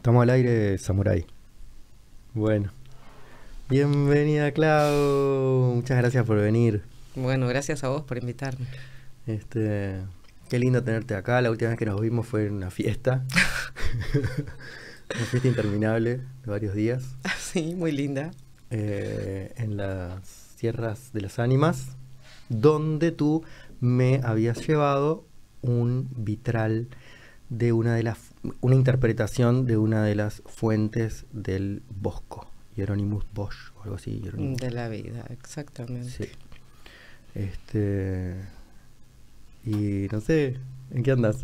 Estamos al aire, Samurai. Bueno. Bienvenida, Clau. Muchas gracias por venir. Bueno, gracias a vos por invitarme. Qué lindo tenerte acá. La última vez que nos vimos fue en una fiesta. Una fiesta interminable de varios días. Sí, muy linda. En las Sierras de las Ánimas, donde tú me habías llevado un vitral de una interpretación de una de las fuentes del Bosco, Hieronymus Bosch o algo así. De la vida, exactamente. Sí. Y no sé, ¿en qué andas?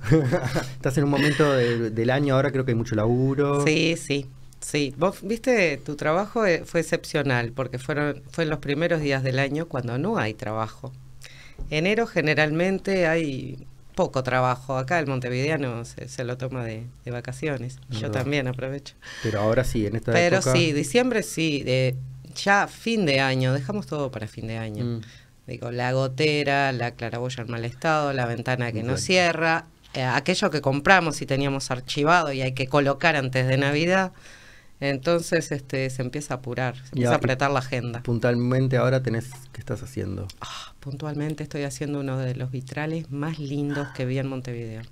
Estás en un momento del año ahora, creo que hay mucho laburo. Sí, sí, sí. Vos viste, tu trabajo fue excepcional porque fue en los primeros días del año cuando no hay trabajo. Enero generalmente hay poco trabajo. Acá el montevideano se lo toma de vacaciones. No, yo también aprovecho. Pero ahora sí, en esta época. Pero sí, diciembre sí. Ya fin de año, dejamos todo para fin de año. Mm. Digo, la gotera, la claraboya en mal estado, la ventana que no cierra, aquello que compramos y teníamos archivado y hay que colocar antes de Navidad. Entonces se empieza a apurar, se empieza a apretar la agenda. Puntualmente ahora ¿qué estás haciendo? Puntualmente estoy haciendo uno de los vitrales más lindos que vi en Montevideo.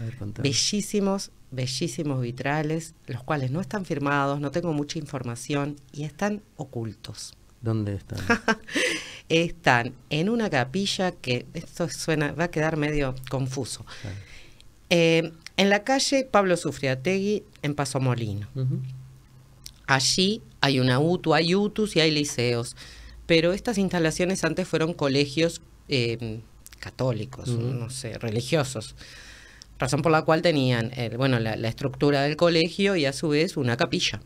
A ver, contame. Bellísimos, bellísimos vitrales, los cuales no están firmados, no tengo mucha información y están ocultos. ¿Dónde están? Están en una capilla que, esto suena, va a quedar medio confuso. Claro. En la calle Pablo Sufriategui, en Paso Molino. Uh-huh. Allí hay una UTU, hay UTUs y hay liceos. Pero estas instalaciones antes fueron colegios católicos, uh-huh, no sé, religiosos. Razón por la cual tenían la estructura del colegio y a su vez una capilla.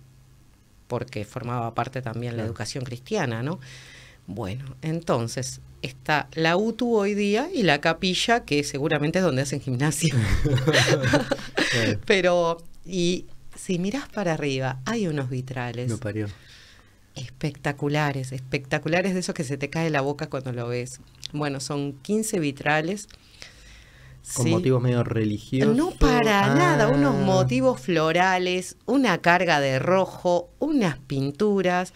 Porque formaba parte también, claro, la educación cristiana, ¿no? Bueno, entonces está la UTU hoy día y la capilla, que seguramente es donde hacen gimnasia. Pero, y si mirás para arriba, hay unos vitrales espectaculares, espectaculares, de esos que se te cae la boca cuando lo ves. Bueno, son 15 vitrales. Con, sí, motivos medio religiosos. No, para nada, unos motivos florales, una carga de rojo, unas pinturas.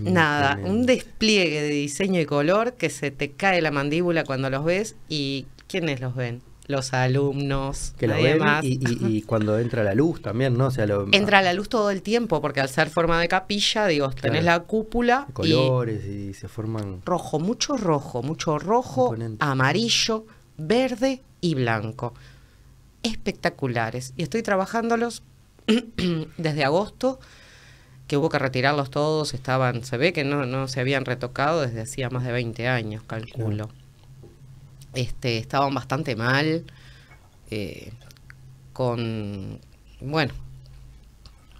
Nada, un despliegue de diseño y color que se te cae la mandíbula cuando los ves. ¿Y quiénes los ven? Los alumnos. Que los ven y cuando entra la luz también, ¿no? O sea, entra la luz todo el tiempo porque al ser forma de capilla, digo, claro, tenés la cúpula. De colores y se forman. Rojo, mucho rojo, mucho rojo, componente, amarillo, verde y blanco. Espectaculares. Y estoy trabajándolos desde agosto, que hubo que retirarlos todos, estaban, se ve que no se habían retocado desde hacía más de 20 años, calculo. Estaban bastante mal,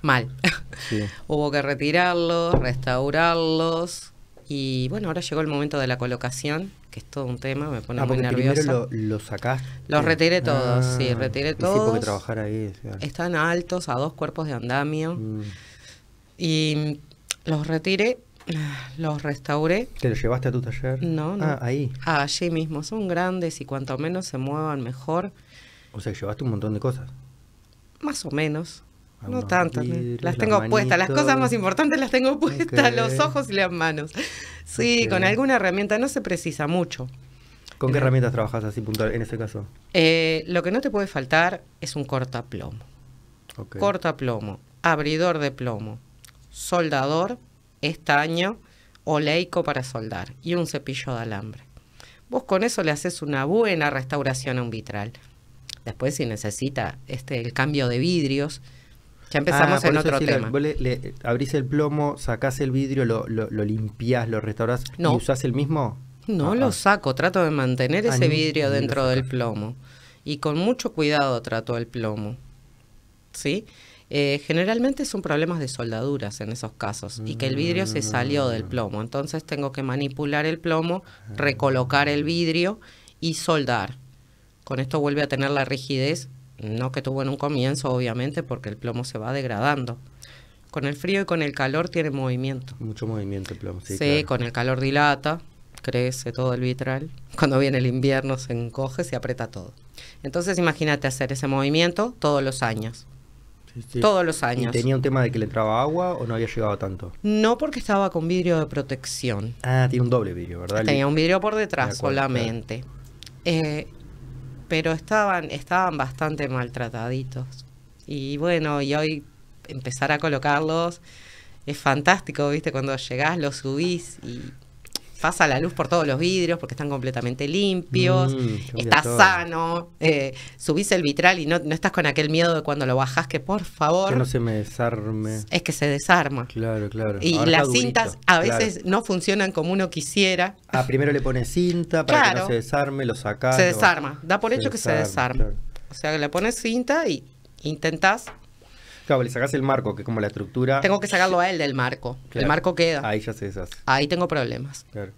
mal. Sí. Hubo que retirarlos, restaurarlos y bueno, ahora llegó el momento de la colocación, que es todo un tema, me pone muy nerviosa. Primero lo sacaste. Los retiré todos, sí, retiré todos. Sí, porque trabajar ahí, claro. Están altos, a 2 cuerpos de andamio. Mm. Y los retiré, los restauré. ¿Te los llevaste a tu taller? No. Ahí. Allí mismo. Son grandes y cuanto menos se muevan, mejor. O sea, llevaste un montón de cosas. Más o menos. No tantas. Las tengo puestas. Las cosas más importantes las tengo puestas. Okay. Los ojos y las manos. Sí, okay, con alguna herramienta. No se precisa mucho. ¿Con qué herramientas trabajas así puntual en este caso? Lo que no te puede faltar es un cortaplomo. Okay. Cortaplomo, abridor de plomo, soldador, estaño, oleico para soldar y un cepillo de alambre. Vos con eso le haces una buena restauración a un vitral. Después, si necesita el cambio de vidrios, ya empezamos en otro tema. Vos le abrís el plomo, sacás el vidrio, lo limpiás, lo restaurás, no, y usás el mismo. No lo saco, trato de mantener ese vidrio dentro del plomo. Y con mucho cuidado trato el plomo. ¿Sí? Generalmente son problemas de soldaduras en esos casos y que el vidrio se salió del plomo, entonces tengo que manipular el plomo, recolocar el vidrio y soldar. Con esto vuelve a tener la rigidez, no que tuvo en un comienzo obviamente porque el plomo se va degradando. Con el frío y con el calor tiene movimiento. Mucho movimiento el plomo. Sí, claro, con el calor dilata, crece todo el vitral. Cuando viene el invierno se encoge, se aprieta todo. Entonces imagínate hacer ese movimiento todos los años. Sí. Todos los años. ¿Y tenía un tema de que le entraba agua o no había llegado tanto? No, porque estaba con vidrio de protección. Ah, tiene un doble vidrio, ¿verdad? Tenía un vidrio por detrás solamente. Claro. Pero estaban bastante maltrataditos. Y bueno, y hoy empezar a colocarlos es fantástico, ¿viste? Cuando llegás, los subís y pasa la luz por todos los vidrios porque están completamente limpios, está sano, subís el vitral y no estás con aquel miedo de cuando lo bajás que por favor... Que no se me desarme. Es que se desarma. Claro, claro. Y ahora las cintas a veces no funcionan como uno quisiera. Ah, primero le pones cinta para que no se desarme, lo sacás. Se desarma, da por hecho que se desarma. Claro. O sea, que le pones cinta y intentás... Claro, le sacás el marco, que como la estructura... Tengo que sacarlo a él del marco. Claro. El marco queda. Ahí ya se deshace. Ahí tengo problemas. Claro.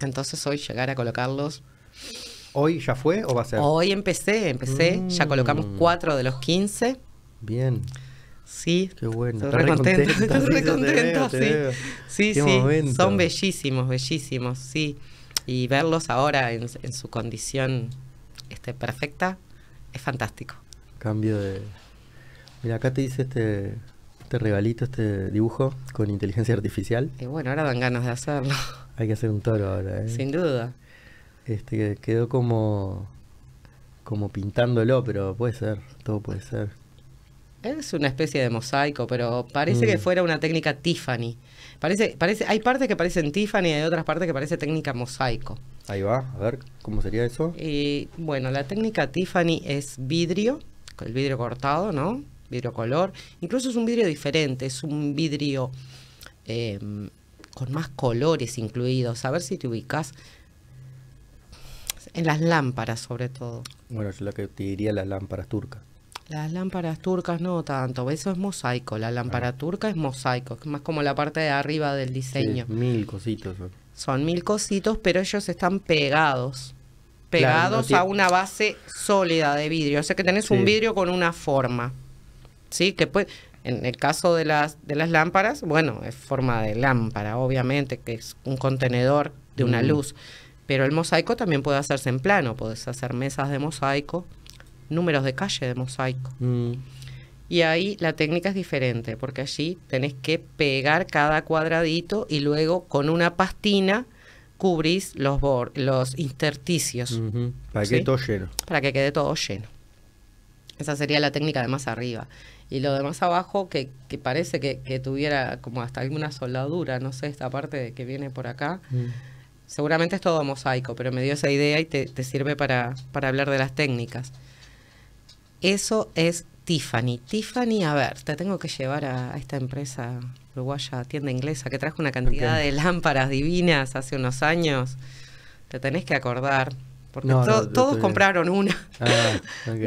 Entonces hoy llegar a colocarlos... ¿Hoy ya fue o va a ser? Hoy empecé. Ya colocamos 4 de los 15. Bien. Sí. Qué bueno. Estoy re contenta. Estoy re contenta, sí. Sí, sí. Son bellísimos, bellísimos, sí. Y verlos ahora en su condición perfecta es fantástico. Cambio de... Mira, acá te hice este regalito, este dibujo con inteligencia artificial. Y bueno, ahora dan ganas de hacerlo. Hay que hacer un toro ahora, ¿eh? Sin duda. Quedó como pintándolo, pero puede ser, todo puede ser. Es una especie de mosaico, pero parece que fuera una técnica Tiffany. Hay partes que parecen Tiffany y hay otras partes que parece técnica mosaico. Ahí va, a ver, ¿cómo sería eso? Y bueno, la técnica Tiffany es vidrio, el vidrio cortado, ¿no? Vidrio color, incluso es un vidrio diferente, es un vidrio con más colores incluidos. A ver si te ubicas en las lámparas, sobre todo. Bueno, yo lo que te diría, las lámparas turcas. Las lámparas turcas no tanto, eso es mosaico. La lámpara turca es mosaico, es más como la parte de arriba del diseño. Sí, 1000 cositos. Son 1000 cositos, pero ellos están pegados claro, a una base sólida de vidrio. O sea que tenés un vidrio con una forma. Sí, que puede, en el caso de las lámparas, bueno, es forma de lámpara, obviamente, que es un contenedor de una luz. Pero el mosaico también puede hacerse en plano. Podés hacer mesas de mosaico, números de calle de mosaico. Y ahí la técnica es diferente, porque allí tenés que pegar cada cuadradito y luego con una pastina cubrís los intersticios. Para que quede todo lleno. Para que quede todo lleno. Esa sería la técnica de más arriba. Y lo de más abajo, que parece que tuviera como hasta alguna soldadura, no sé, esta parte que viene por acá. Seguramente es todo mosaico, pero me dio esa idea y te sirve para hablar de las técnicas. Eso es Tiffany. Tiffany, a ver, te tengo que llevar a esta empresa uruguaya, tienda inglesa, que trajo una cantidad de lámparas divinas hace unos años. Te tenés que acordar. Porque todos compraron una.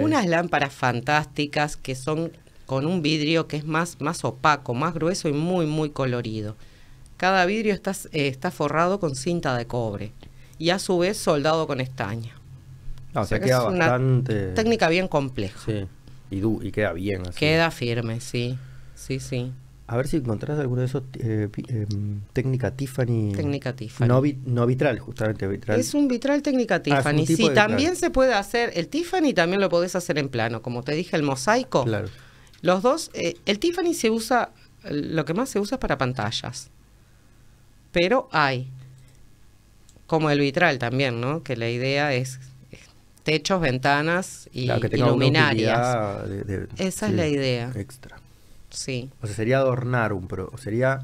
Unas lámparas fantásticas que son con un vidrio que es más opaco, más grueso y muy, muy colorido. Cada vidrio está forrado con cinta de cobre y a su vez soldado con estaña. O sea, queda que es bastante... una técnica bien compleja. Sí. Y queda bien así. Queda firme, sí. Sí, sí. A ver si encontrás alguno de esos técnica Tiffany. Técnica Tiffany. No vitral, justamente vitral. Es un vitral técnica Tiffany. Sí, también se puede hacer. El Tiffany también lo podés hacer en plano. Como te dije, el mosaico. Claro. Los dos. El Tiffany se usa. Lo que más se usa es para pantallas. Pero hay. Como el vitral también, ¿no? Que la idea es techos, ventanas y, claro, y luminarias. Esa es la idea. Extra. Sí. O sea, sería adornar sería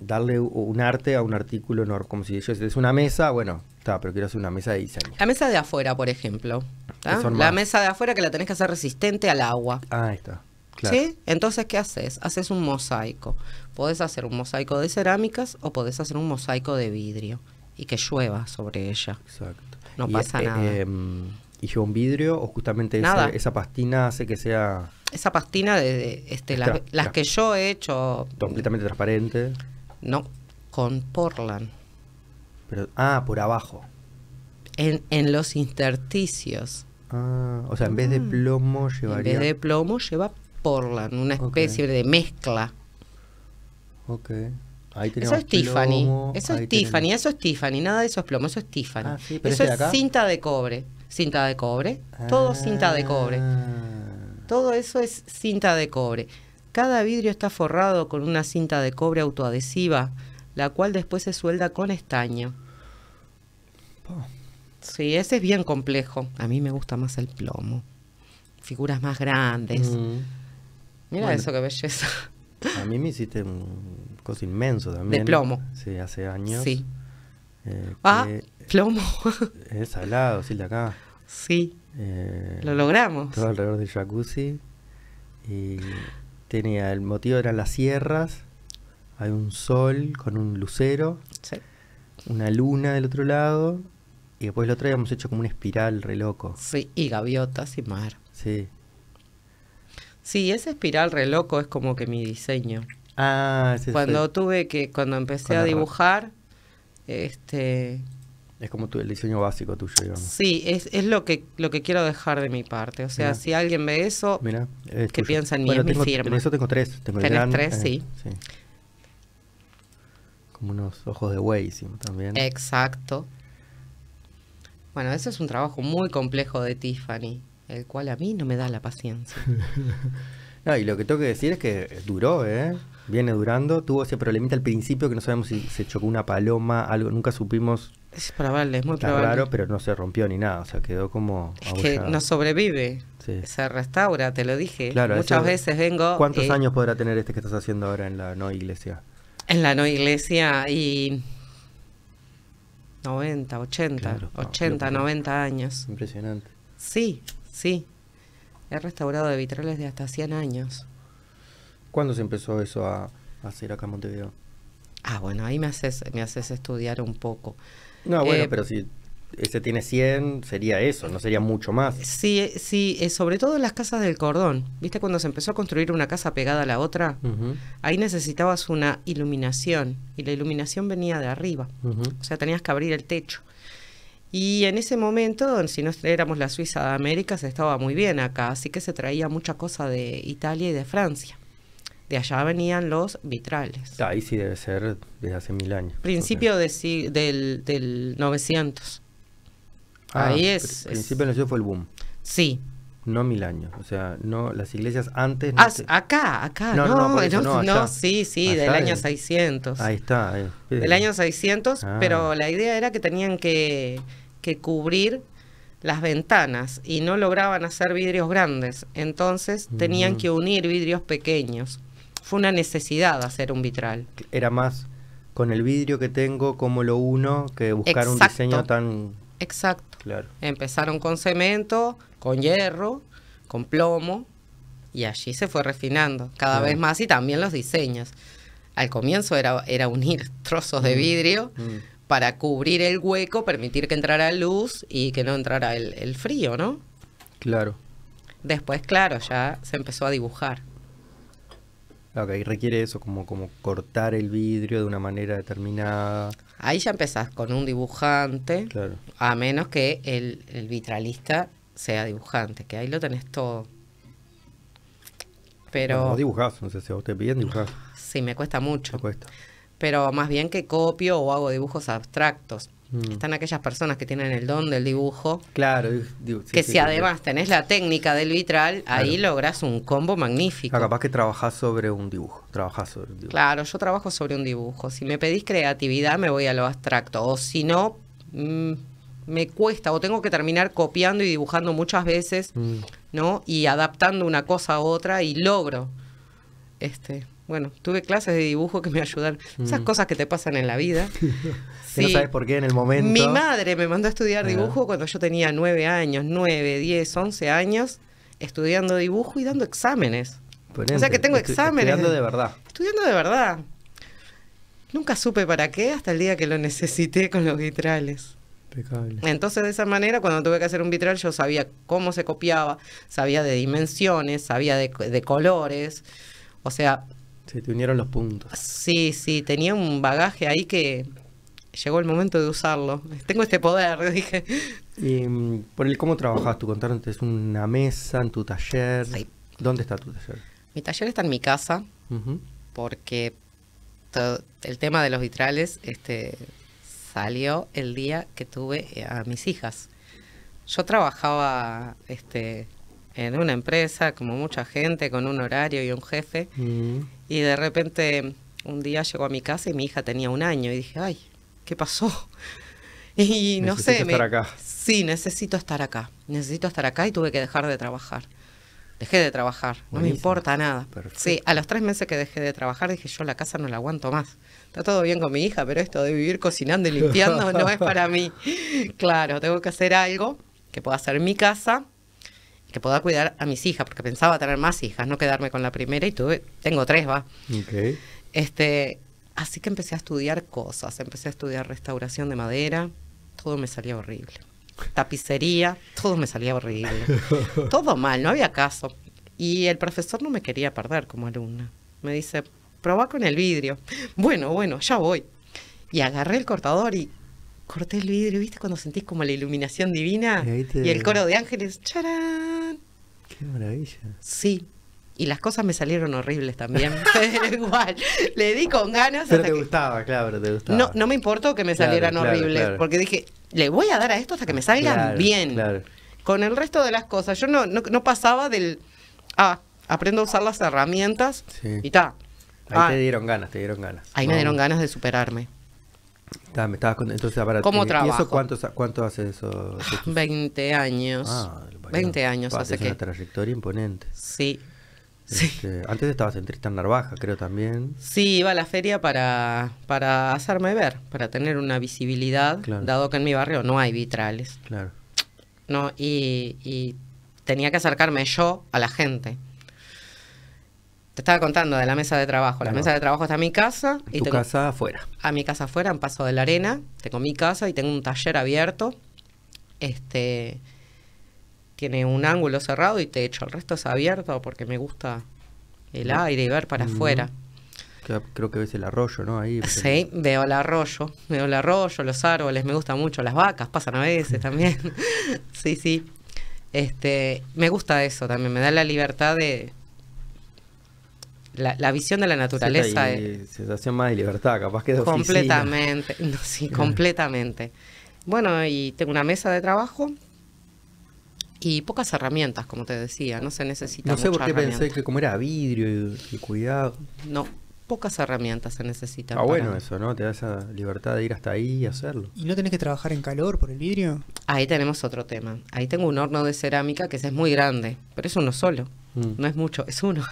darle un arte a un artículo, como si yo es una mesa, bueno, está, pero quiero hacer una mesa de diseño. La mesa de afuera, por ejemplo. La mesa de afuera que la tenés que hacer resistente al agua. Ah, ahí está. Claro. ¿Sí? Entonces, ¿qué haces? Haces un mosaico. Podés hacer un mosaico de cerámicas o podés hacer un mosaico de vidrio y que llueva sobre ella. Exacto. No pasa nada. ¿Y lleva un vidrio o justamente esa pastina hace que sea...? Esa pastina de las que yo he hecho... ¿Completamente transparente? No, con Portland. Pero, por abajo. En los intersticios. Ah, o sea, en vez de plomo llevaría... En vez de plomo lleva Portland, una especie de mezcla. Ok. Ahí tenemos eso es Tiffany, nada de eso es plomo, eso es Tiffany. Ah, sí, pero eso es cinta de cobre. Cinta de cobre, todo cinta de cobre. Todo eso es cinta de cobre. Cada vidrio está forrado con una cinta de cobre autoadhesiva, la cual después se suelda con estaño. Sí, ese es bien complejo. A mí me gusta más el plomo. Figuras más grandes. Mira, bueno, eso, qué belleza. A mí me hiciste un cosa inmenso también. De plomo. Sí, hace años. Sí. Plomo. Es salado, sí, de acá. Sí. Lo logramos. Todo alrededor del jacuzzi. Y tenía, el motivo eran las sierras. Hay un sol con un lucero. Sí. Una luna del otro lado. Y después lo traíamos hecho como una espiral re loco. Sí, y gaviotas y mar. Sí. Sí, ese espiral re loco es como que mi diseño. Ah, sí. Cuando empecé a dibujar, es como el diseño básico tuyo, digamos. Sí, es lo que quiero dejar de mi parte. O sea, mirá, si alguien ve eso, mirá, es que piensa en mí, bueno, es mi firma. En eso tengo tres. Tengo el gran, tres, sí. Sí. Como unos ojos de buey, sí, también. Exacto. Bueno, eso es un trabajo muy complejo de Tiffany, el cual a mí no me da la paciencia. No, y lo que tengo que decir es que duró, viene durando. Tuvo ese problemita al principio que no sabemos si se chocó una paloma, algo, nunca supimos. Es probable, es muy probable. Está raro, pero no se rompió ni nada, o sea, quedó como agullado. Es que no sobrevive, sí, se restaura, te lo dije. Claro, muchas veces vengo... ¿Cuántos años podrá tener este que estás haciendo ahora en la no iglesia? En la no iglesia y... 90, 80, claro, 80, 90 años. Impresionante. Sí, sí. He restaurado de vitrales de hasta 100 años. ¿Cuándo se empezó eso a hacer acá en Montevideo? Ah, bueno, ahí me haces estudiar un poco. No, bueno, pero si ese tiene 100, sería eso, no sería mucho más. Sí, sí, sobre todo en las casas del cordón. ¿Viste cuando se empezó a construir una casa pegada a la otra? Ahí necesitabas una iluminación y la iluminación venía de arriba. O sea, tenías que abrir el techo. Y en ese momento, si no éramos la Suiza de América, se estaba muy bien acá. Así que se traía mucha cosa de Italia y de Francia. De allá venían los vitrales. Ahí sí debe ser desde hace 1000 años. Principio del 900. Ah, ahí es. Al principio del 900 fue el boom. Sí. No 1000 años. O sea, no, las iglesias antes. No acá. No, sí, sí, del año 600. Ahí está. Del año 600, pero la idea era que tenían que cubrir las ventanas y no lograban hacer vidrios grandes. Entonces tenían que unir vidrios pequeños. Fue una necesidad hacer un vitral. Era más con el vidrio que tengo como lo uno que buscar un diseño tan... Exacto. Claro. Empezaron con cemento, con hierro, con plomo y allí se fue refinando cada vez más y también los diseños. Al comienzo era unir trozos de vidrio para cubrir el hueco, permitir que entrara luz y que no entrara el frío, ¿no? Claro. Después, claro, ya se empezó a dibujar. Claro, ahí requiere eso, como cortar el vidrio de una manera determinada. Ahí ya empezás con un dibujante, claro, a menos que el vitralista sea dibujante, que ahí lo tenés todo. Pero... No dibujás, no sé si a vos te piden dibujar. Sí, me cuesta mucho. Me cuesta. Pero más bien que copio o hago dibujos abstractos. Están aquellas personas que tienen el don del dibujo. Claro. Además tenés la técnica del vitral, claro, ahí lográs un combo magnífico. Ah, capaz que trabajás sobre un dibujo. Claro, yo trabajo sobre un dibujo. Si me pedís creatividad, me voy a lo abstracto. O si no, me cuesta. O tengo que terminar copiando y dibujando muchas veces, ¿no? Y adaptando una cosa a otra y logro. Bueno, tuve clases de dibujo que me ayudaron. Esas cosas que te pasan en la vida. Sí. No sabes por qué en el momento. Mi madre me mandó a estudiar dibujo cuando yo tenía 9 años, 9, 10, 11 años, estudiando dibujo y dando exámenes. Ponente. O sea que tengo exámenes. Estudiando de verdad. Estudiando de verdad. Nunca supe para qué hasta el día que lo necesité con los vitrales. Impecable. Entonces de esa manera, cuando tuve que hacer un vitral, yo sabía cómo se copiaba, sabía de dimensiones, sabía de colores. O sea... Se te unieron los puntos. Sí, sí, tenía un bagaje ahí que llegó el momento de usarlo. Tengo este poder, dije. ¿Y por el cómo trabajás tú? Contaron, ¿es una mesa en tu taller? Sí. ¿Dónde está tu taller? Mi taller está en mi casa, porque el tema de los vitrales salió el día que tuve a mis hijas. Yo trabajaba en una empresa, como mucha gente, con un horario y un jefe. Y de repente un día llegó a mi casa y mi hija tenía 1 año. Y dije, ay, ¿qué pasó? Y no sé. Necesito estar acá. Sí, necesito estar acá. Necesito estar acá y tuve que dejar de trabajar. Dejé de trabajar, buenísimo, no me importa nada. Perfecto. Sí, a los 3 meses que dejé de trabajar dije, yo la casa no la aguanto más. Está todo bien con mi hija, pero esto de vivir cocinando y limpiando no es para mí. Claro, tengo que hacer algo que pueda hacer mi casa y que pueda cuidar a mis hijas, porque pensaba tener más hijas, no quedarme con la primera, y tengo 3, va. Okay. Así que empecé a estudiar cosas, empecé a estudiar restauración de madera, todo me salía horrible. Tapicería, todo me salía horrible. Todo mal, no había caso. Y el profesor no me quería perder como alumna. Me dice, probá con el vidrio. Bueno, ya voy. Y agarré el cortador y corté el vidrio. ¿Viste cuando sentís como la iluminación divina? Y el coro de ángeles, ¡charán! ¡Qué maravilla! Sí. Y las cosas me salieron horribles también. Igual, le di con ganas. Pero te gustaba, claro, te gustaba. No, no me importó que me salieran horribles, porque dije, le voy a dar a esto hasta que me salgan bien. Claro. Con el resto de las cosas, yo no pasaba del, aprendo a usar las herramientas y ta. Ahí te dieron ganas, Ahí me dieron ganas de superarme. Me estabas con, entonces, para, ¿cómo trabajo? ¿Y eso cuánto hace eso? 20 años. 20 años hace que... Es una trayectoria imponente. Sí. Antes estabas en Tristán Narvaja, creo también. Sí, iba a la feria para hacerme ver, para tener una visibilidad, dado que en mi barrio no hay vitrales. Claro. No, y tenía que acercarme yo a la gente. Te estaba contando de la mesa de trabajo. Claro. La mesa de trabajo está en mi casa. Y tu casa afuera. A mi casa afuera, en Paso de la Arena. Tengo mi casa y tengo un taller abierto. Tiene un ángulo cerrado y techo. El resto es abierto porque me gusta el aire y ver para afuera. Creo que ves el arroyo, ¿no? Ahí, porque... Sí, veo el arroyo. Veo el arroyo, los árboles, me gustan mucho. Las vacas pasan a veces también. Sí. Me gusta eso también. Me da la libertad de... La visión de la naturaleza. Sensación más de libertad, capaz que de oficina. Completamente. No, sí, completamente. Bueno, y tengo una mesa de trabajo... Y pocas herramientas, como te decía, no se necesita. No sé por qué pensé que como era vidrio y cuidado. No, pocas herramientas se necesitan. Bueno, eso, ¿no? Te da esa libertad de ir hasta ahí y hacerlo. ¿Y no tenés que trabajar en calor por el vidrio? Ahí tenemos otro tema. Ahí tengo un horno de cerámica que es muy grande, pero es uno solo. No es mucho, es uno.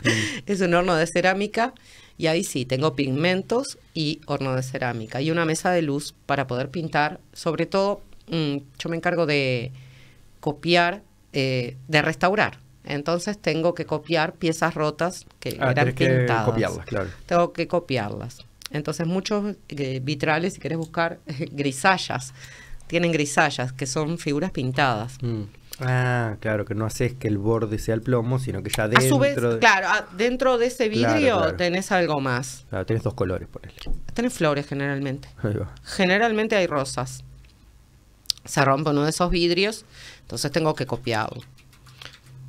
Es un horno de cerámica y ahí sí, tengo pigmentos y horno de cerámica. Y una mesa de luz para poder pintar. Sobre todo, yo me encargo de copiar. De restaurar. Entonces tengo que copiar piezas rotas que eran pintadas. Tengo que copiarlas. Entonces muchos vitrales, si querés buscar, grisallas. Tienen grisallas, que son figuras pintadas. Claro, que no haces que el borde sea el plomo, sino que ya dentro... A su vez, dentro de ese vidrio tenés algo más. Tenés 2 colores, por ejemplo. Tenés flores generalmente. Generalmente hay rosas. Se rompe uno de esos vidrios, entonces tengo que copiarlo.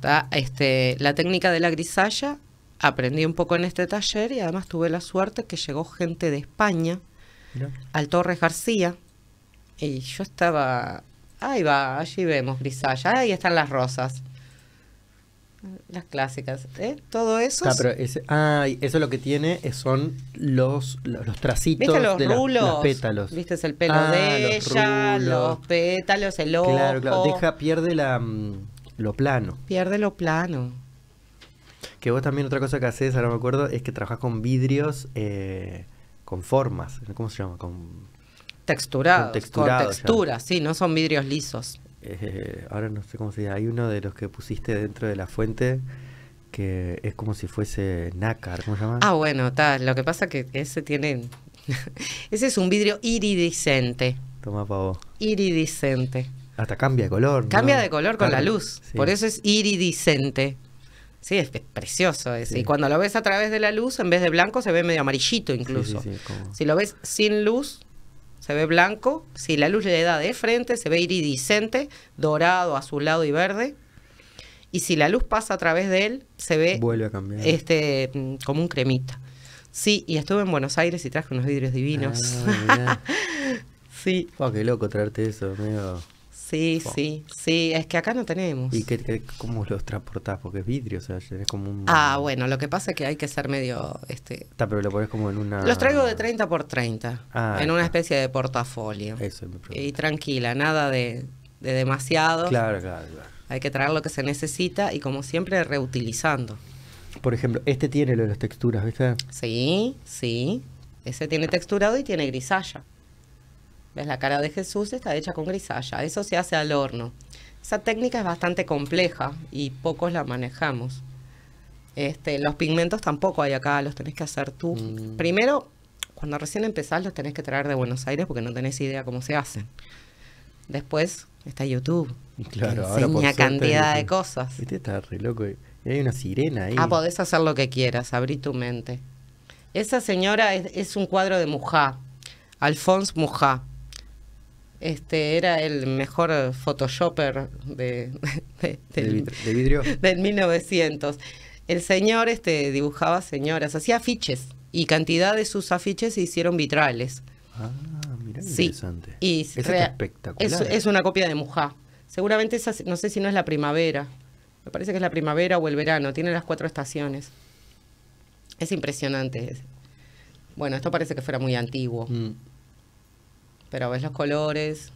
La técnica de la grisalla aprendí un poco en este taller y además tuve la suerte que llegó gente de España al Torres García y yo estaba... Ahí va, allí vemos grisalla, ahí están las rosas. Las clásicas, todo eso. Pero eso lo que tiene son los tracitos. ¿Viste los rulos? Los pétalos. ¿Viste? Es el pelo de ella, los pétalos, el ojo. Claro. Pierde lo plano. Pierde lo plano. Que vos también, otra cosa que haces, ahora me acuerdo, es que trabajás con vidrios con formas. ¿Cómo se llama? Con texturados. Con textura, sí, no son vidrios lisos. Ahora no sé cómo se llama. Hay uno de los que pusiste dentro de la fuente que es como si fuese nácar, ¿cómo se llama? Bueno, lo que pasa que ese tiene ese es un vidrio iridiscente. Toma pa' vos. Iridiscente. Hasta cambia de color, ¿no? Cambia de color con la luz, por eso es iridiscente. Sí, es precioso ese. Y cuando lo ves a través de la luz, en vez de blanco se ve medio amarillito incluso. Como... Si lo ves sin luz se ve blanco, si la luz le da de frente se ve iridiscente, dorado, azulado y verde. Y si la luz pasa a través de él, se ve vuelve a cambiar. Como un cremita. Sí, y estuve en Buenos Aires y traje unos vidrios divinos. Qué loco traerte eso, amigo. Sí, oh, sí, sí, es que acá no tenemos. ¿Y cómo los transportás? Porque es vidrio, o sea, es como un... Ah, bueno, lo que pasa es que hay que ser medio... Está, pero lo pones como en una... Los traigo de 30 por 30, en una especie de portafolio. Eso es mi pregunta. Y tranquila, nada de demasiado. Claro, claro, claro. Hay que traer lo que se necesita y, como siempre, reutilizando. Por ejemplo, este tiene lo de las texturas, ¿viste? Sí, sí. Ese tiene texturado y tiene grisalla. ¿Ves? La cara de Jesús está hecha con grisalla. Eso se hace al horno. Esa técnica es bastante compleja y pocos la manejamos. Los pigmentos tampoco hay acá, los tenés que hacer tú. Primero, cuando recién empezás, los tenés que traer de Buenos Aires porque no tenés idea cómo se hacen. Después está YouTube. Claro, ahora enseña cantidad de cosas. Este está re loco. Y hay una sirena ahí. Ah, podés hacer lo que quieras, abrí tu mente. Esa señora es un cuadro de Mucha, Alphonse Mucha. Era el mejor photoshopper de vidrio del 1900. El señor dibujaba señoras, hacía afiches, y cantidad de sus afiches se hicieron vitrales. Ah, mirá, sí, interesante. Y está espectacular. Es una copia de Mucha. Seguramente esa, no sé si no es la primavera. Me parece que es la primavera o el verano. Tiene las 4 estaciones. Es impresionante. Bueno, esto parece que fuera muy antiguo. Pero ves los colores,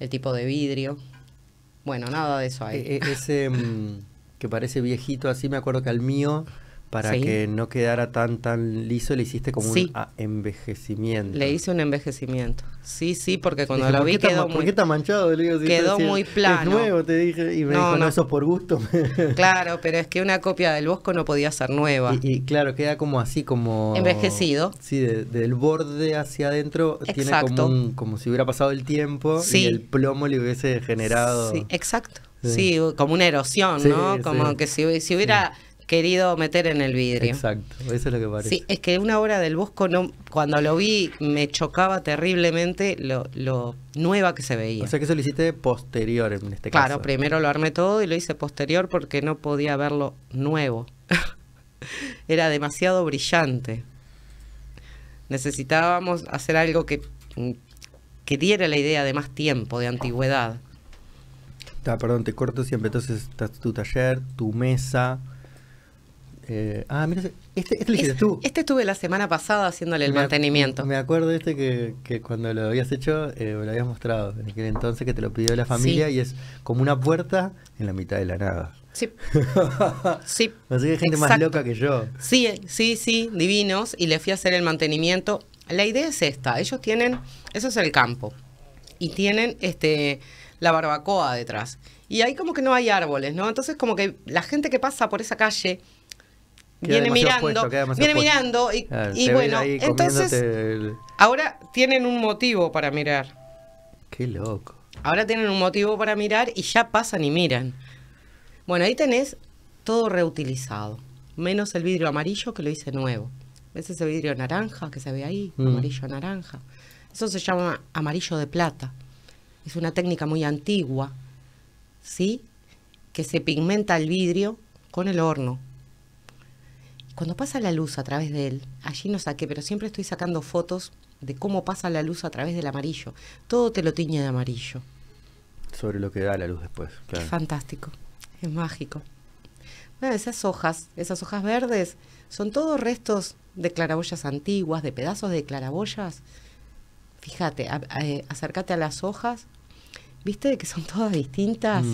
el tipo de vidrio. Bueno, nada de eso hay. Ese que parece viejito, así me acuerdo que al mío, para que no quedara tan liso, le hiciste como un envejecimiento. Le hice un envejecimiento. Sí, sí, porque cuando dije, lo vi quedó muy... ¿Por qué está manchado? Le digo, si quedó muy plano. Es nuevo, te dije. Y me dijo, no, eso es por gusto. Claro, pero es que una copia del Bosco no podía ser nueva. Y claro, queda como así, como... Envejecido. Sí, del borde hacia adentro. Exacto. Tiene como como si hubiera pasado el tiempo y el plomo le hubiese generado... Sí, exacto. Sí, como una erosión, ¿no? Como que si hubiera... querido meter en el vidrio. Exacto, eso es lo que parece. Sí, es que una obra del Bosco, no, cuando lo vi, me chocaba terriblemente lo nueva que se veía. O sea que eso lo hiciste posterior en este caso. Claro, primero lo armé todo y lo hice posterior porque no podía verlo nuevo. Era demasiado brillante. Necesitábamos hacer algo que diera la idea de más tiempo, de antigüedad. Perdón, te corto siempre. Entonces, tu taller, tu mesa... mira, este lo hiciste tú. Este estuve la semana pasada haciéndole el mantenimiento. Me acuerdo que cuando lo habías hecho, me lo habías mostrado en aquel entonces, que te lo pidió la familia, y es como una puerta en la mitad de la nada. Sí. Sí. Así que hay gente más loca que yo. Sí, sí, sí, divinos. Y le fui a hacer el mantenimiento. La idea es esta. Ellos tienen, eso es el campo, y tienen la barbacoa detrás. Y ahí como que no hay árboles, ¿no? Entonces como que la gente que pasa por esa calle viene mirando, mirando y, claro, y bueno, entonces ahora tienen un motivo para mirar. Qué loco. Ahora tienen un motivo para mirar y ya pasan y miran. Bueno, ahí tenés todo reutilizado, menos el vidrio amarillo que lo hice nuevo. ¿Ves ese vidrio naranja que se ve ahí? Amarillo naranja. Eso se llama amarillo de plata. Es una técnica muy antigua, ¿sí? Que se pigmenta el vidrio con el horno. Cuando pasa la luz a través de él, allí no saqué, pero siempre estoy sacando fotos de cómo pasa la luz a través del amarillo. Todo te lo tiñe de amarillo. Sobre lo que da la luz después. Claro. Es fantástico, es mágico. Bueno, esas hojas verdes, son todos restos de claraboyas antiguas, de pedazos de claraboyas. Fíjate, acércate a las hojas, ¿viste que son todas distintas?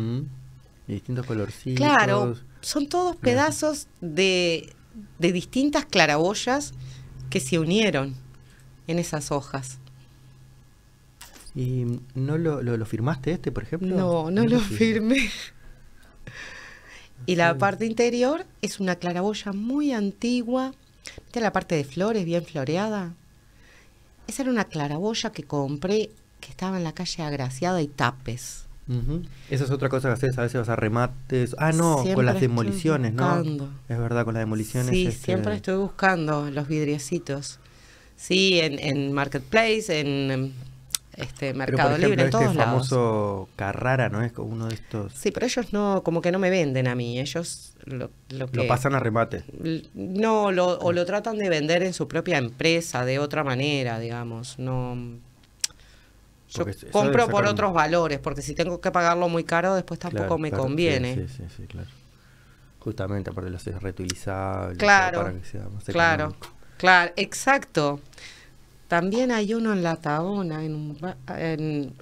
Y distintos colorcitos. Claro, son todos pedazos de distintas claraboyas que se unieron en esas hojas. ¿Y no lo firmaste por ejemplo? No, no lo firmé. Y la parte interior es una claraboya muy antigua. ¿Viste la parte de flores bien floreada? Esa era una claraboya que compré, que estaba en la calle Agraciada y Tapes. Esa es otra cosa que haces, a veces vas a remates. Ah, no, siempre con las demoliciones, buscando. ¿No? Es verdad, con las demoliciones. Sí, siempre estoy buscando los vidriecitos. Sí, en Marketplace, en Mercado Libre, en todos lados. Este famoso Carrara, ¿no? Es como uno de estos. Sí, pero ellos no, como que no me venden a mí. Ellos lo pasan a remate. No, o lo tratan de vender en su propia empresa, de otra manera, digamos. No... Yo compro por otros valores, porque si tengo que pagarlo muy caro, después tampoco me conviene. Sí, sí, sí, claro. Justamente, aparte las es reutilizable. Claro, para que sea más económico. Claro, exacto. También hay uno en La Tabona, en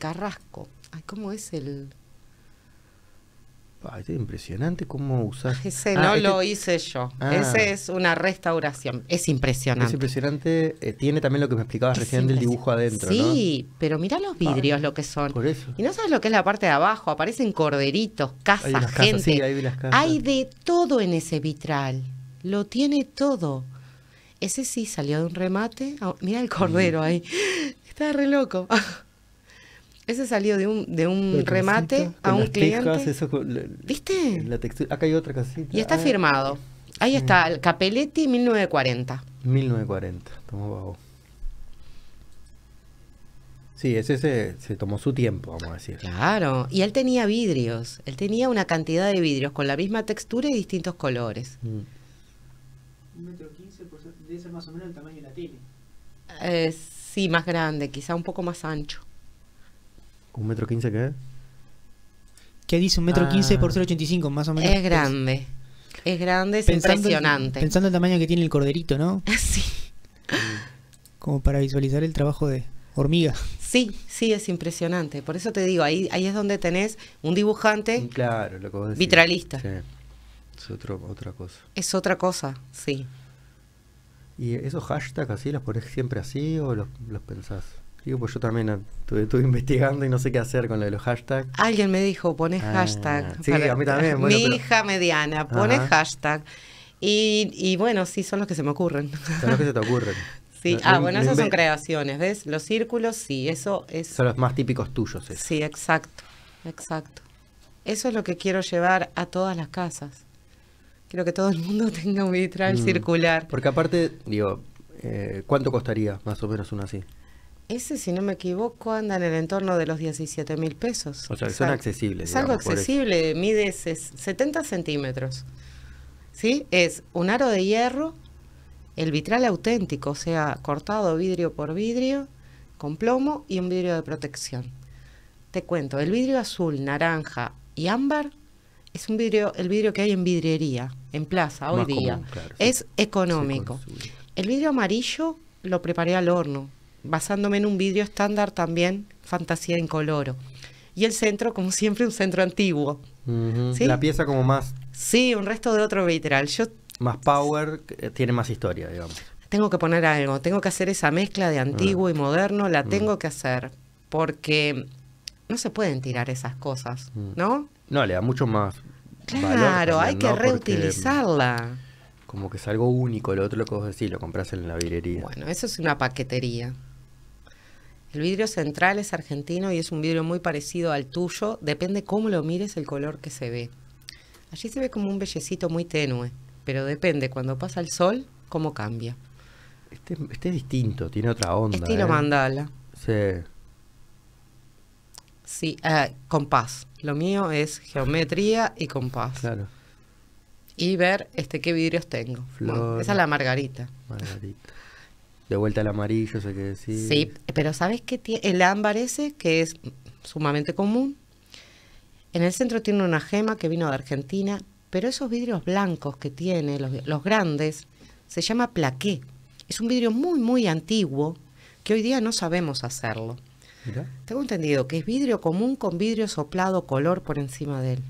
Carrasco. Ay, ¿cómo es el...? Ay, es impresionante cómo usás. Ese lo hice yo. Ese es una restauración. Es impresionante. Es impresionante. Tiene también lo que me explicabas recién del dibujo adentro, ¿no? Sí, pero mirá los vidrios lo que son. Por eso. Y no sabes lo que es la parte de abajo. Aparecen corderitos, casas, gente. Sí, ahí vi las casas. Hay de todo en ese vitral. Lo tiene todo. Ese sí salió de un remate. Oh, mirá el cordero ahí. Está re loco. Ese salió de un remate a un cliente. ¿Viste? La textura. Acá hay otra casita. Y está firmado. Ahí está, el Capelletti 1940. 1940, tomó bajo. Sí, ese se tomó su tiempo, vamos a decir. Claro, y él tenía vidrios. Él tenía una cantidad de vidrios con la misma textura y distintos colores. 1,15 m por ser, debe ser más o menos el tamaño de la tele. Sí, más grande, quizá un poco más ancho. 1,15 m ¿qué? ¿Qué dice 1,15 m por 0,85 m más o menos? Es grande. Es grande, es impresionante. Pensando el tamaño que tiene el corderito, ¿no? Sí. Como para visualizar el trabajo de hormiga. Sí, sí, es impresionante. Por eso te digo, ahí es donde tenés un dibujante lo que vos decís, vitralista. Sí. Es otra cosa. Es otra cosa, sí. ¿Y esos hashtags así los ponés siempre así o los pensás? Digo, pues yo también estuve investigando y no sé qué hacer con lo de los hashtags. Alguien me dijo, poné hashtag. Sí, a mí también. Bueno, hija mediana, poné hashtag. Y bueno, sí, son los que se me ocurren. Son los que se te ocurren. Sí. No, bueno, esas son creaciones, ¿ves? Los círculos, sí, eso es... Son los más típicos tuyos. Eso. Sí, exacto, exacto. Eso es lo que quiero llevar a todas las casas. Quiero que todo el mundo tenga un vitral circular. Porque aparte, digo, ¿cuánto costaría más o menos uno así? Ese, si no me equivoco, anda en el entorno de los 17.000 pesos. O sea, son accesibles. Es algo accesible, mide 70 centímetros. ¿Sí? Es un aro de hierro, el vitral auténtico, o sea, cortado vidrio por vidrio, con plomo y un vidrio de protección. Te cuento, el vidrio azul, naranja y ámbar es un vidrio, el vidrio que hay en vidriería, en plaza, hoy día. Es económico. El vidrio amarillo lo preparé al horno, basándome en un vidrio estándar también, fantasía incoloro. Y el centro, como siempre, un centro antiguo. ¿Sí? La pieza como más... Sí, un resto de otro vitral. Más power, tiene más historia, digamos. Tengo que poner algo, tengo que hacer esa mezcla de antiguo y moderno, la tengo que hacer, porque no se pueden tirar esas cosas, ¿no? No, le da mucho más valor. Claro, hay que reutilizarla. Porque, como que es algo único, lo otro lo que vos decís, lo compras en la vidriería. Bueno, eso es una paquetería. El vidrio central es argentino y es un vidrio muy parecido al tuyo. Depende cómo lo mires, el color que se ve. Allí se ve como un bellecito muy tenue, pero depende cuando pasa el sol, cómo cambia. Este es distinto, tiene otra onda. Estilo mandala. Sí. Sí, compás. Lo mío es geometría y compás. Claro. Y ver qué vidrios tengo. Bueno, esa es la margarita. Margarita. De vuelta al amarillo, sé qué decir. Sí, pero ¿sabes qué tiene? El ámbar ese, que es sumamente común. En el centro tiene una gema que vino de Argentina, pero esos vidrios blancos que tiene, los grandes, se llama plaqué. Es un vidrio muy, muy antiguo que hoy día no sabemos hacerlo. ¿Mira? Tengo entendido que es vidrio común con vidrio soplado color por encima de él.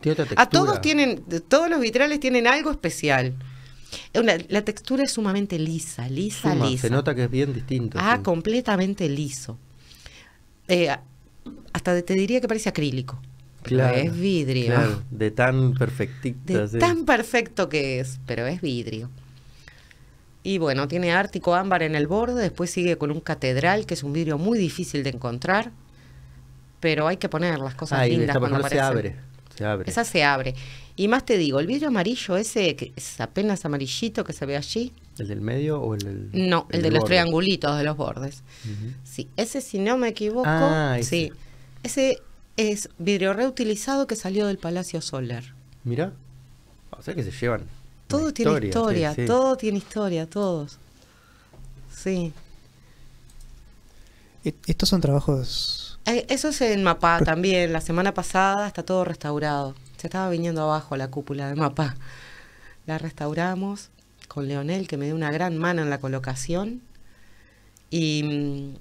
Tiene otra textura. Todos los vitrales tienen algo especial. La textura es sumamente lisa, lisa, lisa. Se nota que es bien distinto. Ah, sí. Completamente liso. Hasta te diría que parece acrílico. Claro. Pero es vidrio. Claro, de tan perfectito. De tan perfecto que es, pero es vidrio. Y bueno, tiene ártico ámbar en el borde, después sigue con un catedral, que es un vidrio muy difícil de encontrar, pero hay que poner las cosas lindas cuando aparecen. Se abre. Esa se abre. Y más te digo, el vidrio amarillo ese, que es apenas amarillito que se ve allí. ¿El del medio o el del...? No, el de los triangulitos de los bordes. Sí, ese si no me equivoco, sí. Ese es vidrio reutilizado que salió del Palacio Soler. Mirá, o sea que se llevan. Todo tiene historia, sí, sí. Todo tiene historia, todos. Sí. ¿Estos son trabajos? Eso es en Mapá también. La semana pasada está todo restaurado. Se estaba viniendo abajo la cúpula de Mapá. La restauramos con Leonel, que me dio una gran mano en la colocación. Y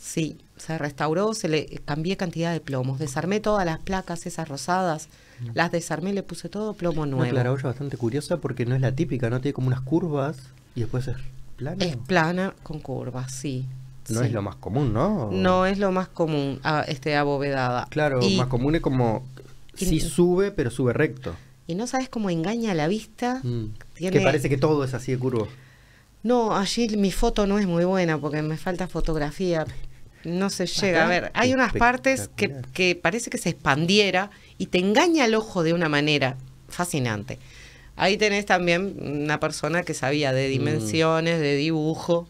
sí, se restauró, se le cambié cantidad de plomos. Desarmé todas las placas esas rosadas. Las desarmé, le puse todo plomo nuevo. Una claraboya bastante curiosa porque no es la típica, ¿no? Tiene como unas curvas y después es plana. Es plana con curvas, sí. No es lo más común, ¿no? No es lo más común, abovedada. Claro, más común es como... Sí sube, pero sube recto. Y no sabes cómo engaña a la vista. Tiene... Que parece que todo es así de curvo. No, allí mi foto no es muy buena porque me falta fotografía. No se llega. A ver, hay unas partes que parece que se expandiera y te engaña el ojo de una manera fascinante. Ahí tenés también una persona que sabía de dimensiones, de dibujo.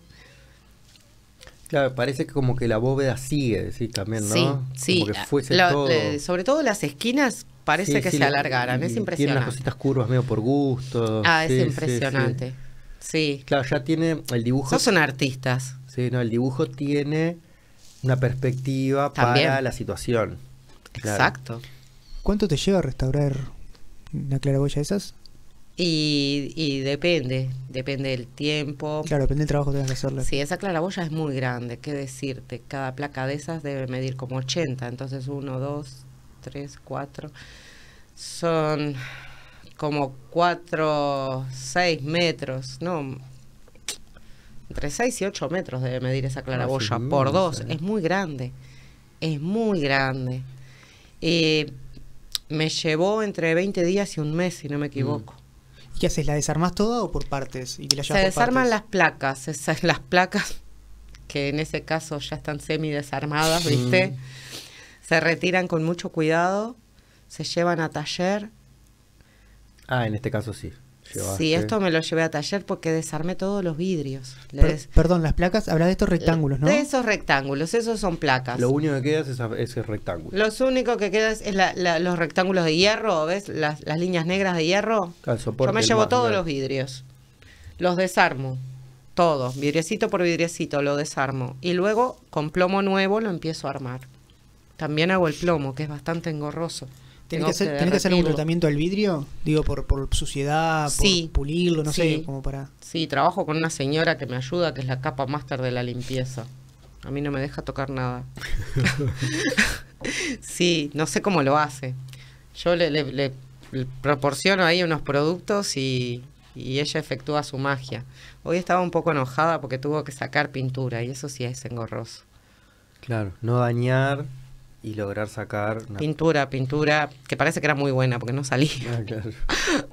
Claro, parece que como que la bóveda sigue, sí, también, ¿no? Sí, sí. Como que fuese todo... sobre todo las esquinas parece que se alargaran, es impresionante. Tiene unas cositas curvas medio por gusto. Ah, es impresionante. Sí. Claro, ya tiene el dibujo... No son artistas. Sí, no, el dibujo tiene una perspectiva también para la situación. Exacto. Claro. ¿Cuánto te lleva a restaurar una claraboya de esas? Y depende del tiempo. Claro, depende del trabajo que tengas que hacerle. Sí, esa claraboya es muy grande, qué decirte. Cada placa de esas debe medir como 80. Entonces 1, 2, 3, 4. Son como 4, 6 metros. No, entre 6 y 8 metros debe medir esa claraboya. No, sí, por 2. Es muy grande. Es muy grande. Me llevó entre 20 días y un mes, si no me equivoco. ¿Qué haces? ¿La desarmás toda o por partes? Y te la llevas. Se desarman las placas, esas, las placas que en ese caso ya están semi desarmadas, ¿viste? Se retiran con mucho cuidado, se llevan a taller. Ah, en este caso sí. Llevaste. Sí, esto me lo llevé a taller porque desarmé todos los vidrios. Perdón, las placas, habla de estos rectángulos, ¿no? De esos rectángulos, esos son placas. Lo único que queda es ese rectángulo. Lo único que queda es los rectángulos de hierro, ¿ves? Las líneas negras de hierro. Yo me llevo todos los vidrios. Los desarmo, todos, vidriecito por vidriecito, lo desarmo. Y luego, con plomo nuevo, lo empiezo a armar. También hago el plomo, que es bastante engorroso. ¿Tenés que hacer un tratamiento al vidrio? Digo, por suciedad, por pulirlo, no sé, como para... Sí, trabajo con una señora que me ayuda, que es la capa máster de la limpieza. A mí no me deja tocar nada. Sí, no sé cómo lo hace. Yo le proporciono ahí unos productos y ella efectúa su magia. Hoy estaba un poco enojada porque tuvo que sacar pintura y eso sí es engorroso. Claro, no dañar... Y lograr sacar... Una... Pintura, que parece que era muy buena porque no salía. Ah, claro.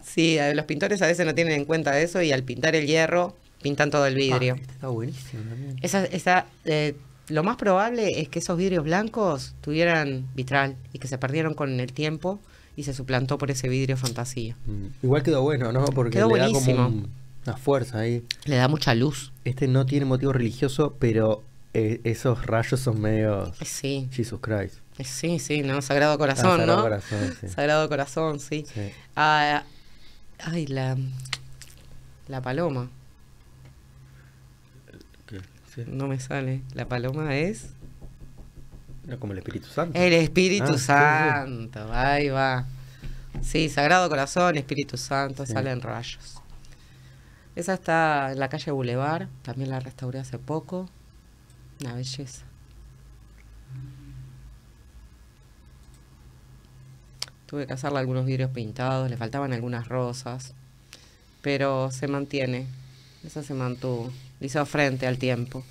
Sí, los pintores a veces no tienen en cuenta eso y al pintar el hierro, pintan todo el vidrio. Ah, este está buenísimo también. Lo más probable es que esos vidrios blancos tuvieran vitral y que se perdieron con el tiempo y se suplantó por ese vidrio fantasía. Igual quedó bueno, ¿no? Porque quedó buenísimo. Da como una fuerza ahí. Le da mucha luz. Este no tiene motivo religioso, pero... esos rayos son medio... Sí. Jesus Christ. Sí, ¿no? Sagrado Corazón, ¿no? Sagrado Corazón, sí. Sagrado Corazón, sí. Ay, la paloma. ¿Qué? Sí. No me sale. La paloma es... No, como el Espíritu Santo. El Espíritu Santo, sí. Ahí va. Sí, Sagrado Corazón, Espíritu Santo, salen rayos. Esa está en la calle Boulevard, también la restauré hace poco. Una belleza. Tuve que hacerle algunos vidrios pintados, le faltaban algunas rosas, pero se mantiene. Esa se mantuvo, hizo frente al tiempo.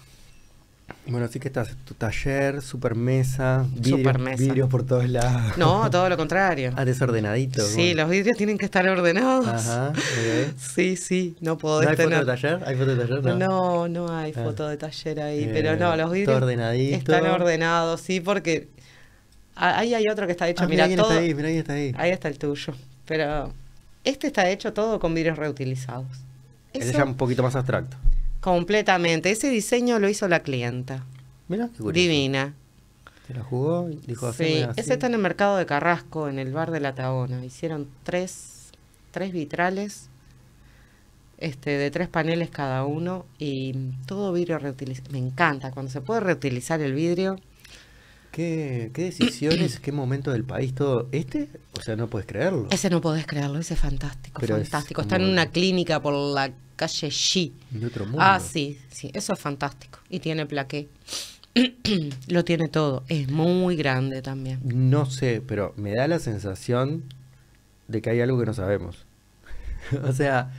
Bueno, así que estás tu taller, super mesa. Vidrios por todos lados. No, todo lo contrario. Ah, desordenadito. Sí, bueno. Los vidrios tienen que estar ordenados. Ajá. Sí, no podés tener. ¿Hay foto de taller? ¿Hay foto de taller? No hay foto de taller ahí, pero no, los vidrios están ordenados, sí, porque ahí hay otro que está hecho, mirá, todo. Ahí está. Ahí está el tuyo, pero este está hecho todo con vidrios reutilizados. Eso... Es ya un poquito más abstracto. Completamente. Ese diseño lo hizo la clienta. Mirá, qué curioso. Divina. Se la jugó y dijo así. Sí, ese está en el mercado de Carrasco, en el bar de la Taona. Hicieron tres vitrales de 3 paneles cada uno y todo vidrio reutilizado. Me encanta cuando se puede reutilizar el vidrio. ¿Qué decisiones, qué momento del país todo este? O sea, no podés creerlo. Ese no podés creerlo, ese es fantástico, pero fantástico. Está en una clínica por la calle G. De otro mundo. Ah, sí, sí, eso es fantástico. Y tiene plaqué. Lo tiene todo. Es muy grande también. No sé, pero me da la sensación de que hay algo que no sabemos. O sea,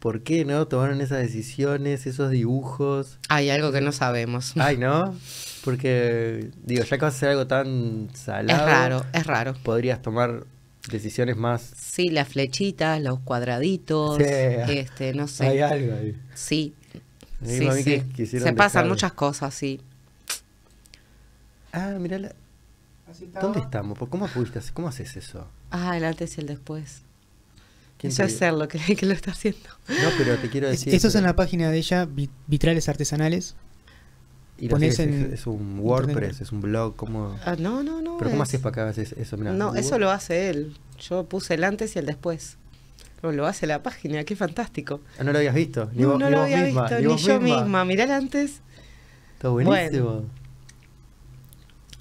¿por qué no tomaron esas decisiones, esos dibujos? Hay algo que no sabemos. Ay, ¿no? Porque, digo, ya que vas a hacer algo tan salado... Es raro, es raro. Podrías tomar decisiones más... Sí, las flechitas, los cuadraditos, sí, no sé. Hay algo ahí. Sí, sí, sí. Se pasan muchas cosas, sí. Ah, mirá la... ¿Dónde estamos? ¿Cómo pudiste? ¿Cómo haces eso? Ah, el antes y el después. Eso es ser lo que lo está haciendo. No, pero te quiero decir... Eso es en la página de ella, Vitrales Artesanales. Y es un WordPress, es un blog, ¿cómo? Ah, no, no, no. ¿Pero cómo haces para que hagas eso? Mirá, no, eso lo hace él. Yo puse el antes y el después. Lo hace la página, qué fantástico. Ah, no lo habías visto. Ni no, vos, no lo había misma, visto, ni yo misma. Mirá el antes. Está buenísimo. Bueno.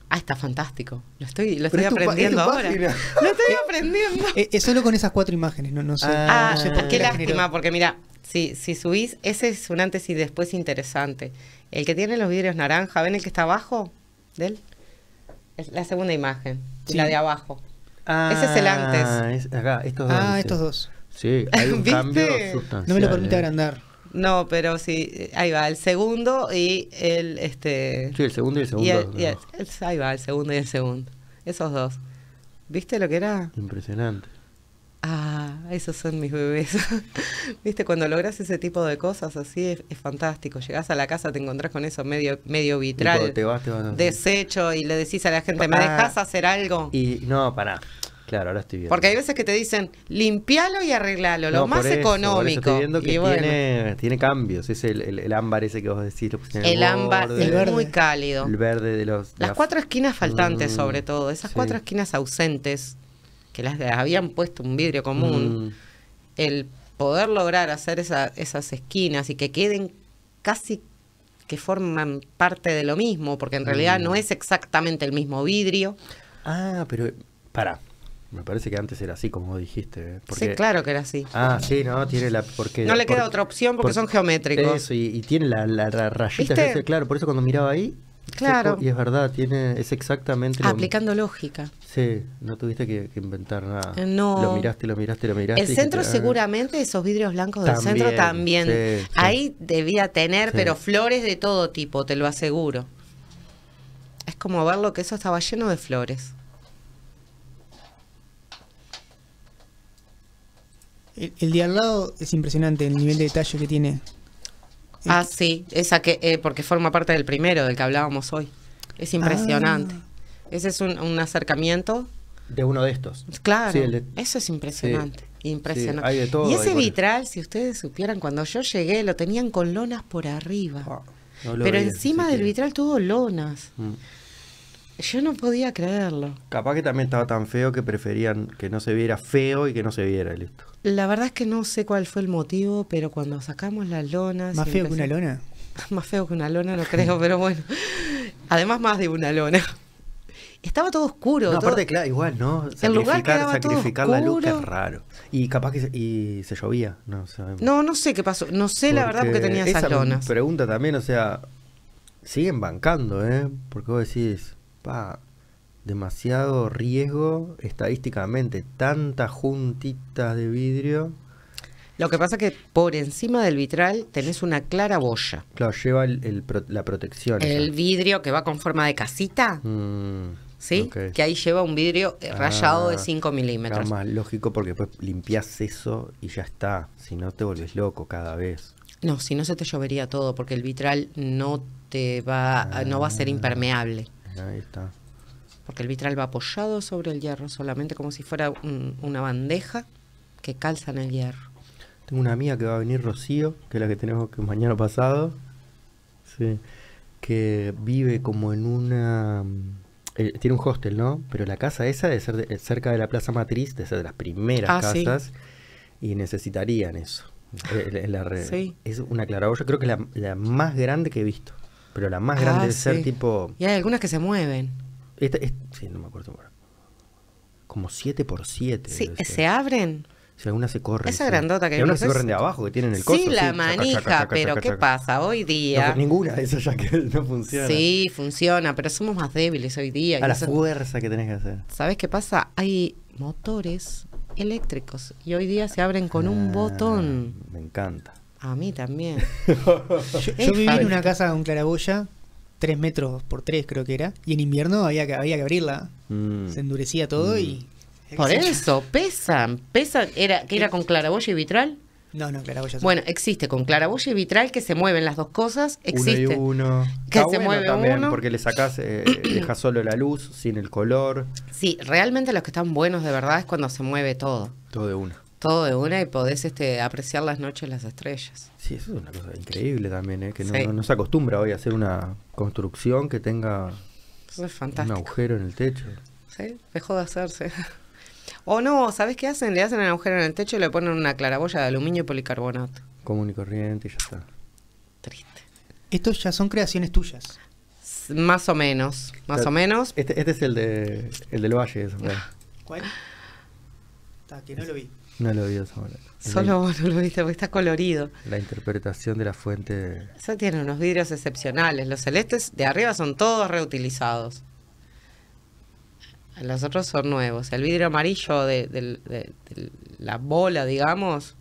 Ah, está fantástico. Lo estoy aprendiendo ahora. Lo estoy aprendiendo. Es solo con esas 4 imágenes, no sé. Ah, no sé por qué lástima, generó. Porque mira, si subís, ese es un antes y después interesante. El que tiene los vidrios naranja, ¿ven el que está abajo de él? Es la segunda imagen, sí. La de abajo. Ah, ese es el antes. Acá, estos dos. Sí, hay un cambio sustancial. No me lo permite agrandar. No, pero sí, ahí va, el segundo y el... Sí, el segundo y el segundo. Ahí va, el segundo y el segundo. Esos dos. ¿Viste lo que era? Impresionante. Ah, esos son mis bebés. ¿Viste? Cuando logras ese tipo de cosas así es fantástico. Llegás a la casa, te encontrás con eso medio vitral, te vas deshecho y le decís a la gente, ¿me dejás hacer algo? Y no, pará. Claro, ahora estoy viendo. Porque hay veces que te dicen, limpialo y arreglalo, lo más económico. Estoy viendo que tiene cambios, es el ámbar ese que vos decís. El ámbar es muy cálido. El verde de los... Las 4 esquinas faltantes sobre todo, esas 4 esquinas ausentes, que las habían puesto un vidrio común. El poder lograr hacer esas esquinas y que queden casi que forman parte de lo mismo, porque en realidad no es exactamente el mismo vidrio. Ah, pero pará. Me parece que antes era así, como dijiste. Porque... Sí, claro que era así. Ah, sí, no, tiene la... Porque, no le queda otra opción porque son geométricos. Eso, y tiene la rayita. Ese, claro, por eso cuando miraba ahí... Claro. Y es verdad, es exactamente... Aplicando lógica. Sí, no tuviste que inventar nada. No. Lo miraste. El centro seguramente, esos vidrios blancos del centro también. Sí, ahí debía tener, pero flores de todo tipo, te lo aseguro. Es como verlo que eso estaba lleno de flores. El de al lado es impresionante el nivel de detalle que tiene. Ah, sí, esa que porque forma parte del primero, del que hablábamos hoy. Es impresionante. Ah. Ese es un acercamiento. De uno de estos. Claro, sí, eso es impresionante. Sí, impresionante. Sí, hay de todo, y ese vitral, si ustedes supieran, cuando yo llegué lo tenían con lonas por arriba. Oh, no lo pero vi, encima del vitral tuvo lonas. Yo no podía creerlo. Capaz que también estaba tan feo que preferían que no se viera feo y que no se viera, listo. La verdad es que no sé cuál fue el motivo, pero cuando sacamos las lonas... ¿Más feo que una lona? Más feo que una lona, no creo, pero bueno. Además, más de una lona. Estaba todo oscuro. No, todo... Aparte, claro, igual, ¿no? Sacrificar la luz, que es raro. Y capaz que se llovía, no sabemos. No, no sé qué pasó. No sé, porque la verdad, porque tenía esas lonas. Pregunta también, o sea, siguen bancando, ¿eh? Porque vos decís... demasiado riesgo estadísticamente, tantas juntitas de vidrio. Lo que pasa es que por encima del vitral tenés una clara boya. Claro, lleva la protección. El vidrio que va con forma de casita, ¿sí? Okay. Que ahí lleva un vidrio rayado de 5 milímetros. Más lógico porque después limpiás eso y ya está, si no te volvés loco cada vez. No, si no se te llovería todo porque el vitral no va a ser impermeable. Ahí está. Porque el vitral va apoyado sobre el hierro, solamente como si fuera una bandeja que calza en el hierro. Tengo una amiga que va a venir, Rocío, que es la que tenemos que mañana pasado, sí, que vive como en una... tiene un hostel, ¿no? Pero la casa esa debe ser cerca de la Plaza Matriz, debe ser de las primeras casas, sí. Y necesitarían eso. Sí. Es una claraboya, creo que es la más grande que he visto. Pero la más grande de ser tipo... Y hay algunas que se mueven. Sí, no me acuerdo. Como 7 por 7. Sí, se abren. Si algunas se corren. Esa grandota que hay. Algunas se corren de abajo, que tienen el coso. Sí, la manija, pero ¿qué pasa hoy día? Ninguna de esas ya que no funciona. Sí, funciona, pero somos más débiles hoy día. A la fuerza que tenés que hacer. ¿Sabés qué pasa? Hay motores eléctricos y hoy día se abren con un botón. Me encanta. A mí también. Yo viví en una casa con claraboya, 3 metros por 3 creo que era, y en invierno había que abrirla. Se endurecía todo y... Por eso, pesan. ¿Era con claraboya y vitral? No, claraboya. Bueno, existe con claraboya y vitral que se mueven las dos cosas. Existe. Uno y uno. Que se mueve también, porque le sacás, dejas solo la luz, sin el color. Sí, realmente los que están buenos de verdad es cuando se mueve todo. Todo de una. Todo de una y podés apreciar las noches, las estrellas. Sí, eso es una cosa increíble también, que no se acostumbra hoy a hacer una construcción que tenga un agujero en el techo. Sí, dejó de hacerse. O no, ¿sabés qué hacen? Le hacen un agujero en el techo y le ponen una claraboya de aluminio y policarbonato. Común y corriente y ya está. Triste. Estos ya son creaciones tuyas. Más o menos, más o menos. Este es el del Valle. ¿Cuál? Que no lo vi. No lo vi, Samuel. Solo vos no lo viste porque está colorido. La interpretación de la fuente. Eso tiene unos vidrios excepcionales. Los celestes de arriba son todos reutilizados. Los otros son nuevos. El vidrio amarillo de la bola, digamos,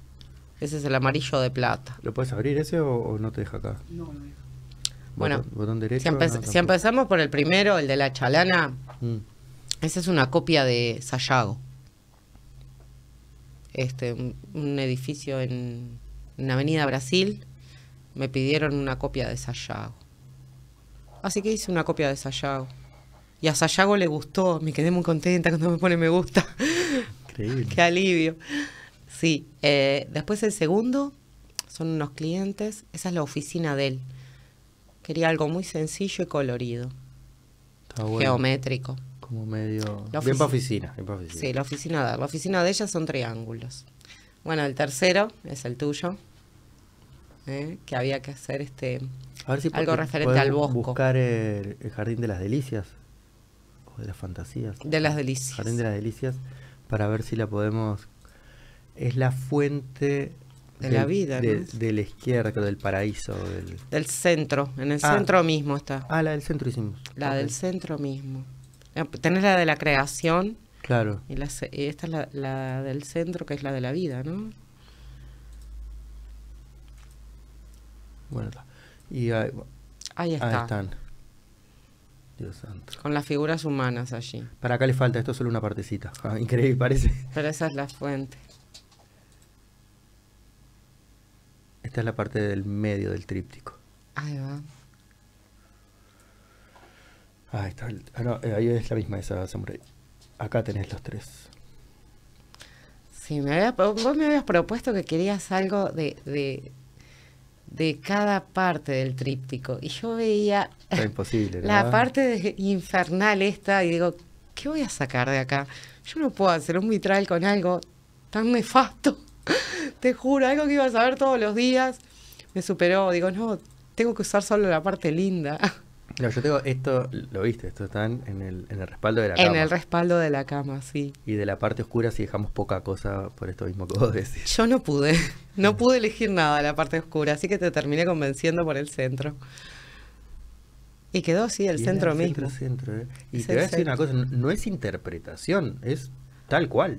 ese es el amarillo de plata. ¿Lo puedes abrir ese o no te deja acá? No, no deja. Bueno, botón derecho, si empezamos por el primero, el de la chalana, esa es una copia de Sayago. Un edificio en Avenida Brasil, me pidieron una copia de Sayago. Así que hice una copia de Sayago. Y a Sayago le gustó, me quedé muy contenta cuando me pone me gusta. Increíble. Qué alivio. Sí, después el segundo, son unos clientes, esa es la oficina de él. Quería algo muy sencillo y colorido. Está bueno. Geométrico. Como medio... Bien para oficina. Sí, la oficina de él. La oficina de ella son triángulos. Bueno, el tercero es el tuyo. Que había que hacer a ver si algo referente al Bosco. Buscar el Jardín de las Delicias. O de las Fantasías. De las Delicias. Jardín de las Delicias. Para ver si la podemos... Es la fuente... De la vida, ¿no? De la izquierda, del paraíso. Del centro. En el centro mismo está. La del centro hicimos. La del centro mismo. Tenés la de la creación. Claro. Y esta es la del centro, que es la de la vida, ¿no? Bueno, y ahí están. Dios santo. Con las figuras humanas allí. Para acá le falta, esto es solo una partecita. Increíble, parece. Pero esa es la fuente. Esta es la parte del medio del tríptico. Ahí va. Ahí está. No, ahí es la misma esa, Samurai. Acá tenés los tres. Sí, vos me habías propuesto que querías algo de cada parte del tríptico. Y yo veía imposible, la parte infernal esta y digo, ¿qué voy a sacar de acá? Yo no puedo hacer un vitral con algo tan nefasto. Te juro, algo que ibas a ver todos los días. Me superó. Digo, no, tengo que usar solo la parte linda. No, yo tengo esto, lo viste, esto está en el respaldo de la cama. En el respaldo de la cama, sí. Y de la parte oscura si dejamos poca cosa por esto mismo que vos decís. Yo no pude elegir nada de la parte oscura, así que te terminé convenciendo por el centro. Y quedó así el centro mismo. Centro. Y te voy a decir una cosa, no es interpretación, es tal cual.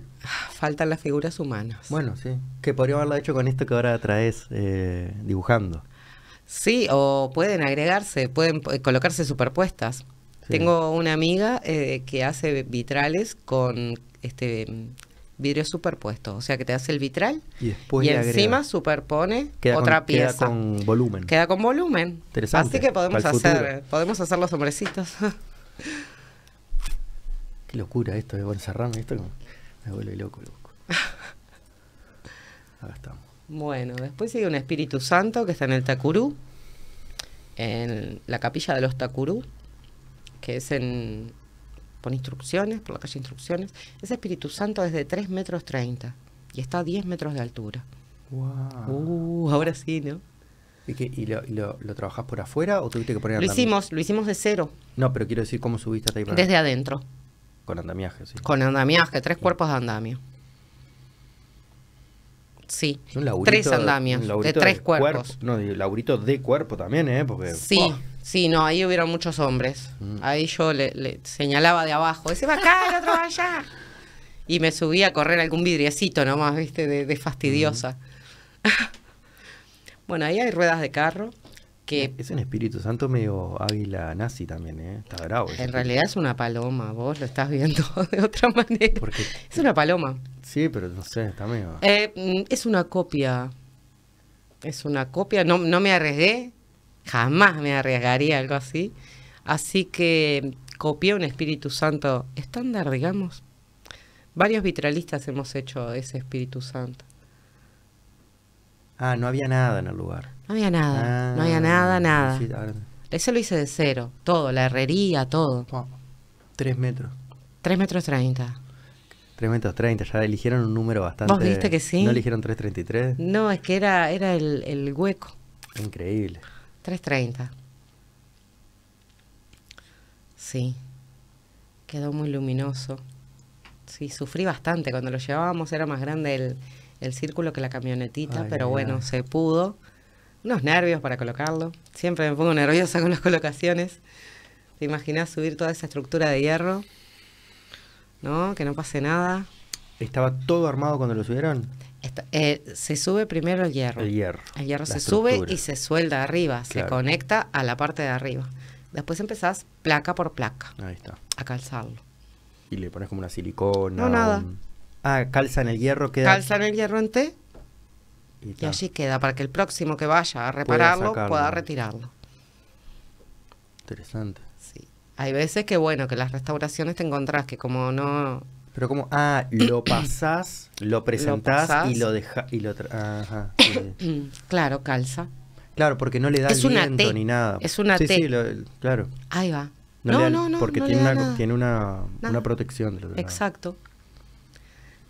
Faltan las figuras humanas. Bueno, sí, que podría haberla hecho con esto que ahora traes dibujando. Sí, o pueden agregarse, pueden colocarse superpuestas. Sí. Tengo una amiga que hace vitrales con vidrio superpuesto. O sea, que te hace el vitral y encima superpone otra pieza. Queda con volumen. Queda con volumen. Interesante. Así que podemos hacer los hombrecitos. Qué locura esto de Bolsarrame. Esto me vuelve loco. Acá estamos. Bueno, después sigue un Espíritu Santo que está en el Tacurú, en la capilla de los Tacurú, que es por Instrucciones, por la calle Instrucciones. Ese Espíritu Santo es de 3,30 metros y está a 10 metros de altura. Wow. Ahora sí, ¿no? ¿Y lo trabajás por afuera o tuviste que poner andamiaje? Lo hicimos de cero. No, pero quiero decir, ¿cómo subiste hasta ahí? Desde adentro. Con andamiaje, sí. Con andamiaje, 3 cuerpos de andamio. Sí, tres andamios de 3 cuerpos. No, laburito de cuerpo también, ¿eh? Porque, sí, sí, no, ahí hubieron muchos hombres. Ahí yo le señalaba de abajo, ese va acá, el otro va allá. Y me subía a correr algún vidriecito nomás, ¿viste? De fastidiosa. Bueno, ahí hay ruedas de carro. Que es un Espíritu Santo medio águila nazi también, ¿eh? Está bravo. En realidad es una paloma, vos lo estás viendo de otra manera. Porque es una paloma. Sí, pero no sé, está medio... es una copia. Es una copia. No, no me arriesgué. Jamás me arriesgaría algo así. Así que copié un Espíritu Santo estándar, digamos. Varios vitralistas hemos hecho ese Espíritu Santo. Ah, no había nada en el lugar. No había nada, no había nada, nada. Sí, eso lo hice de cero, todo, la herrería, todo. Wow. 3 metros. 3,30 metros. 3,30 metros, ya eligieron un número bastante... ¿Vos viste que sí? ¿No eligieron 3,33? No, es que era el hueco. Increíble. 3,30. Sí, quedó muy luminoso. Sí, sufrí bastante, cuando lo llevábamos era más grande el círculo que la camionetita, pero bueno, se pudo. Unos nervios para colocarlo. Siempre me pongo nerviosa con las colocaciones. ¿Te imaginás subir toda esa estructura de hierro? ¿No? Que no pase nada. ¿Estaba todo armado cuando lo subieron? Se sube primero el hierro. El hierro. El hierro se sube y se suelda arriba. Claro. Se conecta a la parte de arriba. Después empezás placa por placa. Ahí está. A calzarlo. ¿Y le pones como una silicona? No, nada. Ah, calza en el hierro. Queda... Calza en el hierro en T. Y allí queda, para que el próximo que vaya a repararlo pueda retirarlo. Interesante. Sí. Hay veces que, bueno, que las restauraciones te encontrás que como no... Pero como, ah, lo pasás, lo presentás, y lo dejás... Ajá. Sí. Claro, calza. Claro, porque no le da viento ni nada. Es una T. Sí, sí, claro. Ahí va. No, porque tiene una protección. De lo que exacto. Nada.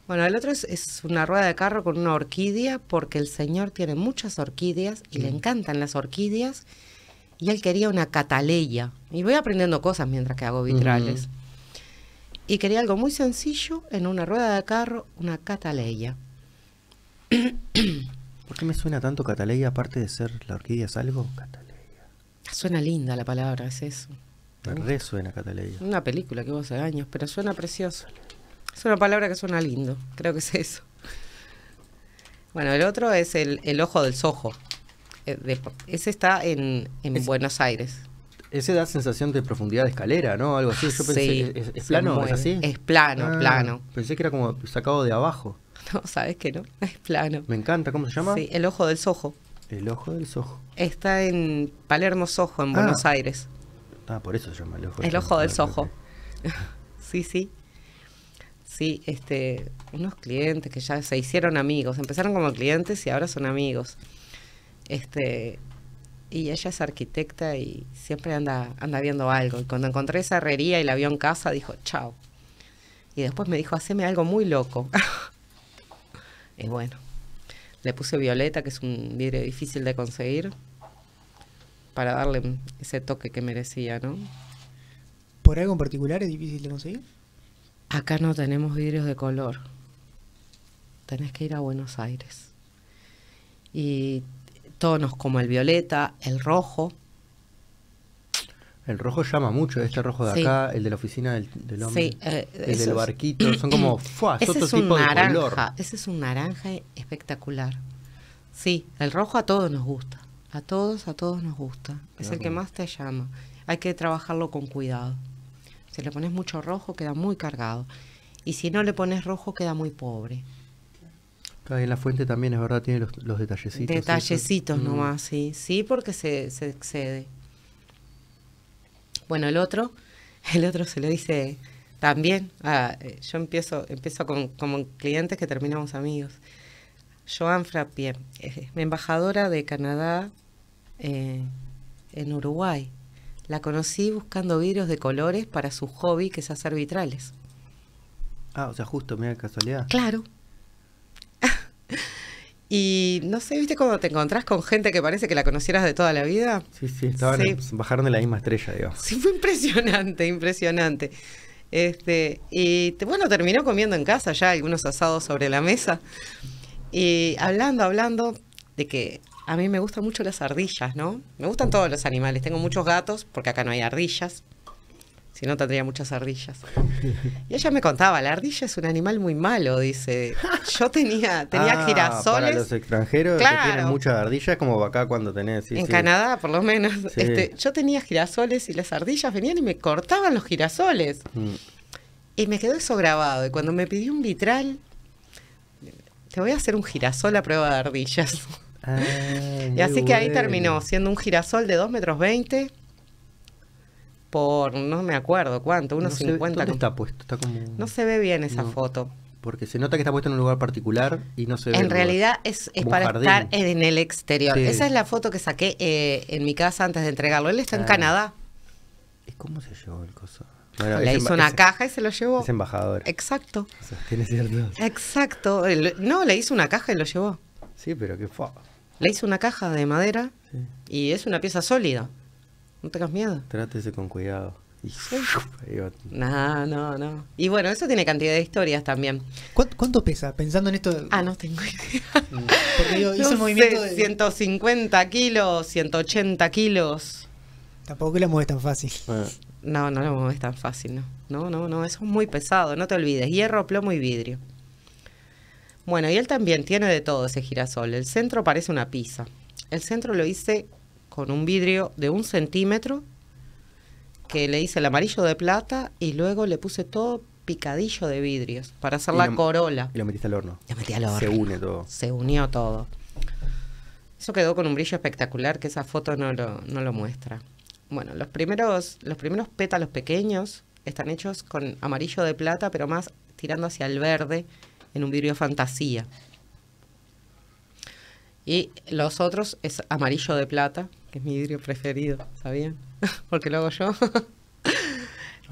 Bueno, el otro es una rueda de carro con una orquídea, porque el señor tiene muchas orquídeas y le encantan las orquídeas, y él quería una cataleya. Y voy aprendiendo cosas mientras que hago vitrales. Y quería algo muy sencillo, en una rueda de carro, una cataleya. ¿Por qué me suena tanto cataleya, aparte de ser la orquídea salvo? Cataleya. Suena linda la palabra, es eso. Me re suena cataleya. Una película que hubo hace años, pero suena precioso. Es una palabra que suena lindo, creo que es eso. Bueno, el otro es el ojo del sojo. Ese está en Buenos Aires. Ese da sensación de profundidad de escalera, ¿no? Algo así. Yo pensé, sí, ¿es plano? ¿Es así? Es plano, plano. Pensé que era como sacado de abajo. No, sabes que no, es plano. Me encanta, ¿cómo se llama? Sí, el ojo del sojo. El ojo del sojo. Está en Palermo Sojo, en Buenos Aires. Ah, por eso se llama el ojo del sojo. El ojo del sojo. Sí, sí. Sí, unos clientes que ya se hicieron amigos, empezaron como clientes y ahora son amigos. Y ella es arquitecta y siempre anda viendo algo. Y cuando encontré esa herrería y la vio en casa, dijo, chao. Y después me dijo, haceme algo muy loco. Y bueno, le puse violeta, que es un vidrio difícil de conseguir, para darle ese toque que merecía, ¿no? ¿Por algo en particular es difícil de conseguir? Acá no tenemos vidrios de color. Tenés que ir a Buenos Aires. Y tonos como el violeta, el rojo. El rojo llama mucho, este rojo de acá, el de la oficina del hombre, el del barquito. Son como, ¡fua! Es otro tipo de color. Ese es un naranja espectacular. Sí, el rojo a todos nos gusta. A todos nos gusta. Es el que más te llama. Hay que trabajarlo con cuidado. Si le pones mucho rojo, queda muy cargado. Y si no le pones rojo, queda muy pobre. Ahí en la fuente también, es verdad, tiene los detallecitos. Detallecitos, ¿sí? Nomás, sí. Sí, porque se excede. Bueno, el otro se le dice también. Yo empiezo como clientes que terminamos amigos. Joan Frappier, embajadora de Canadá en Uruguay. La conocí buscando vidrios de colores para su hobby, que es hacer vitrales. Ah, o sea, justo, mira, casualidad. Claro. Y no sé, ¿viste cuando te encontrás con gente que parece que la conocieras de toda la vida? Sí, sí, estaban, sí, bajaron de la misma estrella, digamos. Sí, fue impresionante, impresionante. Y bueno, terminó comiendo en casa ya algunos asados sobre la mesa. Y hablando de que a mí me gustan mucho las ardillas, ¿no? Me gustan todos los animales. Tengo muchos gatos, porque acá no hay ardillas. Si no, tendría muchas ardillas. Y ella me contaba, la ardilla es un animal muy malo, dice. Yo tenía girasoles. Para los extranjeros, claro, que tienen muchas ardillas, como acá cuando tenés. Sí, en sí. Canadá, por lo menos. Sí. Yo tenía girasoles y las ardillas venían y me cortaban los girasoles. Mm. Y me quedó eso grabado. Y cuando me pidió un vitral, te voy a hacer un girasol a prueba de ardillas. Ay, y así que ahí terminó siendo un girasol de 2,20 metros. Por no me acuerdo cuánto, unos 50. ¿Dónde está puesto? Está como... No se ve bien esa foto. Porque se nota que está puesto en un lugar particular y no se ve. En realidad es para estar en el exterior. Sí. Esa es la foto que saqué en mi casa antes de entregarlo. Él está en Canadá. ¿Y cómo se llevó el coso? Bueno, le hizo una caja y se lo llevó. Es embajador. Exacto. O sea, tiene cierto. Exacto. No, le hizo una caja y lo llevó. Sí, pero qué fue. Le hizo una caja de madera, sí, y es una pieza sólida. No tengas miedo. Trátese con cuidado. Y... ¿Sí? No. Y bueno, eso tiene cantidad de historias también. ¿Cuánto pesa? Pensando en esto... no tengo idea. Porque yo hice un movimiento de... 150 kilos, 180 kilos. Tampoco que la mueves tan fácil. No la mueves tan fácil, no. No, eso es muy pesado, no te olvides. Hierro, plomo y vidrio. Bueno, y él también tiene de todo ese girasol. El centro parece una pizza. El centro lo hice... con un vidrio de 1 cm, que le hice el amarillo de plata y luego le puse todo picadillo de vidrios para hacer la corola. Y lo metiste al horno. Lo metí al horno. Se une todo. Se unió todo. Eso quedó con un brillo espectacular que esa foto no lo muestra. Bueno, los primeros pétalos pequeños están hechos con amarillo de plata, pero más tirando hacia el verde en un vidrio fantasía. Y los otros es amarillo de plata, que es mi vidrio preferido, ¿sabían? Porque lo hago yo.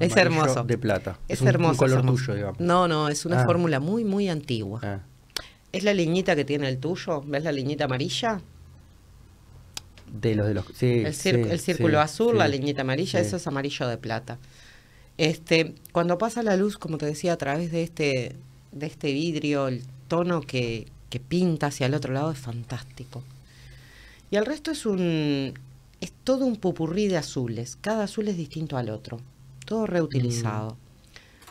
Es hermoso. De plata. Es hermoso. Un color tuyo, digamos. No, es una fórmula muy, muy antigua. Es la liñita que tiene el tuyo. ¿Ves la liñita amarilla? De los sí, el círculo azul, sí, la liñita amarilla, sí, eso es amarillo de plata. Cuando pasa la luz, como te decía, a través de este vidrio, el tono que pinta hacia el otro lado es fantástico. Y el resto es todo un popurrí de azules. Cada azul es distinto al otro. Todo reutilizado.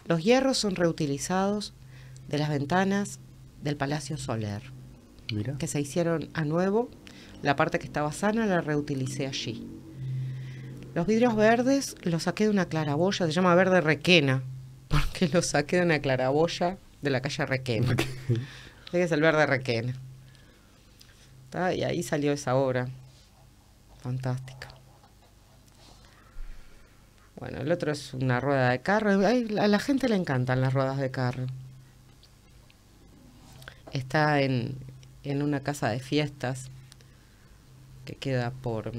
Los hierros son reutilizados de las ventanas del Palacio Soler. Mira. Que se hicieron a nuevo. La parte que estaba sana la reutilicé allí. Los vidrios verdes los saqué de una claraboya. Se llama verde requena. Porque los saqué de una claraboya de la calle Requena. Este es el verde Requena. Y ahí salió esa obra. Fantástica. Bueno, el otro es una rueda de carro. A la gente le encantan las ruedas de carro. Está en una casa de fiestas que queda por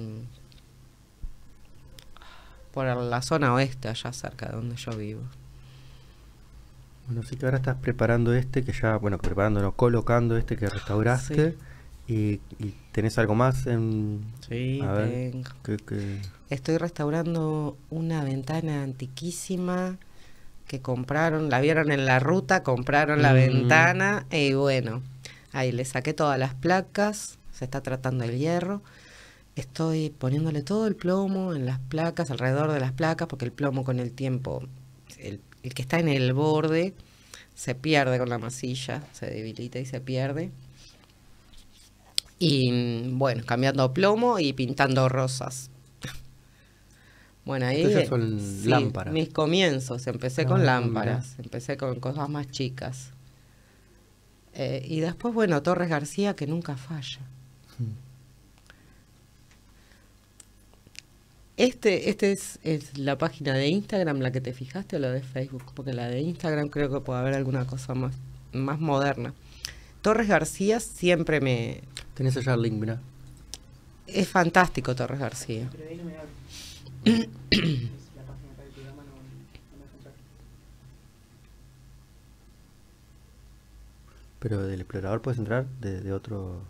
la zona oeste, allá cerca de donde yo vivo. Bueno, así que ahora estás preparando que ya, bueno, preparándolo, colocando que restauraste, sí, y tenés algo más en... Sí, tengo. Estoy restaurando una ventana antiquísima que compraron, la vieron en la ruta, compraron la ventana y bueno, ahí le saqué todas las placas, se está tratando el hierro, estoy poniéndole todo el plomo en las placas, alrededor de las placas, porque el plomo con el tiempo... El que está en el borde se pierde con la masilla, se debilita y se pierde. Y bueno, cambiando plomo y pintando rosas. Bueno, ahí son, sí, lámparas. Mis comienzos, empecé con lámparas, empecé con cosas más chicas. Y después, bueno, Torres García, que nunca falla. Esta es la página de Instagram, la que te fijaste, o la de Facebook, porque la de Instagram creo que puede haber alguna cosa más moderna. Torres García siempre me... Tenés allá el link, mirá. Es fantástico Torres García. Pero ahí no me da... es la página para el programa, no me Pero del explorador puedes entrar de otro.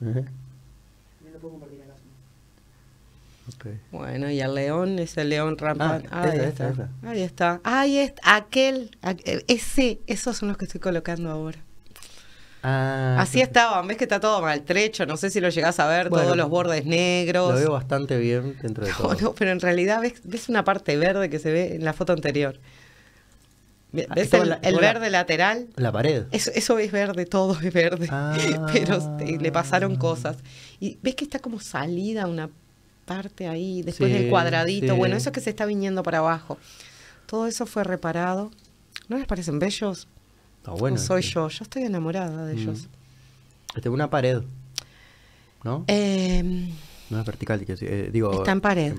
No lo puedo compartir acá. Okay. Bueno, y al león, ese león rampa. Ahí está. Ahí está. Esos son los que estoy colocando ahora. Ah, así estaban, ves que está todo maltrecho, no sé si lo llegás a ver, bueno, todos los bordes negros. Lo veo bastante bien dentro de todo. No, pero en realidad ves una parte verde que se ve en la foto anterior. ¿Ves el verde lateral? La pared. Eso es verde, todo es verde. Ah, pero le pasaron cosas. Y ves que está como salida una parte ahí, después del cuadradito. Sí. Bueno, eso es que se está viniendo para abajo. Todo eso fue reparado. ¿No les parecen bellos? Oh, bueno, yo estoy enamorada de ellos. Esta es una pared, ¿no? No es vertical, digo... Está en pared.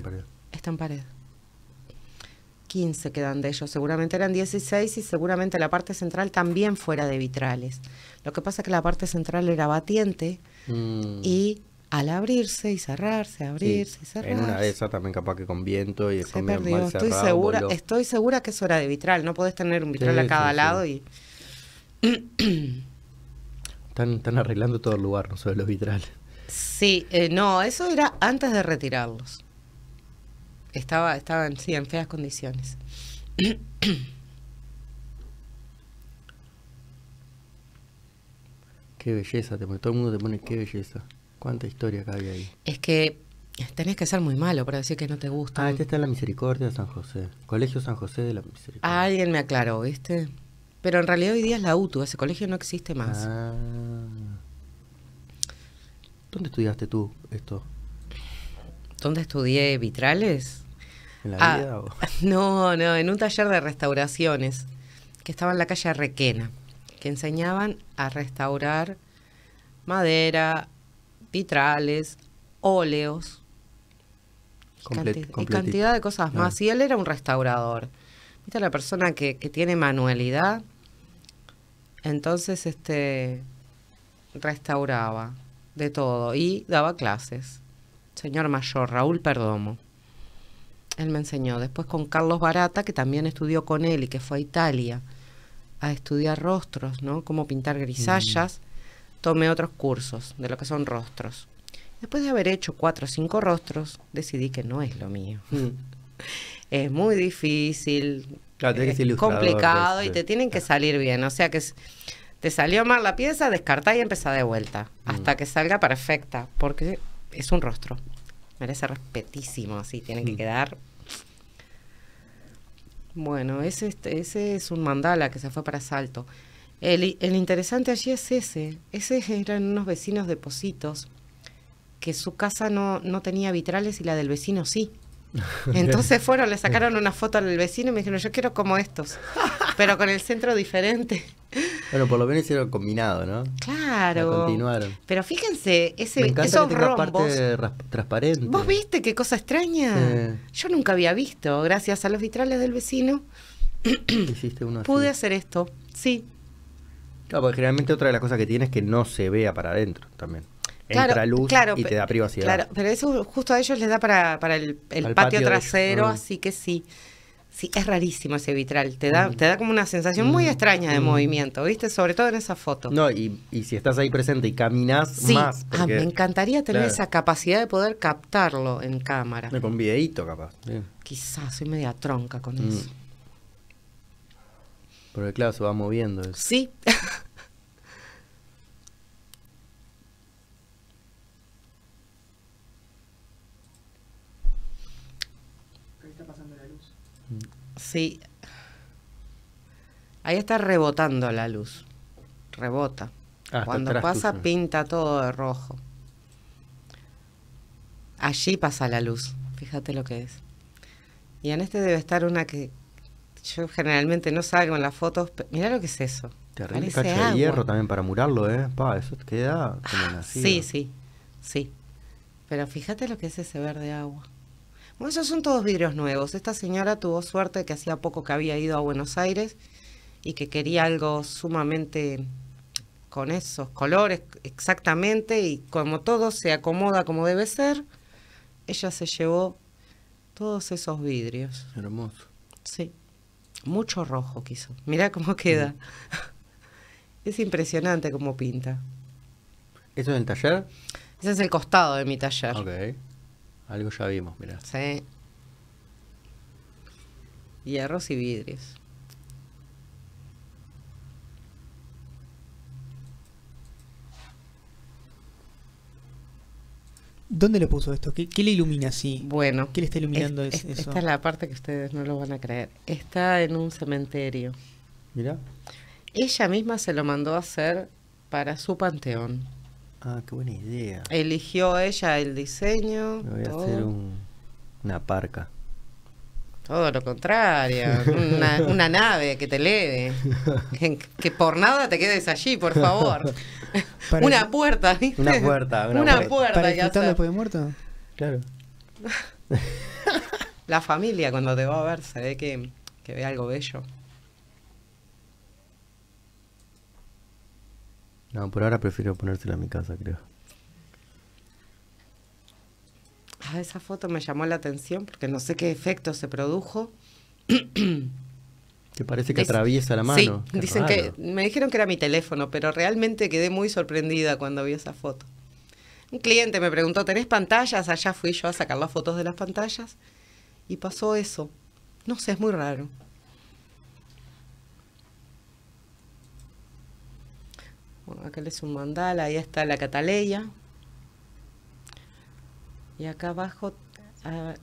15 quedan de ellos, seguramente eran 16 y seguramente la parte central también fuera de vitrales. Lo que pasa es que la parte central era batiente y al abrirse y cerrarse, abrirse y cerrarse... En una de esas también capaz que con viento y... Se perdió, estoy segura que eso era de vitral, no podés tener un vitral a cada lado y... Están arreglando todo el lugar, no solo los vitrales. Sí, no, eso era antes de retirarlos. Estaban, sí, en feas condiciones. Qué belleza, todo el mundo te pone qué belleza. Cuánta historia cabe ahí. Es que tenés que ser muy malo para decir que no te gusta. Ah, este está en la Misericordia de San José. Colegio San José de la Misericordia. Alguien me aclaró, ¿viste? Pero en realidad hoy día es la UTU, ese colegio no existe más. Ah. ¿Dónde estudiaste tú esto? ¿Dónde estudié vitrales? ¿En la vida? ¿O? No, en un taller de restauraciones que estaba en la calle Requena, que enseñaban a restaurar madera, vitrales, óleos, y cantidad de cosas más. Y él era un restaurador. Esta es la persona que tiene manualidad, entonces restauraba de todo y daba clases. Señor mayor, Raúl Perdomo. Él me enseñó. Después con Carlos Barata, que también estudió con él y que fue a Italia a estudiar rostros, ¿no? Cómo pintar grisallas. Tomé otros cursos de lo que son rostros. Después de haber hecho 4 o 5 rostros, decidí que no es lo mío. Es muy difícil, claro, es complicado y te tienen que salir bien. O sea que te salió mal la pieza, descartá y empezá de vuelta hasta que salga perfecta, porque es un rostro, merece respetísimo, así tiene que quedar. Bueno, ese es un mandala que se fue para Salto. El interesante allí es ese eran unos vecinos de Positos que su casa no tenía vitrales y la del vecino sí. Entonces le sacaron una foto al vecino y me dijeron, yo quiero como estos, pero con el centro diferente. Bueno, por lo menos hicieron combinado, ¿no? Claro. La continuaron. Pero fíjense, esos rombos. Parte transparente. ¿Vos viste qué cosa extraña? Yo nunca había visto, gracias a los vitrales del vecino, pude hacer esto, sí. Claro, porque generalmente otra de las cosas que tiene es que no se vea para adentro también. Entra luz y te da privacidad. Claro, pero eso justo a ellos les da para el patio trasero, así que sí. Sí, es rarísimo ese vitral. Te da como una sensación muy extraña de movimiento, ¿viste? Sobre todo en esa foto. No, y si estás ahí presente y caminás más. Porque, me encantaría tener esa capacidad de poder captarlo en cámara. Con videíto, capaz. Quizás, soy media tronca con eso. Pero claro, se va moviendo eso. Sí. Sí, ahí está rebotando la luz, rebota. Cuando pasa pinta todo de rojo. Allí pasa la luz, fíjate lo que es. Y en debe estar una que yo generalmente no salgo en las fotos. Mirá lo que es eso. Terrible cacho de hierro también para murarlo, ¿eh? Pa, eso queda como sí. Pero fíjate lo que es ese verde agua. Bueno, esos son todos vidrios nuevos. Esta señora tuvo suerte que hacía poco que había ido a Buenos Aires y que quería algo sumamente con esos colores exactamente, y como todo se acomoda como debe ser, ella se llevó todos esos vidrios. Hermoso. Sí. Mucho rojo quiso. Mirá cómo queda. Es impresionante cómo pinta. ¿Eso es el taller? Ese es el costado de mi taller. Ok. Algo ya vimos, mirá. Sí. Hierros y vidrios. ¿Dónde lo puso esto? ¿Qué le ilumina así? Bueno. ¿Qué le está iluminando eso? Esta es la parte que ustedes no lo van a creer. Está en un cementerio. Mirá. Ella misma se lo mandó a hacer para su panteón. Ah, qué buena idea. Eligió ella el diseño. Me voy a hacer una parca. Todo lo contrario. Una nave que te eleve. Que por nada te quedes allí, por favor. Una puerta, ¿viste? Una puerta. ¿Para disfrutar después de muerto? Claro. La familia cuando te va a ver se ve que ve algo bello. No, por ahora prefiero ponértela en mi casa, creo. Ah, esa foto me llamó la atención porque no sé qué efecto se produjo. ¿Te parece que atraviesa la mano? Sí, dicen que, me dijeron que era mi teléfono, pero realmente quedé muy sorprendida cuando vi esa foto. Un cliente me preguntó, ¿tenés pantallas? Allá fui yo a sacar las fotos de las pantallas y pasó eso. No sé, es muy raro. Bueno, acá es un mandala, ahí está la cataleya. Y acá abajo,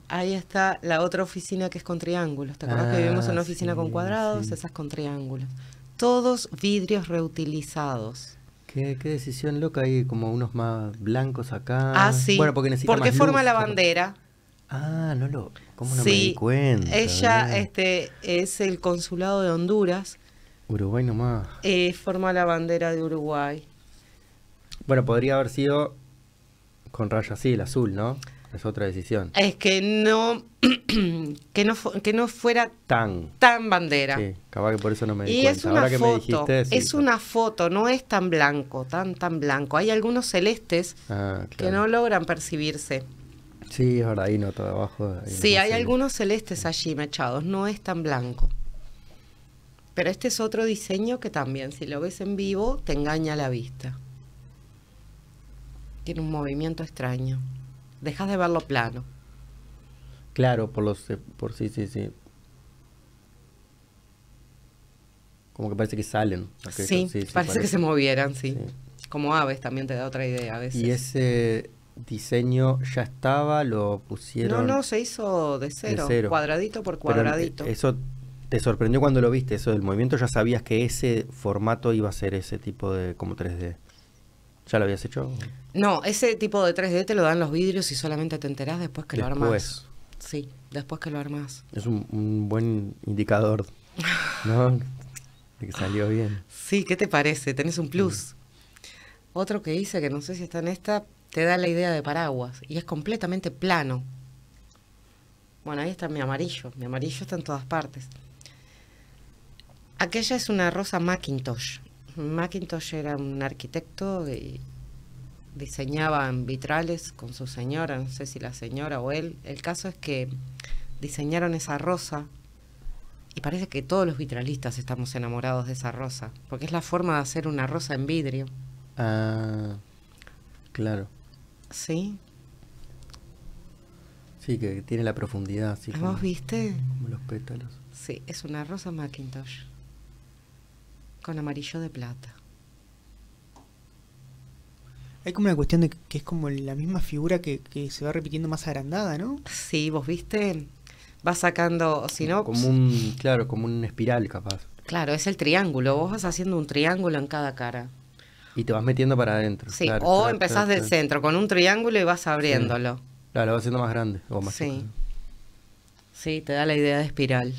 ahí está la otra oficina que es con triángulos. ¿Te acuerdas que vivimos en una oficina con cuadrados? Sí. Esas con triángulos. Todos vidrios reutilizados. Qué decisión loca. Hay como unos más blancos acá. Ah, sí. Bueno, porque forma luz, la bandera. Ah, no lo... ¿Cómo no me di cuenta? Ella es el consulado de Honduras. Uruguay nomás. Forma la bandera de Uruguay. Bueno, podría haber sido... Con raya así, el azul, ¿no? Es otra decisión. Es que no fuera tan bandera. Sí, capaz que por eso no me di cuenta. Es una foto, es una foto, no es tan blanco, tan blanco. Hay algunos celestes que no logran percibirse. Sí, es verdad, ahí no, todo abajo. Sí, hay algunos celestes allí mechados, no es tan blanco. Pero este es otro diseño que también, si lo ves en vivo, te engaña la vista. Tiene un movimiento extraño. Dejas de verlo plano. Claro, por sí. Como que parece que salen. Sí, parece que se movieran, sí. Como aves también te da otra idea a veces. ¿Y ese diseño ya estaba? ¿Lo pusieron? No, se hizo de cero. Cuadradito por cuadradito. Pero eso te sorprendió cuando lo viste, eso del movimiento. ¿Ya sabías que ese formato iba a ser ese tipo de como 3D? ¿Ya lo habías hecho? No, ese tipo de 3D te lo dan los vidrios y solamente te enterás después que lo armás. Sí, después que lo armás. Es un buen indicador, ¿no? De que salió bien. Sí, ¿qué te parece? Tenés un plus. Otro que hice, que no sé si está en esta, te da la idea de paraguas y es completamente plano. Bueno, ahí está mi amarillo. Mi amarillo está en todas partes. Aquella es una rosa Macintosh. Macintosh era un arquitecto y diseñaba vitrales con su señora, no sé si la señora o él. El caso es que diseñaron esa rosa y parece que todos los vitralistas estamos enamorados de esa rosa, porque es la forma de hacer una rosa en vidrio. Ah, claro. Sí. Sí, que tiene la profundidad. Así ¿vos como, viste? Como los pétalos. Sí, es una rosa Macintosh. Con amarillo de plata. Hay como una cuestión de que es como la misma figura que se va repitiendo más agrandada, ¿no? Sí, vos viste, vas sacando, si no... como un espiral capaz. Claro, es el triángulo, vos vas haciendo un triángulo en cada cara. Y te vas metiendo para adentro. Sí, claro, o empezás del centro con un triángulo y vas abriéndolo. Sí. Claro, lo vas haciendo más grande. O más grande. Sí, te da la idea de espiral.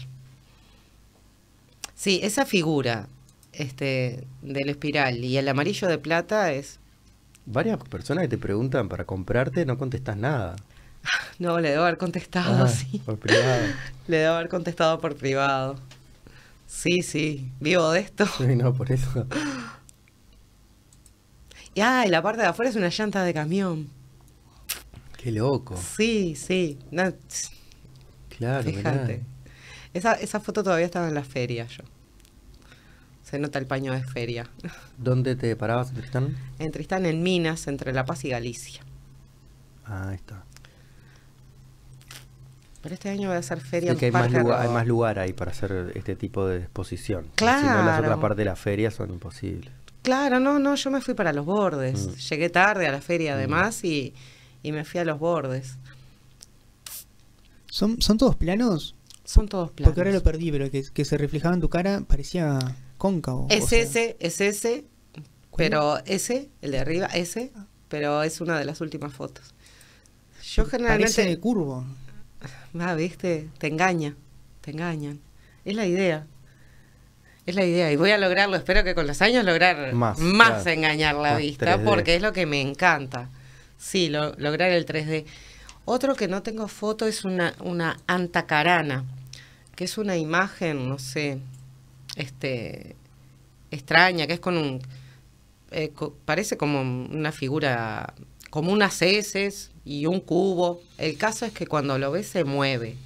Sí, esa figura... del espiral y el amarillo de plata es... Varias personas que te preguntan para comprarte no contestas nada. No, le debo haber contestado, sí. Por privado. Le debo haber contestado por privado. Sí, vivo de esto. Sí, no, por eso. Y la parte de afuera es una llanta de camión. Qué loco. Sí. No, claro, fíjate. Esa foto todavía estaba en la feria yo. Se nota el paño de feria. ¿Dónde te parabas, Tristán? En Tristán, en Minas, entre La Paz y Galicia. Ah, ahí está. Pero este año voy a hacer feria en Parque Rodó. Hay más lugar ahí para hacer este tipo de exposición. Claro. Si no, las otras partes de la feria son imposibles. Claro, no, no, yo me fui para Los Bordes. Llegué tarde a la feria, además, y me fui a Los Bordes. ¿Son todos planos? Son todos planos. Porque ahora lo perdí, pero que se reflejaba en tu cara parecía cóncavo. Es ese, pero ese, el de arriba, ese, pero es una de las últimas fotos. Yo generalmente... Parece de curvo. Ah, viste, te engañan. Es la idea, y voy a lograrlo, espero que con los años lograr más claro, engañar la más vista, 3D. Porque es lo que me encanta. Sí, lograr el 3D. Otro que no tengo foto es una antacarana, que es una imagen, no sé, extraña, que es con un... parece como una figura, como unas heces y un cubo. El caso es que cuando lo ves se mueve,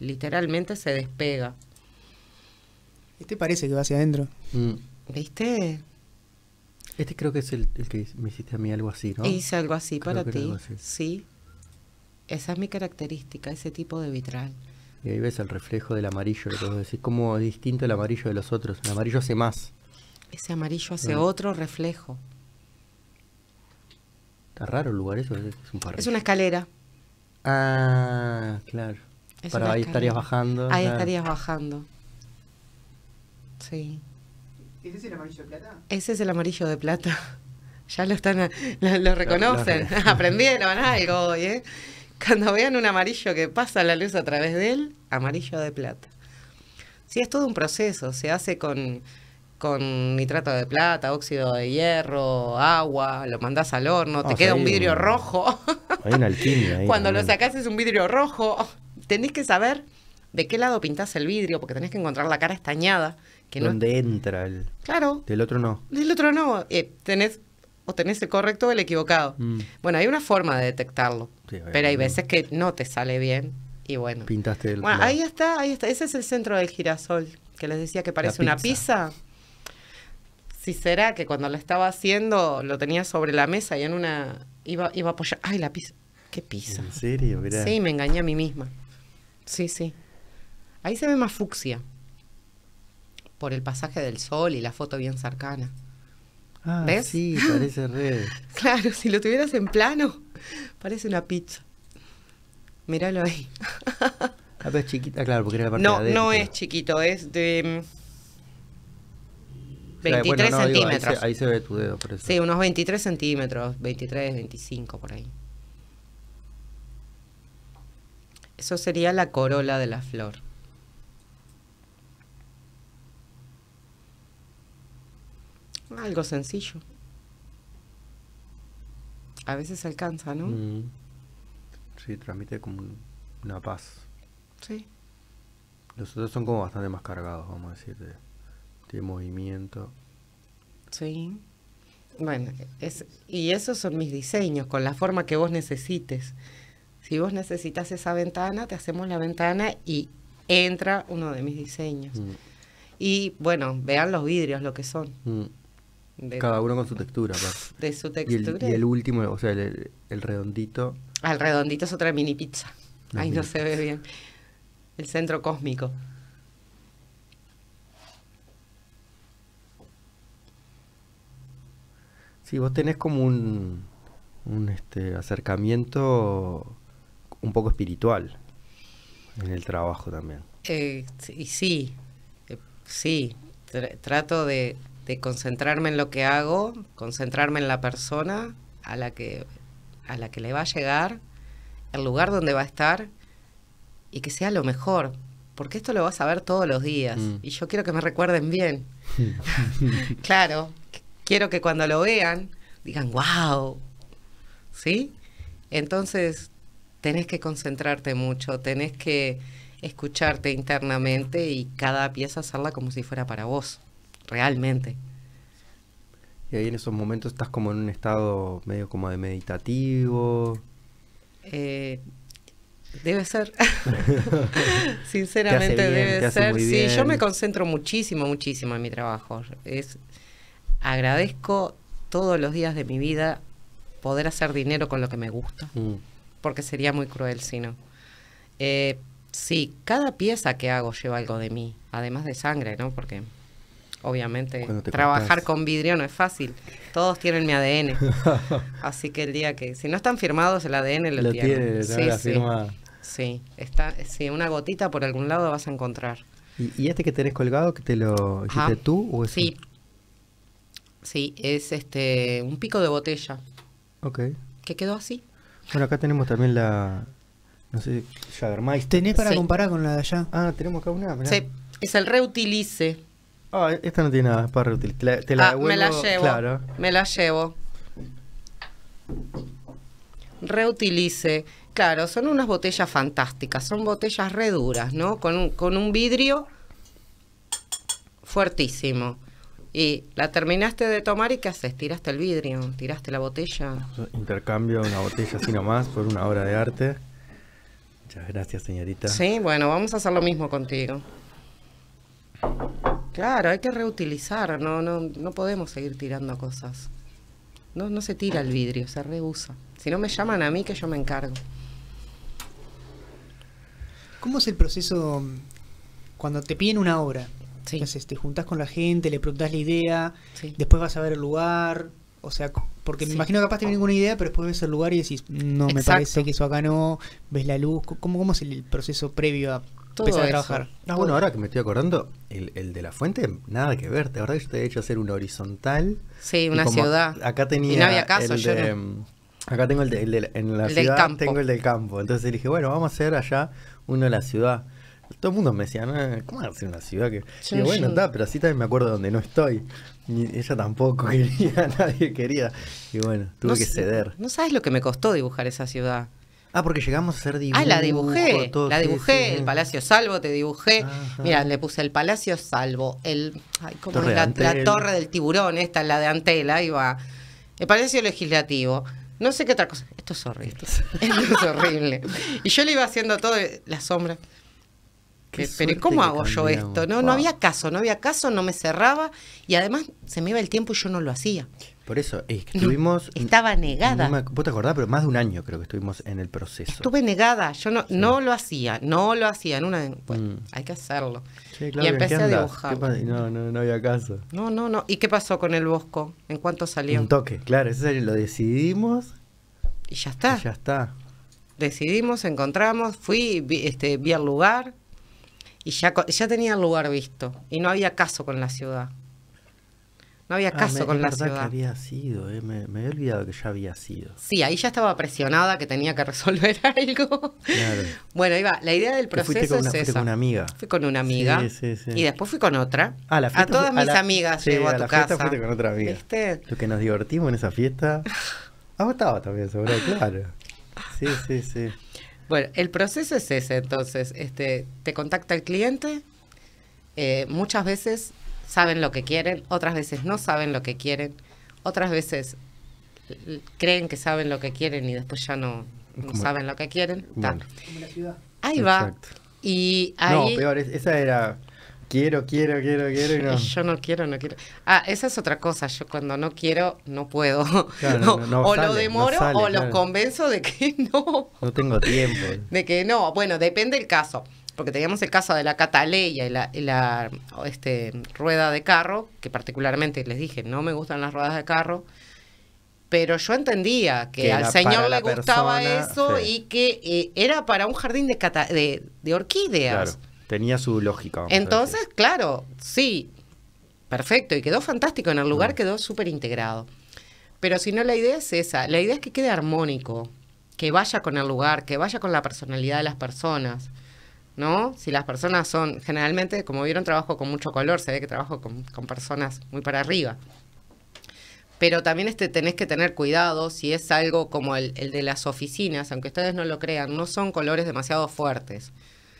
literalmente se despega. Este parece que va hacia adentro. ¿Viste? Este creo que es el que me hiciste a mí algo así, ¿no? Hice algo así creo para ti, sí. Esa es mi característica, ese tipo de vitral. Y ahí ves el reflejo del amarillo, que vos decís, como distinto el amarillo de los otros. El amarillo hace más. Ese amarillo hace otro reflejo. Está raro el lugar eso, es un parque. Es una escalera. Ah, claro. Para ahí estarías bajando. Ahí estarías bajando. Sí. ¿Ese es el amarillo de plata? Ese es el amarillo de plata. Ya lo reconocen. Claro. Aprendieron algo hoy, ¿eh? Cuando vean un amarillo que pasa la luz a través de él, amarillo de plata. Sí, es todo un proceso. Se hace con nitrato de plata, óxido de hierro, agua, lo mandás al horno, te queda un vidrio rojo. Hay una alquimia ahí. Cuando lo sacás es un vidrio rojo. Tenés que saber de qué lado pintás el vidrio, porque tenés que encontrar la cara estañada. Que donde no entra el... Claro. Del otro no. Del otro no. O tenés el correcto o el equivocado. Bueno, hay una forma de detectarlo, sí, pero hay veces que no te sale bien y bueno. Pintaste el... Bueno, ahí está. Ese es el centro del girasol, que les decía que parece una pizza. Si será que cuando lo estaba haciendo lo tenía sobre la mesa y en una... Iba a apoyar... ¡Ay, la pizza! ¡Qué pizza! ¿En serio? Mirá. Sí, me engañé a mí misma. Sí, sí. Ahí se ve más fucsia, por el pasaje del sol y la foto bien cercana. Ah, ¿ves? Sí, parece red. Claro, si lo tuvieras en plano, parece una pizza. Míralo ahí. Ah, pero es chiquita, claro, porque era la parte de adentro. No es chiquito, es de 23 centímetros. Digo, ahí se ve tu dedo, por eso. Sí, unos 23 centímetros, 23, 25, por ahí. Eso sería la corola de la flor. Algo sencillo. A veces se alcanza, ¿no? Sí, transmite como una paz. Sí. Los otros son como bastante más cargados, vamos a decir, de movimiento. Sí. Bueno, y esos son mis diseños, con la forma que vos necesites. Si vos necesitas esa ventana, te hacemos la ventana y entra uno de mis diseños. Y bueno, vean los vidrios, lo que son. Cada uno con su textura. De su textura. Y el último, o sea, el redondito. Ah, el redondito es otra mini pizza. Ahí no se ve bien. El centro cósmico. Sí, vos tenés como un acercamiento un poco espiritual en el trabajo también. Sí, trato de concentrarme en lo que hago, concentrarme en la persona a la que le va a llegar, el lugar donde va a estar, y que sea lo mejor, porque esto lo vas a ver todos los días y yo quiero que me recuerden bien. Claro, quiero que cuando lo vean digan wow, ¿sí? Entonces tenés que concentrarte mucho, tenés que escucharte internamente y cada pieza hacerla como si fuera para vos. Realmente. Y ahí en esos momentos estás como en un estado medio como de meditativo. Debe ser. Sinceramente bien, debe ser. Sí, yo me concentro muchísimo, muchísimo en mi trabajo. Agradezco todos los días de mi vida poder hacer dinero con lo que me gusta, porque sería muy cruel si no. Sí, cada pieza que hago lleva algo de mí, además de sangre, ¿no? Porque obviamente trabajar con vidrio no es fácil. Todos tienen mi ADN. Así que el día que... Si no están firmados, el ADN lo tienen. Sí, una gotita por algún lado vas a encontrar. ¿Y este que tenés colgado, que te lo hiciste tú? O sí. Sí, es un pico de botella. Ok. Que quedó así. Bueno, acá tenemos también la... No sé, Jagermeister. ¿Tenés para comparar con la de allá? Ah, tenemos acá una. Mirá. Sí, es el reutilice. Ah, esta no tiene nada, es para reutilizar. Te la devuelvo, me la llevo, claro. Me la llevo. Reutilice. Claro, son unas botellas fantásticas. Son botellas re duras, ¿no? Con un vidrio fuertísimo. Y la terminaste de tomar y ¿qué haces? Tiraste el vidrio, tiraste la botella. Intercambio una botella así nomás por una obra de arte. Muchas gracias, señorita. Sí, bueno, vamos a hacer lo mismo contigo. Claro, hay que reutilizar, no podemos seguir tirando cosas. No se tira el vidrio, se reusa. Si no me llaman a mí, que yo me encargo. ¿Cómo es el proceso cuando te piden una obra? Sí. Entonces, te juntás con la gente, le preguntás la idea, después vas a ver el lugar, o sea, porque me imagino que capaz te viene ninguna idea, pero después ves el lugar y decís, no, me parece que eso acá no, ves la luz, ¿cómo es el proceso previo a... Todo a trabajar. No, bueno, ahora que me estoy acordando, el de la fuente, nada que ver. La verdad que yo te he hecho hacer un horizontal. Sí, una ciudad. Acá tenía. Y no había caso, el de, no. Acá tengo el de la ciudad, tengo el del campo. Entonces dije, bueno, vamos a hacer allá uno de la ciudad. Todo el mundo me decía, ¿cómo vas a hacer una ciudad? Que sí, bueno, está, pero así también me acuerdo donde no estoy. Ni ella tampoco quería, nadie quería. Y bueno, tuve que ceder. No sabes lo que me costó dibujar esa ciudad. Ah, porque llegamos a hacer dibujos. Ah, la dibujé, el Palacio Salvo te dibujé. Ajá. Mirá, le puse el Palacio Salvo, la torre del tiburón, esta, la de Antela, ahí va. El Palacio Legislativo, no sé qué otra cosa. Esto es horrible. Esto es horrible. Y yo le iba haciendo todo, la sombra. Pero ¿cómo hago yo esto? No no había caso, no me cerraba y además se me iba el tiempo y yo no lo hacía. Por eso es que estuvimos... Estaba negada. ¿Vos te acordás? Pero más de un año creo que estuvimos en el proceso. Estuve negada. Yo no lo hacía. Bueno, hay que hacerlo. Sí, claro, y empecé a dibujar. No había caso. No. ¿Y qué pasó con el Bosco? ¿En cuánto salió? Un toque, claro. Eso lo decidimos. Y ya está. Decidimos, encontramos, vi el lugar y ya tenía el lugar visto. Y no había caso con la ciudad. No había caso con la ciudad. Que había sido, me había olvidado que ya había sido. Sí, ahí ya estaba presionada que tenía que resolver algo. Claro. Bueno, ahí va. La idea del proceso es esa. Fui con una amiga. Fui con una amiga. Sí. Y después fui con otra. A todas mis amigas llevo a tu casa. Fuiste con otra amiga. ¿Viste? Lo que nos divertimos en esa fiesta. Ah, estaba también, seguro, claro. Sí. Bueno, el proceso es ese, entonces. Te contacta el cliente. Muchas veces saben lo que quieren, otras veces no saben lo que quieren, otras veces creen que saben lo que quieren y después ya no saben lo que quieren. Bueno. Ahí va. Y ahí... No, peor, esa era quiero y no. Yo no quiero. Ah, esa es otra cosa, yo cuando no quiero, no puedo. Claro, o lo demoro, o los convenzo de que no. No tengo tiempo. De que no, bueno, depende del caso. Porque teníamos el caso de la cataleya y la rueda de carro, que particularmente les dije, no me gustan las ruedas de carro, pero yo entendía que al señor le gustaba eso y que era para un jardín de orquídeas. Claro, tenía su lógica. Entonces, claro, sí, perfecto, y quedó fantástico, en el lugar quedó súper integrado. Pero si no, la idea es esa, la idea es que quede armónico, que vaya con el lugar, que vaya con la personalidad de las personas. ¿No? Si las personas son, generalmente, como vieron, trabajo con mucho color, se ve que trabajo con personas muy para arriba. Pero también tenés que tener cuidado si es algo como el de las oficinas, aunque ustedes no lo crean, no son colores demasiado fuertes.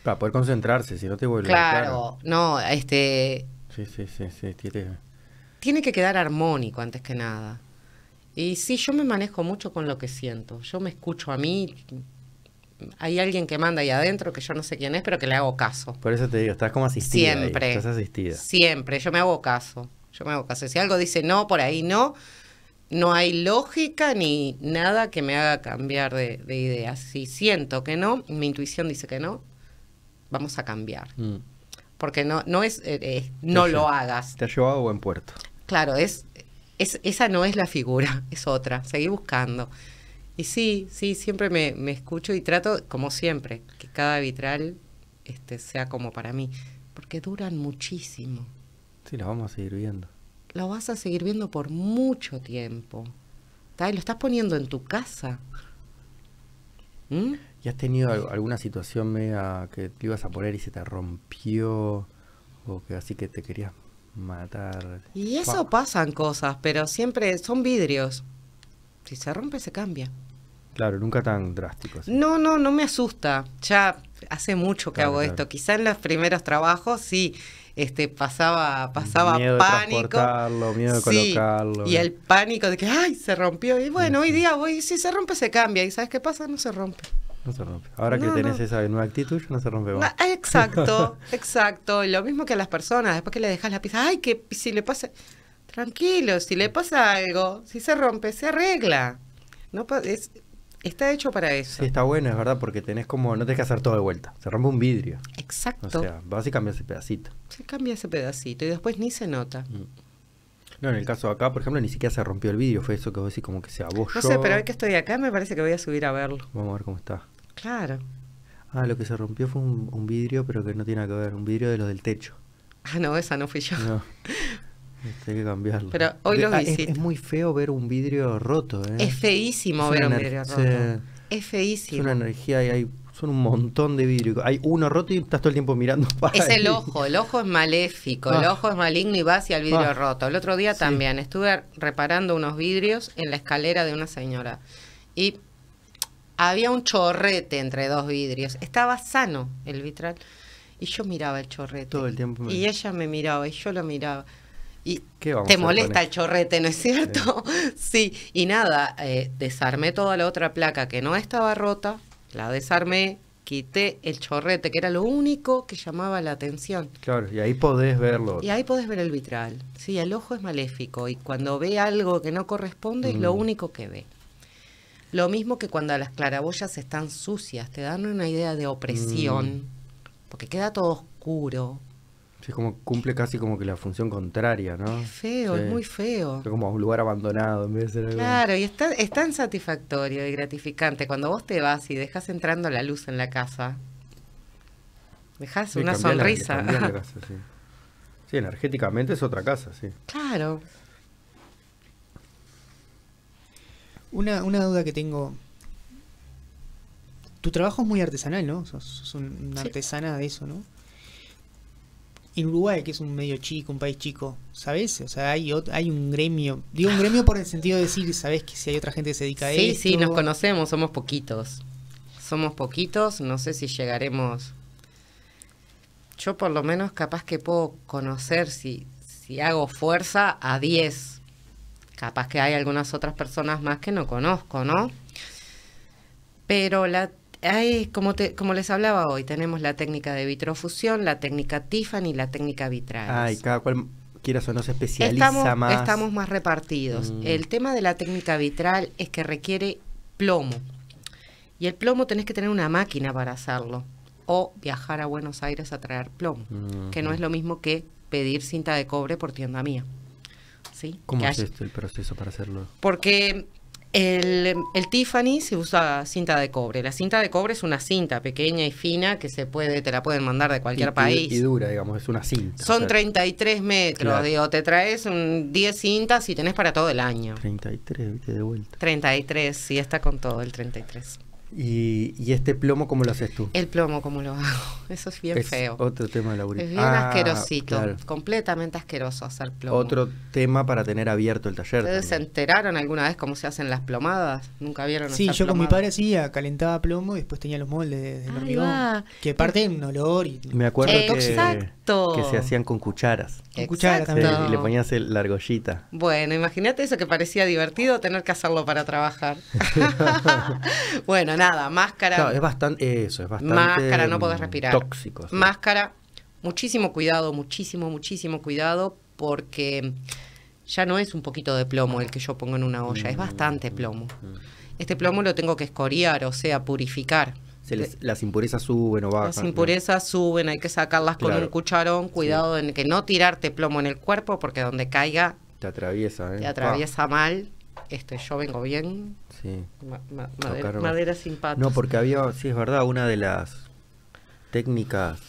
Para poder concentrarse, si no te vuelve. Claro, no, Sí. Tiene que quedar armónico antes que nada. Y sí, yo me manejo mucho con lo que siento. Yo me escucho a mí. hay alguien que manda ahí adentro que yo no sé quién es, pero que le hago caso. Por eso te digo, estás como asistida. Siempre. Ahí, estás asistida. Siempre, yo me hago caso. Yo me hago caso. Si algo dice no, por ahí no, no hay lógica ni nada que me haga cambiar de idea. Si siento que no, mi intuición dice que no, vamos a cambiar. Mm. Porque no es no te lo hagas. Te ha llevado a buen puerto. Claro, esa no es la figura, es otra. Seguí buscando. Y sí, siempre me escucho y trato, como siempre, que cada vitral sea como para mí. Porque duran muchísimo. Sí, la vamos a seguir viendo. Lo vas a seguir viendo por mucho tiempo. ¿Tá? Y lo estás poniendo en tu casa. ¿Mm? ¿Y has tenido alguna situación media que te ibas a poner y se te rompió? O que así que te querías matar. Y eso pasan cosas, pero siempre son vidrios. Si se rompe, se cambia. Claro, nunca tan drástico. ¿Sí? No me asusta. Ya hace mucho que hago esto. Quizá en los primeros trabajos sí pasaba miedo, pánico. De transportarlo, miedo de colocarlo. Y el pánico de que ¡ay! Se rompió. Y bueno, hoy día si se rompe, se cambia. ¿Y sabes qué pasa? No se rompe. No se rompe. Ahora que tenés esa nueva actitud, no se rompe más. Exacto, exacto. Lo mismo que a las personas. Después que le dejas la pieza, ¡ay! Que si le pasa... Tranquilo, si le pasa algo, si se rompe, se arregla. No, está hecho para eso. Sí, está bueno, es verdad, porque tenés como, no tenés que hacer todo de vuelta. Se rompe un vidrio. Exacto. O sea, vas y cambias ese pedacito. Se cambia ese pedacito y después ni se nota. Mm. No, en el caso de acá, por ejemplo, ni siquiera se rompió el vidrio. Fue eso que vos decís como que se abolló. No sé, pero hoy que estoy acá me parece que voy a subir a verlo. Vamos a ver cómo está. Claro. Ah, lo que se rompió fue un vidrio, pero que no tiene nada que ver. Un vidrio de los del techo. Ah, no, esa no fui yo. No. Hay que cambiarlo. Pero hoy lo visito. Es muy feo ver un vidrio roto. Es feísimo ver un vidrio roto. Es feísimo. Es una energía y son un montón de vidrios. Hay uno roto y estás todo el tiempo mirando para ahí. El ojo. El ojo es maléfico. Ah. El ojo es maligno y va hacia el vidrio roto. El otro día también estuve reparando unos vidrios en la escalera de una señora. Y había un chorrete entre dos vidrios. Estaba sano el vitral. Y yo miraba el chorrete. Todo el tiempo. Y ella me miraba y yo lo miraba. Y te molesta el chorrete, ¿no es cierto? Sí. Sí. Y nada, desarmé toda la otra placa que no estaba rota, la desarmé, quité el chorrete, que era lo único que llamaba la atención. Claro, y ahí podés verlo. Y ahí podés ver el vitral. Sí, el ojo es maléfico y cuando ve algo que no corresponde es lo único que ve. Lo mismo que cuando las claraboyas están sucias, te dan una idea de opresión, porque queda todo oscuro. Sí, como cumple casi como que la función contraria, ¿no? Es feo, es muy feo. Es como un lugar abandonado en vez de ser algo. Claro, y es tan satisfactorio y gratificante cuando vos te vas y dejas entrando la luz en la casa. Dejas una sonrisa. La casa, sí. Sí, energéticamente es otra casa, sí. Claro. Una duda que tengo. Tu trabajo es muy artesanal, ¿no? Sos una artesana de eso, ¿no? En Uruguay, que es un medio chico, un país chico, ¿sabes? O sea, hay un gremio. Digo un gremio por el sentido de decir, ¿sabes? Que si hay otra gente que se dedica a eso. Sí, esto. Sí, nos conocemos, somos poquitos. Somos poquitos, no sé si llegaremos. Yo por lo menos capaz que puedo conocer, si hago fuerza, a 10. Capaz que hay algunas otras personas más que no conozco, ¿no? Pero como les hablaba hoy, tenemos la técnica de vitrofusión, la técnica Tiffany y la técnica vitral. Ay, cada cual, quieras o no, se especializa más. Estamos más repartidos. El tema de la técnica vitral es que requiere plomo. Y el plomo tenés que tener una máquina para hacerlo. O viajar a Buenos Aires a traer plomo. Que no es lo mismo que pedir cinta de cobre por tienda mía. ¿Sí? ¿Cómo es esto el proceso para hacerlo? Porque el Tiffany se usa cinta de cobre. La cinta de cobre es una cinta pequeña y fina que te la pueden mandar de cualquier país. Y dura, digamos, es una cinta. Son 33 metros, claro. Digo, te traes 10 cintas y tenés para todo el año. 33, viste, de vuelta. 33, sí, está con todo el 33. ¿Y este plomo cómo lo haces tú? El plomo, ¿cómo lo hago? Eso es bien feo. Otro tema de laburito. Es bien asquerosito, claro. Completamente asqueroso hacer plomo. Otro tema para tener abierto el taller. ¿Ustedes se enteraron alguna vez cómo se hacen las plomadas? ¿Nunca vieron? Sí, yo con mi padre hacía, calentaba plomo y después tenía los moldes del hormigón. Que parte un olor y... Me acuerdo que se hacían con cucharas. Con cucharas también. Y le ponías la argollita. Bueno, imagínate eso que parecía divertido, tener que hacerlo para trabajar. Bueno, nada, máscara. No, es bastante, eso, es bastante. Máscara, no podés respirar. Tóxicos. ¿Sí? Máscara, muchísimo cuidado, muchísimo, muchísimo cuidado, porque ya no es un poquito de plomo el que yo pongo en una olla, es bastante plomo. Este plomo lo tengo que escoriar, o sea, purificar. Las impurezas suben o bajan. Las impurezas suben, hay que sacarlas con un cucharón. Cuidado en que no tirarte plomo en el cuerpo, porque donde caiga... Te atraviesa, ¿eh? Te atraviesa mal. Yo vengo bien. Sí. Madera sin patas. No, porque había, sí, es verdad, una de las técnicas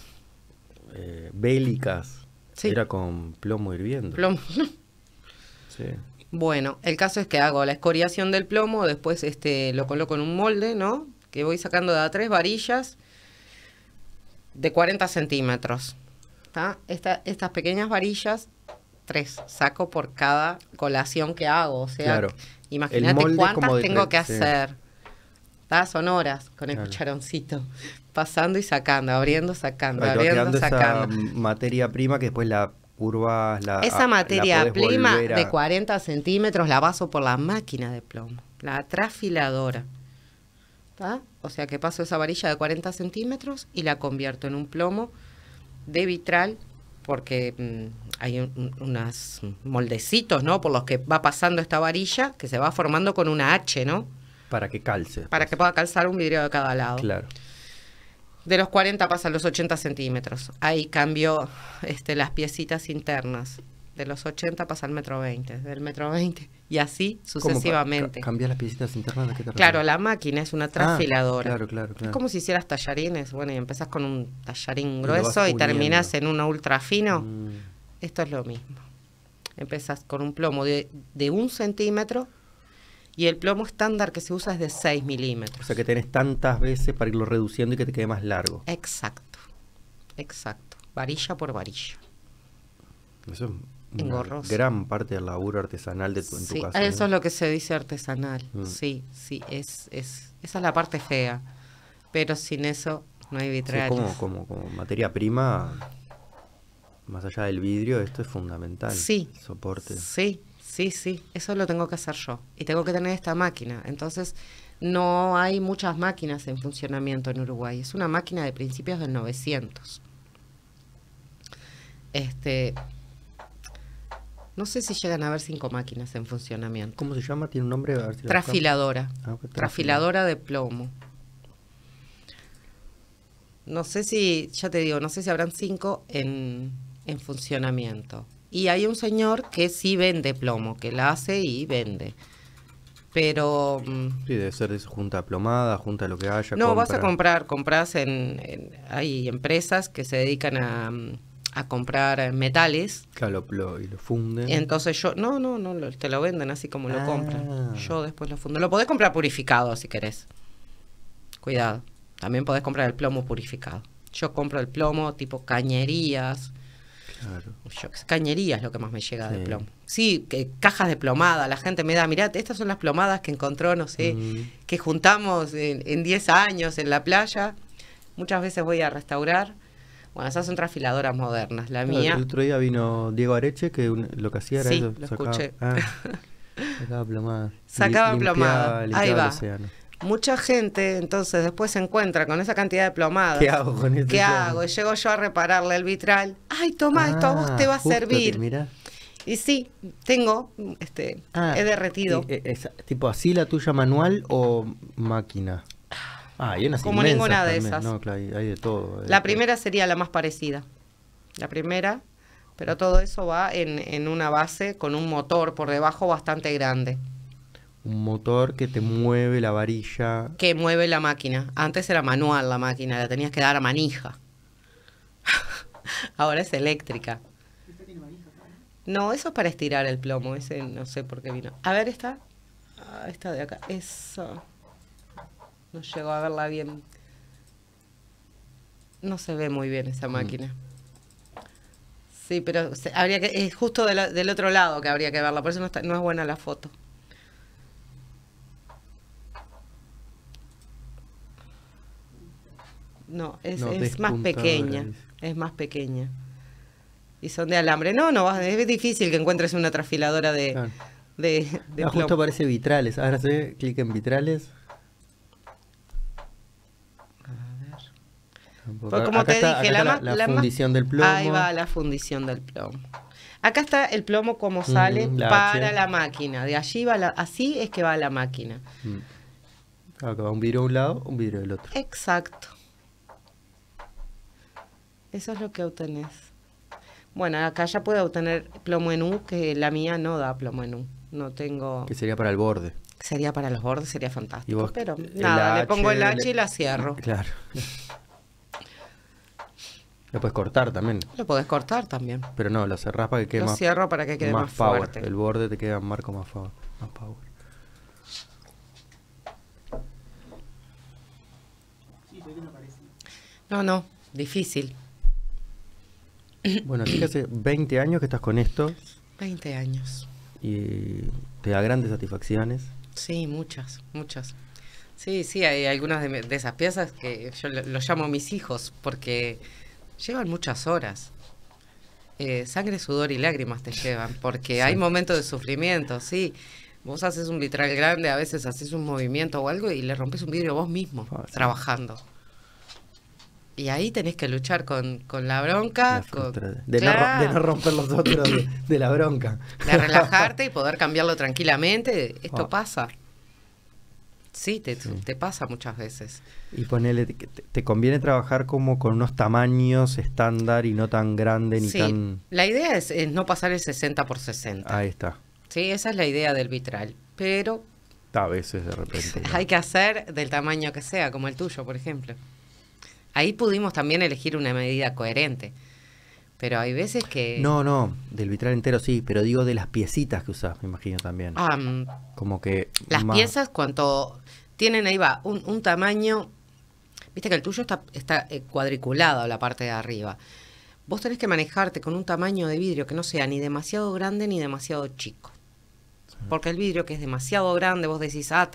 bélicas era con plomo hirviendo. Plomo. Sí. Bueno, el caso es que hago la escoriación del plomo, después lo coloco en un molde, ¿no? Que voy sacando de a 3 varillas de 40 centímetros. Estas pequeñas varillas, 3 saco por cada colación que hago. O sea, imagínate cuántas tengo que hacer. Son horas con el cucharoncito, pasando y sacando, abriendo, sacando, abriendo, sacando. Esa materia prima que después la curvas, esa materia prima de 40 centímetros la paso por la máquina de plomo, la atrafiladora. O sea que paso esa varilla de 40 centímetros y la convierto en un plomo de vitral, porque hay unos moldecitos, ¿no? Por los que va pasando esta varilla, que se va formando con una H, ¿no? Para que calce. Para que pueda calzar un vidrio de cada lado. Claro. De los 40 pasa a los 80 centímetros. Ahí cambio las piecitas internas. De los 80 pasa al metro 20, del metro 20 y así sucesivamente. ¿Cambiar las piecitas internas? Claro, la máquina es una trafiladora. Claro. Es como si hicieras tallarines. Bueno, y empezás con un tallarín grueso y terminás en uno ultra fino. Esto es lo mismo. Empezás con un plomo de 1 centímetro y el plomo estándar que se usa es de 6 milímetros. O sea que tenés tantas veces para irlo reduciendo y que te quede más largo. Exacto, exacto. Varilla por varilla. Eso es engorroso. Gran parte del laburo artesanal de tu casa. Eso es lo que se dice artesanal. Sí, esa es la parte fea. Pero sin eso no hay vitrales. Sí, como materia prima, más allá del vidrio, esto es fundamental. Sí. Soporte. Sí. Eso lo tengo que hacer yo. Y tengo que tener esta máquina. Entonces, no hay muchas máquinas en funcionamiento en Uruguay. Es una máquina de principios del 1900. No sé si llegan a haber 5 máquinas en funcionamiento. ¿Cómo se llama? ¿Tiene un nombre? A ver si trafiladora. Trafiladora de plomo. No sé si, ya te digo, no sé si habrán 5 en funcionamiento. Y hay un señor que sí vende plomo, que la hace y vende. Pero... Sí, debe ser de eso, junta plomada, junta lo que haya. No, vas a comprar, compras hay empresas que se dedican a comprar metales. Claro, y lo funden. Entonces yo, no, te lo venden así como lo compran. Yo después lo fundo. Lo podés comprar purificado si querés. Cuidado. También podés comprar el plomo purificado. Yo compro el plomo tipo cañerías. Claro. Cañería es lo que más me llega de plomo. Sí, cajas de plomada. La gente me da, mirá, estas son las plomadas que encontró, no sé, que juntamos en 10 años en la playa. Muchas veces voy a restaurar. Bueno, esas son trafiladoras modernas. La mía. El otro día vino Diego Areche, que lo que hacía era eso. Sí, lo escuché. Sacaba plomada. Sacaba plomada. Ahí va. Mucha gente, entonces, después se encuentra con esa cantidad de plomadas. ¿Qué hago con esto? ¿Qué hago? Y llego yo a repararle el vitral. Ay, toma, esto a vos te va a servir. Mirá. Y sí, tengo, he derretido. ¿Es tipo así la tuya, manual o máquina? Hay unas como ninguna de esas. No, claro, hay de todo. La primera sería la más parecida. La primera, pero todo eso va en una base con un motor por debajo bastante grande. Un motor que te mueve la varilla. Que mueve la máquina. Antes era manual la máquina, la tenías que dar a manija. Ahora es eléctrica. No, eso es para estirar el plomo. Ese no sé por qué vino. A ver, esta. Esta de acá. Eso. No llego a verla bien. No se ve muy bien esa máquina. Sí, pero habría que, es justo del otro lado que habría que verla. Por eso no es buena la foto. No, es más pequeña. Es más pequeña. Y son de alambre. No, es difícil que encuentres una trafiladora de, de plomo. Justo aparece vitrales. Ahora se clic en vitrales. Porque como te dije, la fundición del plomo. Ahí va la fundición del plomo. Acá está el plomo como sale para la máquina. De allí va la, así es que va la máquina. Acá va un vidrio de un lado, un vidrio del otro. Exacto. Eso es lo que obtenés. Bueno, acá ya puedo obtener plomo en U, que la mía no da plomo en U. No tengo... Que sería para el borde. Sería para los bordes, sería fantástico. Vos, pero nada, le pongo el H y la cierro. Claro. Lo puedes cortar también. Lo podés cortar también. Pero no, lo cerrás para que quede más... Lo cierro para que quede más fuerte. El borde te queda marco más power. No, no, difícil. Bueno, así que hace 20 años que estás con esto. 20 años. Y te da grandes satisfacciones. Sí, muchas, muchas. Sí, sí, hay algunas de esas piezas que yo lo llamo mis hijos porque llevan muchas horas. Sangre, sudor y lágrimas te llevan porque hay momentos de sufrimiento, sí. Vos haces un vitral grande, a veces haces un movimiento o algo y le rompes un vidrio vos mismo, trabajando. Y ahí tenés que luchar con la bronca. De no romper los otros, de la bronca. De relajarte y poder cambiarlo tranquilamente. Esto pasa. Sí, te pasa muchas veces. Y ponele, te conviene trabajar como con unos tamaños estándar y no tan grande ni tan... La idea es no pasar el 60 por 60. Ahí está. Sí, esa es la idea del vitral. Pero... A veces de repente. Hay que hacer del tamaño que sea, como el tuyo, por ejemplo. Ahí pudimos también elegir una medida coherente. Pero hay veces que... No, no, del vitral entero sí, pero digo de las piecitas que usás, me imagino también. Como que... Las piezas cuanto tienen, ahí va, un tamaño... Viste que el tuyo está cuadriculado la parte de arriba. Vos tenés que manejarte con un tamaño de vidrio que no sea ni demasiado grande ni demasiado chico. Porque el vidrio que es demasiado grande, vos decís, ya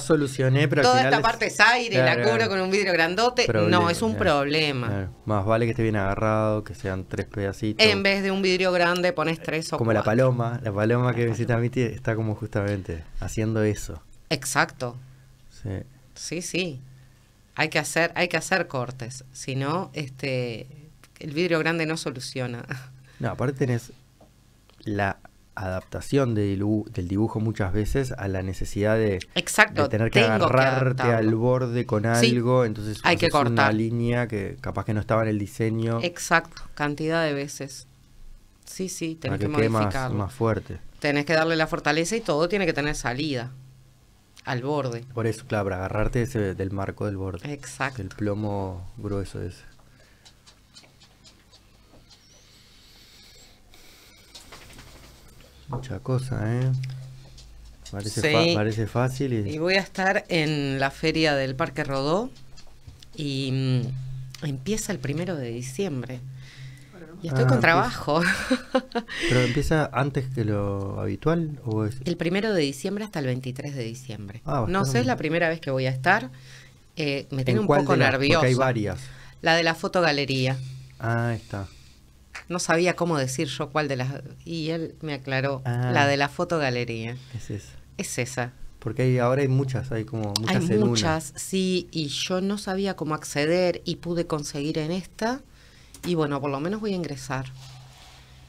solucioné, pero toda al final esta parte es aire, claro, la cubro con un vidrio grandote. No, es un problema. Claro. Más vale que esté bien agarrado, que sean tres pedacitos. En vez de un vidrio grande pones tres o cuatro. Como la paloma que visita a Miti está como justamente haciendo eso. Exacto. Sí, sí, sí. Hay que hacer cortes, si no, el vidrio grande no soluciona. No, aparte tenés la adaptación del dibujo muchas veces a la necesidad de tener que agarrarte al borde con algo, entonces hay que cortar una línea que capaz que no estaba en el diseño. Exacto, cantidad de veces. Sí, sí, tenés que modificarlo. Más fuerte. Tenés que darle la fortaleza y todo tiene que tener salida al borde. Por eso, claro, para agarrarte del marco del borde. Exacto. El plomo grueso ese. Mucha cosa, ¿eh? Parece fácil. Y voy a estar en la feria del Parque Rodó y empieza el 1 de diciembre. Y estoy con trabajo. ¿Pero empieza antes que lo habitual? ¿O es? El 1 de diciembre hasta el 23 de diciembre. No sé, es la primera vez que voy a estar. Me tengo un poco nerviosa. Porque hay varias. La de la fotogalería. Ah, está. No sabía cómo decir yo cuál de las... Y él me aclaró, la de la fotogalería. Es esa. Es esa. Porque ahora hay muchas, hay como muchas en una. Hay muchas, sí, y yo no sabía cómo acceder y pude conseguir en esta. Y bueno, por lo menos voy a ingresar.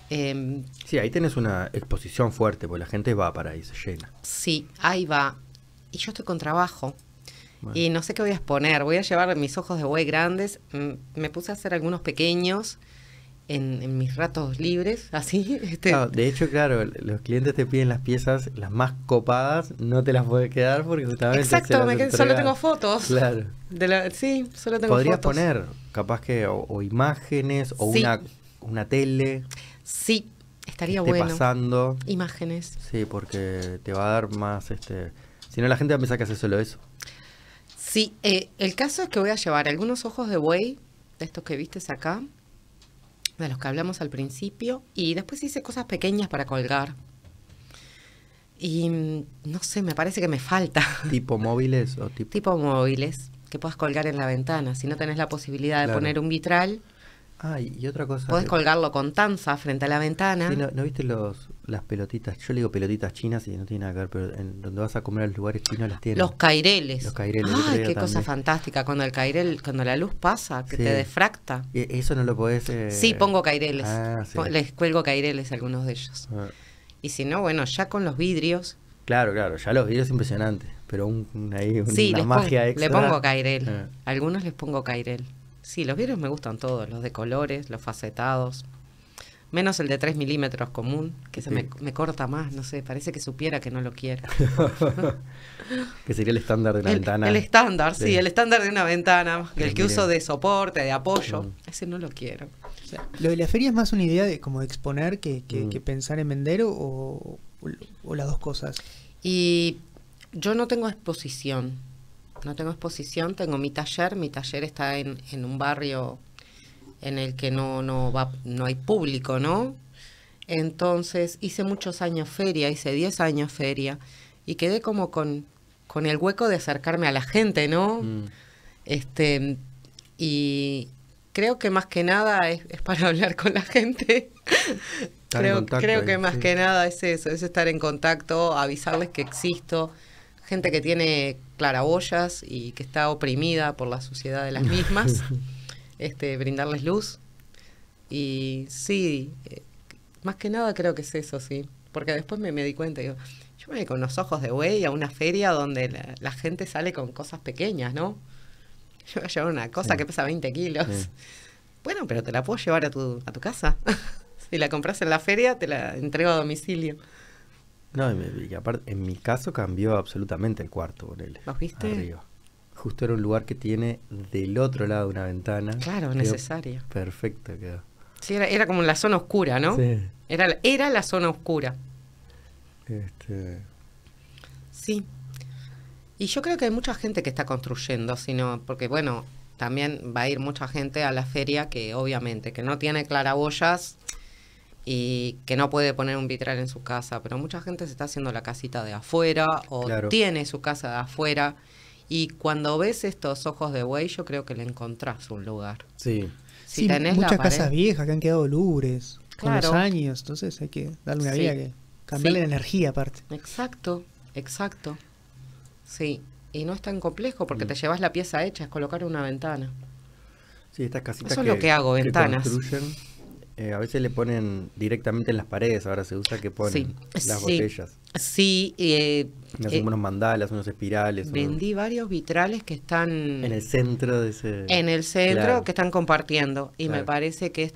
Sí, ahí tenés una exposición fuerte, porque la gente va para ahí, se llena. Sí, ahí va. Y yo estoy con trabajo. Bueno. Y no sé qué voy a exponer. Voy a llevar mis ojos de buey grandes. Me puse a hacer algunos pequeños. En mis ratos libres, así. De hecho, claro, los clientes te piden las piezas, las más copadas, no te las puedes quedar porque justamente... Exacto, solo tengo fotos. Claro. Sí, solo tengo fotos. Podrías poner, capaz que, o imágenes, o una tele. Sí, estaría bueno. Pasando. Imágenes. Sí, porque te va a dar más... Si no, la gente va a pensar que hace solo eso. Sí, el caso es que voy a llevar algunos ojos de buey, de estos que vistes acá, de los que hablamos al principio, y después hice cosas pequeñas para colgar. Y no sé, me parece que me falta. ¿Tipo móviles? O tipo móviles, que puedas colgar en la ventana. Si no tenés la posibilidad de poner un vitral, Y otra cosa. Podés colgarlo con tanza frente a la ventana. Sí, ¿no viste las pelotitas? Yo le digo pelotitas chinas y no tiene nada que ver, pero en donde vas a comer a los lugares chinos las tienen. Los caireles. Los caireles. Ay, qué cosa fantástica. Cuando el cairel, cuando la luz pasa, que te defracta. Eso no lo podés. Sí, pongo caireles. Les cuelgo caireles a algunos de ellos. Y si no, bueno, ya con los vidrios. Claro, claro, ya los vidrios impresionantes. Pero una magia extra. Le pongo cairel. Algunos les pongo cairel. Sí, los vidrios me gustan todos, los de colores, los facetados, menos el de 3 milímetros común, que se me corta más, no sé, parece que supiera que no lo quiera. Que sería el estándar de una ventana. El estándar, sí, el estándar de una ventana, el que uso de soporte, de apoyo, ese no lo quiero. O sea. Lo de la feria es más una idea de como de exponer que pensar en vender o las dos cosas. Y yo no tengo exposición. No tengo exposición, tengo mi taller. Mi taller está en un barrio en el que no hay público, ¿no? Entonces hice muchos años feria, hice 10 años feria y quedé como con el hueco de acercarme a la gente, ¿no? Y creo que más que nada es para hablar con la gente. Creo que más que nada es eso, es estar en contacto, avisarles que existo. Gente que tiene claraboyas y que está oprimida por la suciedad de las mismas, brindarles luz. Y sí, más que nada creo que es eso, sí. Porque después me di cuenta, digo, yo me voy con los ojos de buey a una feria donde la gente sale con cosas pequeñas, ¿no? Yo voy a llevar una cosa que pesa 20 kilos. Bueno, pero te la puedo llevar a tu casa. Si la compras en la feria, te la entrego a domicilio. No, y aparte, en mi caso cambió absolutamente el cuarto, ponele. ¿Los viste? Arriba. Justo era un lugar que tiene del otro lado una ventana. Claro, quedó necesario. Perfecto quedó. Sí, era como la zona oscura, ¿no? Sí. Era la zona oscura. Sí. Y yo creo que hay mucha gente que está construyendo, sino porque, bueno, también va a ir mucha gente a la feria que, obviamente, que no tiene claraboyas y que no puede poner un vitral en su casa, pero mucha gente se está haciendo la casita de afuera o tiene su casa de afuera, y cuando ves estos ojos de buey yo creo que le encontrás un lugar. Sí, sí, tenés muchas casas viejas que han quedado lubres con los años, entonces hay que darle una vida, que cambiarle la energía aparte. Exacto. Sí, y no es tan complejo porque te llevas la pieza hecha, es colocar una ventana. Sí, estas casitas eso es lo que hago, ventanas. A veces le ponen directamente en las paredes, ahora se usa que ponen las botellas. Sí. Hacen unos mandalas, unos espirales. Vendí varios vitrales que están... En el centro de ese... En el centro, que están compartiendo. Y me parece que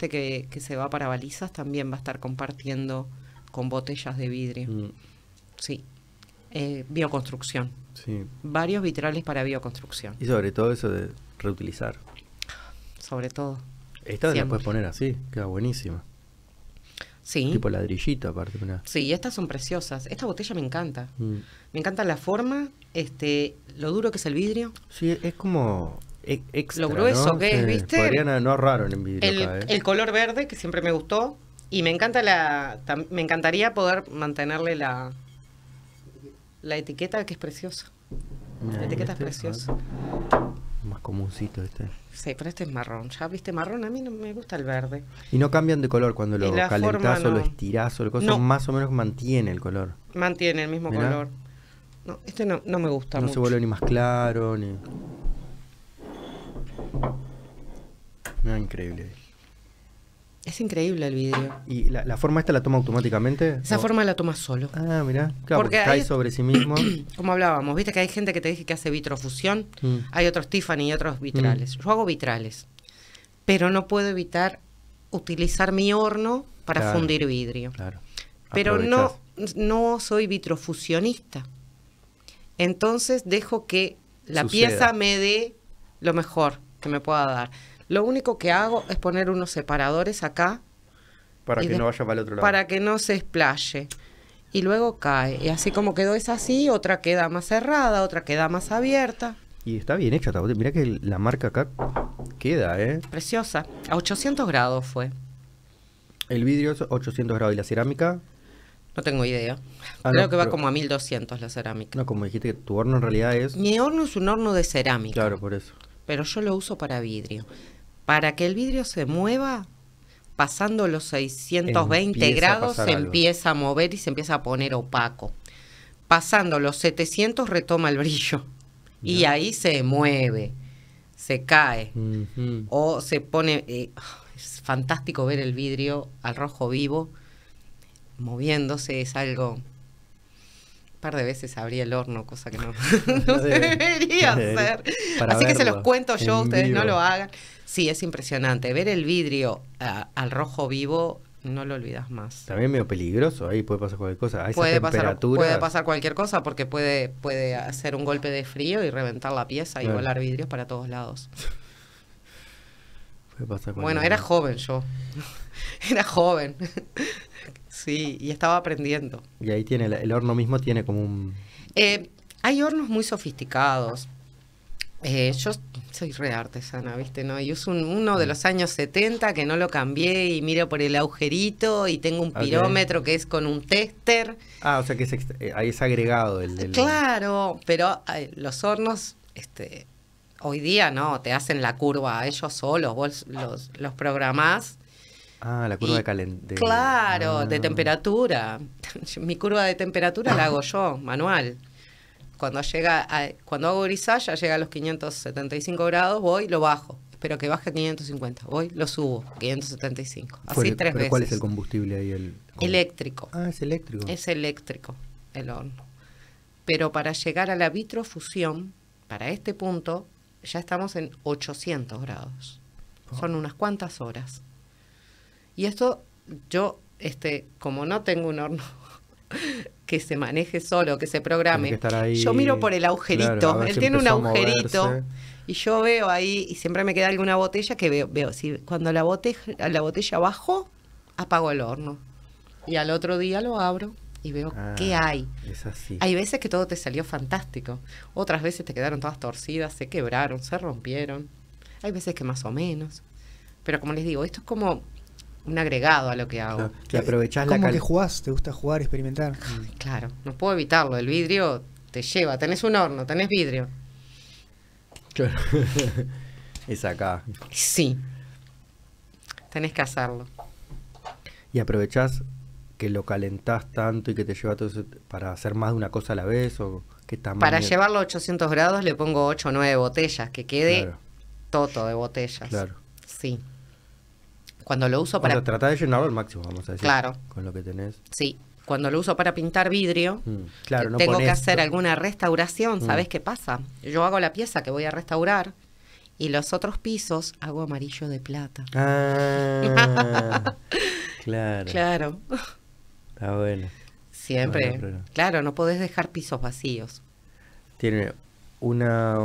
que se va para balizas también va a estar compartiendo con botellas de vidrio. Sí. Bioconstrucción. Sí. Varios vitrales para bioconstrucción. Y sobre todo eso de reutilizar. Sobre todo. Esta la puedes poner así, queda buenísima. Sí. Tipo ladrillito aparte. Sí, estas son preciosas. Esta botella me encanta. Me encanta la forma, lo duro que es el vidrio. Sí, es como extra, lo grueso, ¿no? Que es, ¿viste? Podrían no ahorraron en vidrio acá, el color verde que siempre me gustó. Y me encanta me encantaría poder mantenerle la etiqueta, que es preciosa. La etiqueta es preciosa. Más comúncito este. Sí, pero este es marrón. Ya viste marrón, a mí no me gusta el verde. Y no cambian de color cuando lo calentás o lo estirás o lo más o menos mantiene el color. Mantiene el mismo color. No, este no me gusta mucho. No se vuelve ni más claro ni... No, increíble. Es increíble el vidrio. ¿Y la forma esta la toma automáticamente? Esa forma la toma solo. Ah, mirá. Claro, porque cae sobre sí mismo. Como hablábamos, viste que hay gente que te dije que hace vitrofusión. Hay otros Tiffany y otros vitrales. Yo hago vitrales. Pero no puedo evitar utilizar mi horno para fundir vidrio. Claro. Pero no soy vitrofusionista. Entonces dejo que la pieza me dé lo mejor que me pueda dar. Lo único que hago es poner unos separadores acá. Para que no vaya para el otro lado. Para que no se explaye. Y luego cae. Y así como quedó esa así, otra queda más cerrada, otra queda más abierta. Y está bien hecha. Mirá que la marca acá queda, ¿eh? Preciosa. A 800 grados fue. El vidrio es 800 grados. ¿Y la cerámica? No tengo idea. Creo que va como a 1200 la cerámica. No, como dijiste que tu horno en realidad es... Mi horno es un horno de cerámica. Claro, por eso. Pero yo lo uso para vidrio. para que el vidrio se mueva, pasando los 620 grados se empieza a mover y se empieza a poner opaco. Pasando los 700 retoma el brillo y ahí se mueve, se cae o se pone... es fantástico ver el vidrio al rojo vivo moviéndose, es algo... Un par de veces abrí el horno, cosa que no, no debería hacer. Así que se los cuento yo, ustedes no lo hagan. Sí, es impresionante. Ver el vidrio al rojo vivo, no lo olvidas más. También medio peligroso, ahí puede pasar cualquier cosa. A esa temperatura puede pasar cualquier cosa porque puede hacer un golpe de frío y reventar la pieza y volar vidrios para todos lados. Bueno, era joven yo. Era joven. Sí, y estaba aprendiendo. Y ahí tiene, el horno mismo tiene como un... hay hornos muy sofisticados. Yo soy re artesana, ¿viste? ¿No? Y uso uno de los años 70 que no lo cambié y miro por el agujerito y tengo un pirómetro que es con un tester. Ah, o sea que ahí es agregado el... Claro, pero los hornos... hoy día no, te hacen la curva ellos solos, vos los programás. Ah, la curva de calentura. Claro, de temperatura. Mi curva de temperatura la hago yo, manual. Cuando hago grisalla, llega a los 575 grados, voy, lo bajo. Espero que baje a 550. Voy, lo subo, 575. Así tres veces. ¿Cuál es el combustible ahí? Eléctrico. Ah, es eléctrico. Es eléctrico el horno. Pero para llegar a la vitrofusión, para este punto, ya estamos en 800 grados. Oh. Son unas cuantas horas. Y esto, yo, como no tengo un horno que se maneje solo, que se programe, yo miro por el agujerito. Claro, él tiene un agujerito y yo veo ahí, y siempre me queda alguna botella que veo si cuando la botella bajó, apago el horno. Y al otro día lo abro y veo qué hay. Es así. Hay veces que todo te salió fantástico, otras veces te quedaron todas torcidas, se quebraron, se rompieron. Hay veces que más o menos. Pero como les digo, esto es como... un agregado a lo que hago. Claro, que aprovechás la calidad. ¿Cómo que jugás? ¿Te gusta jugar, experimentar? Claro, no puedo evitarlo. El vidrio te lleva. Tenés un horno, tenés vidrio. Claro. Es acá. Sí. Tenés que hacerlo. Y aprovechás que lo calentás tanto y que te lleva todo eso para hacer más de una cosa a la vez. ¿O qué tamaño? Para llevarlo a 800 grados le pongo 8 o 9 botellas. Que quede toto de botellas. Claro. Sí. Cuando lo uso para... Trata de llenarlo al máximo, vamos a decir. Claro. Con lo que tenés. Sí. Cuando lo uso para pintar vidrio, claro, no tengo que hacer alguna restauración. ¿Sabés qué pasa? Yo hago la pieza que voy a restaurar y los otros pisos hago amarillo de plata. Ah, claro. Claro. Está bueno. Siempre. Bueno, pero... Claro, no podés dejar pisos vacíos. Tiene... una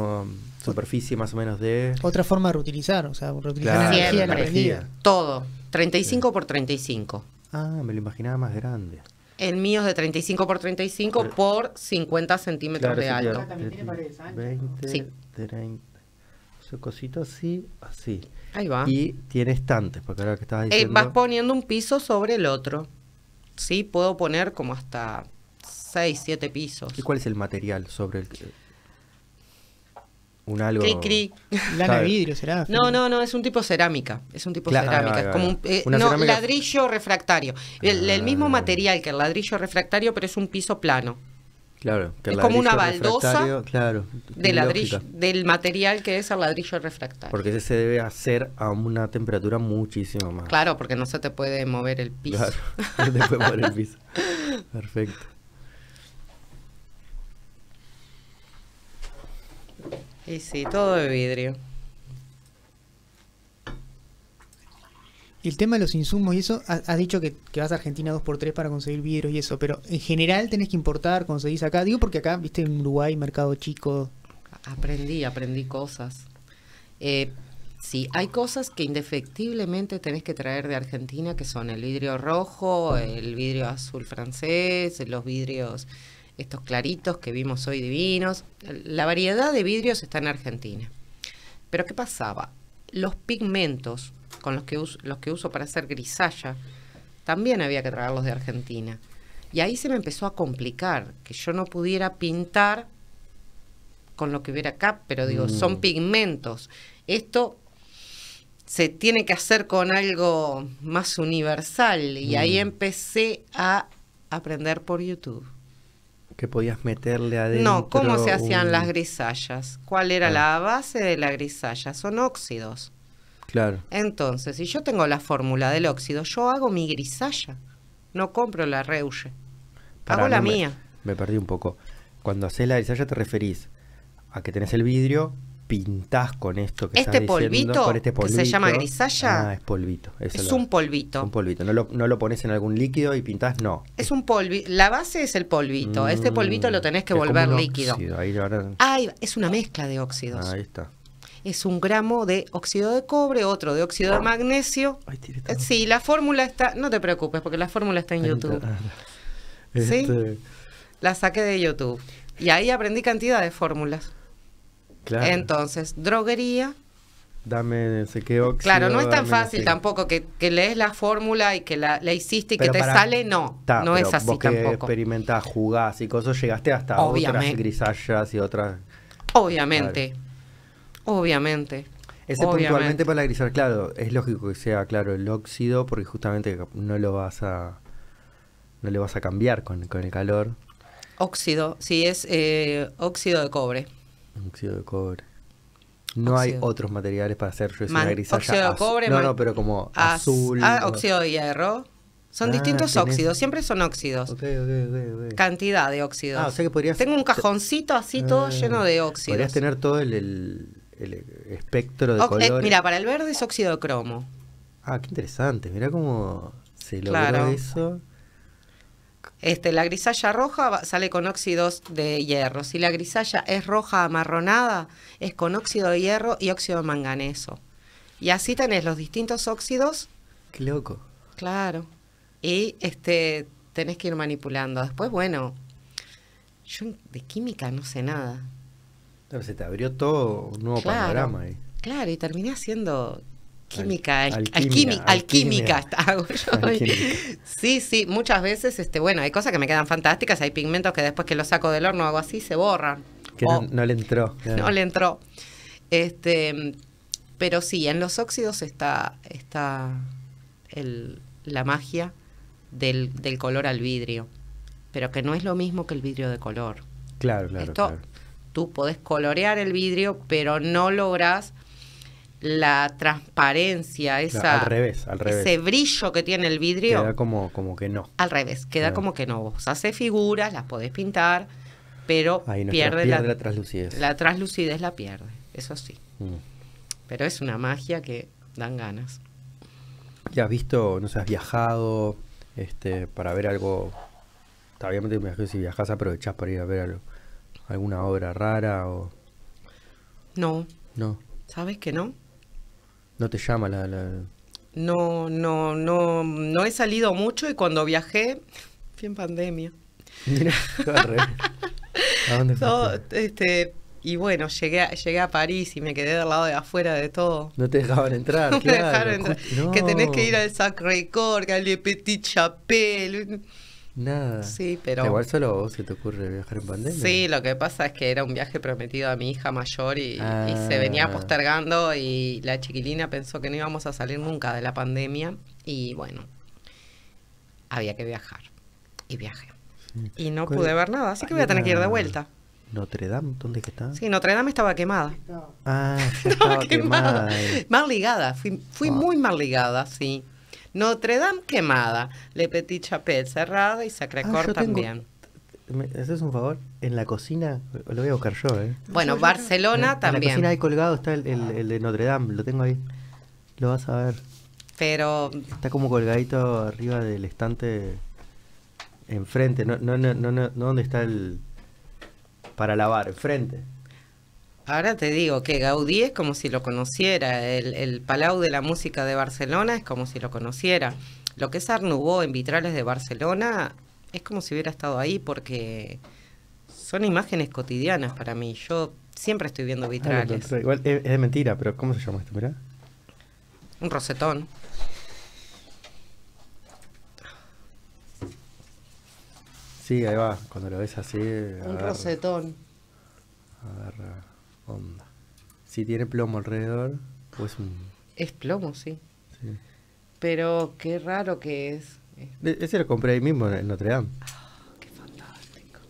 superficie más o menos de... Otra forma de reutilizar, o sea, reutilizar la energía. Todo, 35 por 35. Ah, me lo imaginaba más grande. El mío es de 35 por 35 por 50 centímetros de alto. También tiene paredes anchas. 20, 30. Su cosito así, así. Ahí va. Y tiene estantes, porque ahora que estabas diciendo... vas poniendo un piso sobre el otro. Sí, puedo poner como hasta 6, 7 pisos. ¿Y cuál es el material sobre el que...? Un algo... Cri, cri. Lana de vidrio, ¿será? No, es un tipo cerámica. Es un tipo cerámica. Es como un cerámica... ladrillo refractario. El mismo material que el ladrillo refractario, pero es un piso plano. Claro. Que es como una baldosa de ladrillo, del material que es el ladrillo refractario. Porque ese se debe hacer a una temperatura muchísimo más. Claro, porque no se te puede mover el piso. Claro, no te puede mover el piso. Perfecto. Y sí, todo de vidrio. Y el tema de los insumos y eso, has dicho que vas a Argentina 2x3 para conseguir vidrios y eso, pero en general tenés que importar, conseguís acá. Digo porque acá, viste, en Uruguay, mercado chico. Aprendí cosas. Sí, hay cosas que indefectiblemente tenés que traer de Argentina, que son el vidrio rojo, el vidrio azul francés, los vidrios... estos claritos que vimos hoy divinos. La variedad de vidrios está en Argentina. Pero ¿qué pasaba? Los pigmentos con los que uso para hacer grisalla también había que traerlos de Argentina. Y ahí se me empezó a complicar que yo no pudiera pintar con lo que hubiera acá, pero digo, son pigmentos. Esto se tiene que hacer con algo más universal. Y ahí empecé a aprender por YouTube. ¿Qué podías meterle adentro? No, ¿cómo se hacían las grisallas? ¿Cuál era la base de la grisalla? Son óxidos. Claro. Entonces, si yo tengo la fórmula del óxido, yo hago mi grisalla. No compro la Reuge. Hago la mía. Me perdí un poco. Cuando haces la grisalla te referís a que tenés el vidrio, pintás con esto que estás diciendo, con este polvito que se llama grisalla. Ah, es polvito. Es un polvito. Un polvito. No lo pones en algún líquido y pintás, no. Es un polvito. La base es el polvito. Este polvito lo tenés que volver líquido. Ahí ahora... es una mezcla de óxidos. Ahí está. Es un gramo de óxido de cobre, otro de óxido de magnesio. Ay, sí, la fórmula está... No te preocupes, porque la fórmula está en YouTube. ¿Sí? La saqué de YouTube. Y ahí aprendí cantidad de fórmulas. Claro. Entonces, droguería. Dame sé qué óxido. Claro, no es tan fácil tampoco que lees la fórmula y que la hiciste y pero que te sale, no. No es así tampoco. Experimentás, jugás y cosas, llegaste hasta otras grisallas y otras... Obviamente. Claro. Obviamente. Ese puntualmente para la grisalla, claro, es lógico que sea claro el óxido, porque justamente no lo vas a... No le vas a cambiar con el calor. Óxido, sí, es óxido de cobre. Óxido de cobre. No hay otros materiales para hacer una grisalla. Óxido de cobre. No, no, pero como azul. Óxido de hierro. Son distintos óxidos, siempre son óxidos. Okay. Cantidad de óxidos. O sea que podrías... Tengo un cajoncito así todo lleno de óxidos. Podrías tener todo el espectro de colores. Mira, para el verde es óxido de cromo. Ah, qué interesante. Mira cómo se logró eso. La grisalla roja sale con óxidos de hierro. Si la grisalla es roja amarronada, es con óxido de hierro y óxido de manganeso. Y así tenés los distintos óxidos. Qué loco. Claro. Y tenés que ir manipulando. Después, bueno, yo de química no sé nada. Pero se te abrió todo un nuevo panorama ahí. Claro, y terminé haciendo... Química, alquímica. Sí, muchas veces, bueno, hay cosas que me quedan fantásticas, hay pigmentos que después que los saco del horno hago así, se borran. Que no le entró. Claro. No le entró. Pero sí, en los óxidos está la magia del color al vidrio, pero que no es lo mismo que el vidrio de color. Claro. Tú podés colorear el vidrio, pero no lográs la transparencia, al revés. Ese brillo que tiene el vidrio. Queda como que no. Al revés, queda como que no. Vos hacés figuras, las podés pintar, pero pierde la translucidez. La translucidez la pierde, eso sí. Pero es una magia que dan ganas. ¿Ya has visto, no sé, has viajado para ver algo? Obviamente me imagino si viajás aprovechás para ir a ver alguna obra rara o... No. No. ¿Sabes que no? ¿No te llama la...? No he salido mucho y cuando viajé, fui en pandemia. Mira, ¿a dónde fuiste? Y bueno, llegué a París y me quedé del lado de afuera de todo. No te dejaban entrar, no claro. Me dejaron entrar. No. Que tenés que ir al Sacré-Cœur, al Le Petit Chapelle. Nada. Sí, pero... Igual solo vos se te ocurre viajar en pandemia. Sí, lo que pasa es que era un viaje prometido a mi hija mayor y se venía postergando y la chiquilina pensó que no íbamos a salir nunca de la pandemia y bueno, había que viajar. Y viajé. Sí. Y no pude ver nada, así que voy a tener que ir de vuelta. ¿Notre Dame? ¿Dónde que está? Sí, Notre Dame estaba quemada. Estaba quemada. Mal ligada, fui muy mal ligada, sí. Notre Dame quemada, Le Petit Chapelle cerrada y Sacré-Cœur también. ¿Haces un favor? En la cocina, lo voy a buscar yo. Bueno, Barcelona también. En la cocina ahí colgado está el de Notre Dame, lo tengo ahí. Lo vas a ver. Pero... Está como colgadito arriba del estante enfrente, no donde está el... Para lavar, enfrente. Ahora te digo que Gaudí es como si lo conociera, el Palau de la Música de Barcelona es como si lo conociera. Lo que es Art Nouveau en vitrales de Barcelona es como si hubiera estado ahí porque son imágenes cotidianas para mí. Yo siempre estoy viendo vitrales. Igual es mentira, pero ¿cómo se llama esto? Mirá. Un rosetón. Sí, ahí va, cuando lo ves así... Un rosetón. Agarra. Onda. Si tiene plomo alrededor, pues un Es plomo, sí. Sí. Pero qué raro que es. Ese lo compré ahí mismo, en Notre Dame. Oh, qué fantástico.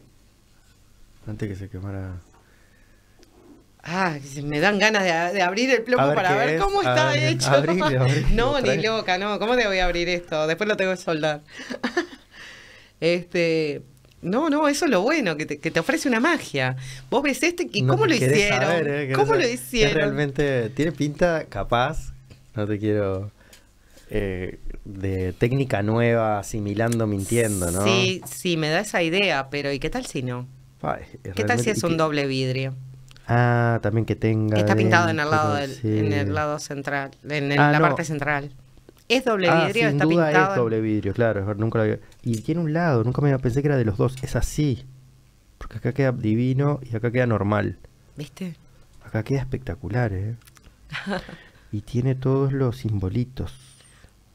Antes que se quemara... Ah, me dan ganas de abrir el plomo para ver cómo está hecho. Abrirlo, no, ni loca, no. ¿Cómo te voy a abrir esto? Después lo tengo que soldar. No, no, eso es lo bueno, que te ofrece una magia. Vos ves y no, ¿cómo lo hicieron? Saber, ¿cómo lo hicieron? Realmente tiene pinta capaz, no te quiero... de técnica nueva, asimilando, mintiendo, ¿no? Sí, sí, me da esa idea, pero ¿y qué tal si no? Ay, ¿qué tal si es un doble vidrio? Ah, también que tenga... Está pintado en el lado, en el lado central, en la parte central. Es doble vidrio, sin duda pintado. Es doble vidrio, claro. Nunca lo había... Y tiene un lado, nunca me pensé que era de los dos. Es así. Porque acá queda divino y acá queda normal. ¿Viste? Acá queda espectacular, ¿eh? Y tiene todos los simbolitos.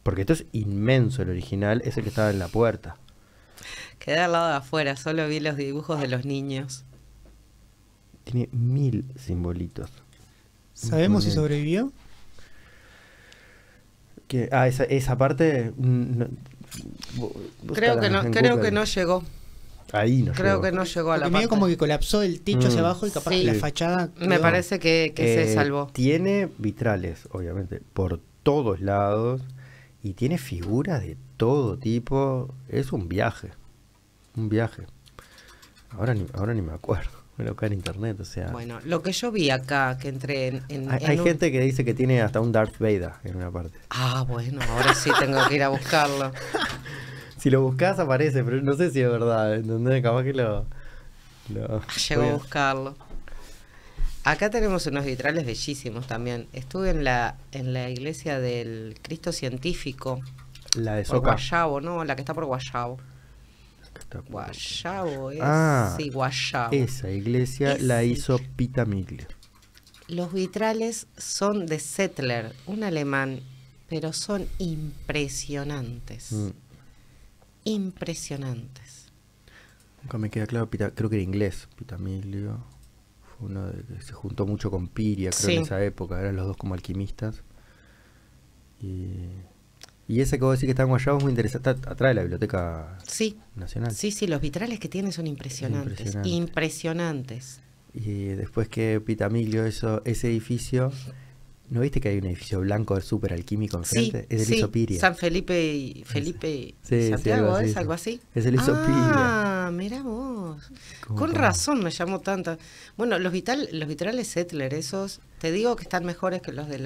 Porque esto es inmenso, el original es el que estaba en la puerta. Quedé al lado de afuera, solo vi los dibujos de los niños. Tiene 1000 simbolitos. ¿Sabemos si sobrevivió? Que, esa parte... No, creo que no llegó. Ahí no creo llegó. Que no llegó a la parte. Como que colapsó el techo hacia abajo y capaz sí. La fachada... Quedó. Me parece que se salvó. Tiene vitrales, obviamente, por todos lados. Y tiene figuras de todo tipo. Es un viaje. Un viaje. Ahora ni me acuerdo. Me lo cae en internet, o sea... Bueno, lo que yo vi acá, que entré hay gente que dice que tiene hasta un Darth Vader en una parte. Ah, bueno, ahora sí tengo que ir a buscarlo. Si lo buscas aparece, pero no sé si es verdad. ¿Entendés? Capaz que lo... Llego a buscarlo. Acá tenemos unos vitrales bellísimos también. Estuve en la iglesia del Cristo Científico. La de Soca. Guayabo, no, la que está por Guayabo. Guayabo es. Ah, sí, Guayabo. Esa iglesia la hizo Pittamiglio. Los vitrales son de Settler, un alemán, pero son impresionantes. Impresionantes. Nunca me queda claro, creo que era inglés, Pittamiglio. Uno se juntó mucho con Piria, creo, sí. En esa época, eran los dos como alquimistas. Y ese que vos decís que está en Guayabo es muy interesante, atrae la Biblioteca sí. Nacional. Sí, sí, los vitrales que tiene son impresionantes, impresionantes. Y después que Pittamiglio ese edificio, ¿no viste que hay un edificio blanco súper alquímico enfrente? Sí, es el hizo Piria. San Felipe y Felipe sí, Santiago, sí, ¿es algo así? Es el hizo Piria. Ah, mirá vos. Con razón me llamó tanta. Bueno, los vitrales Settler, esos, te digo que están mejores que los de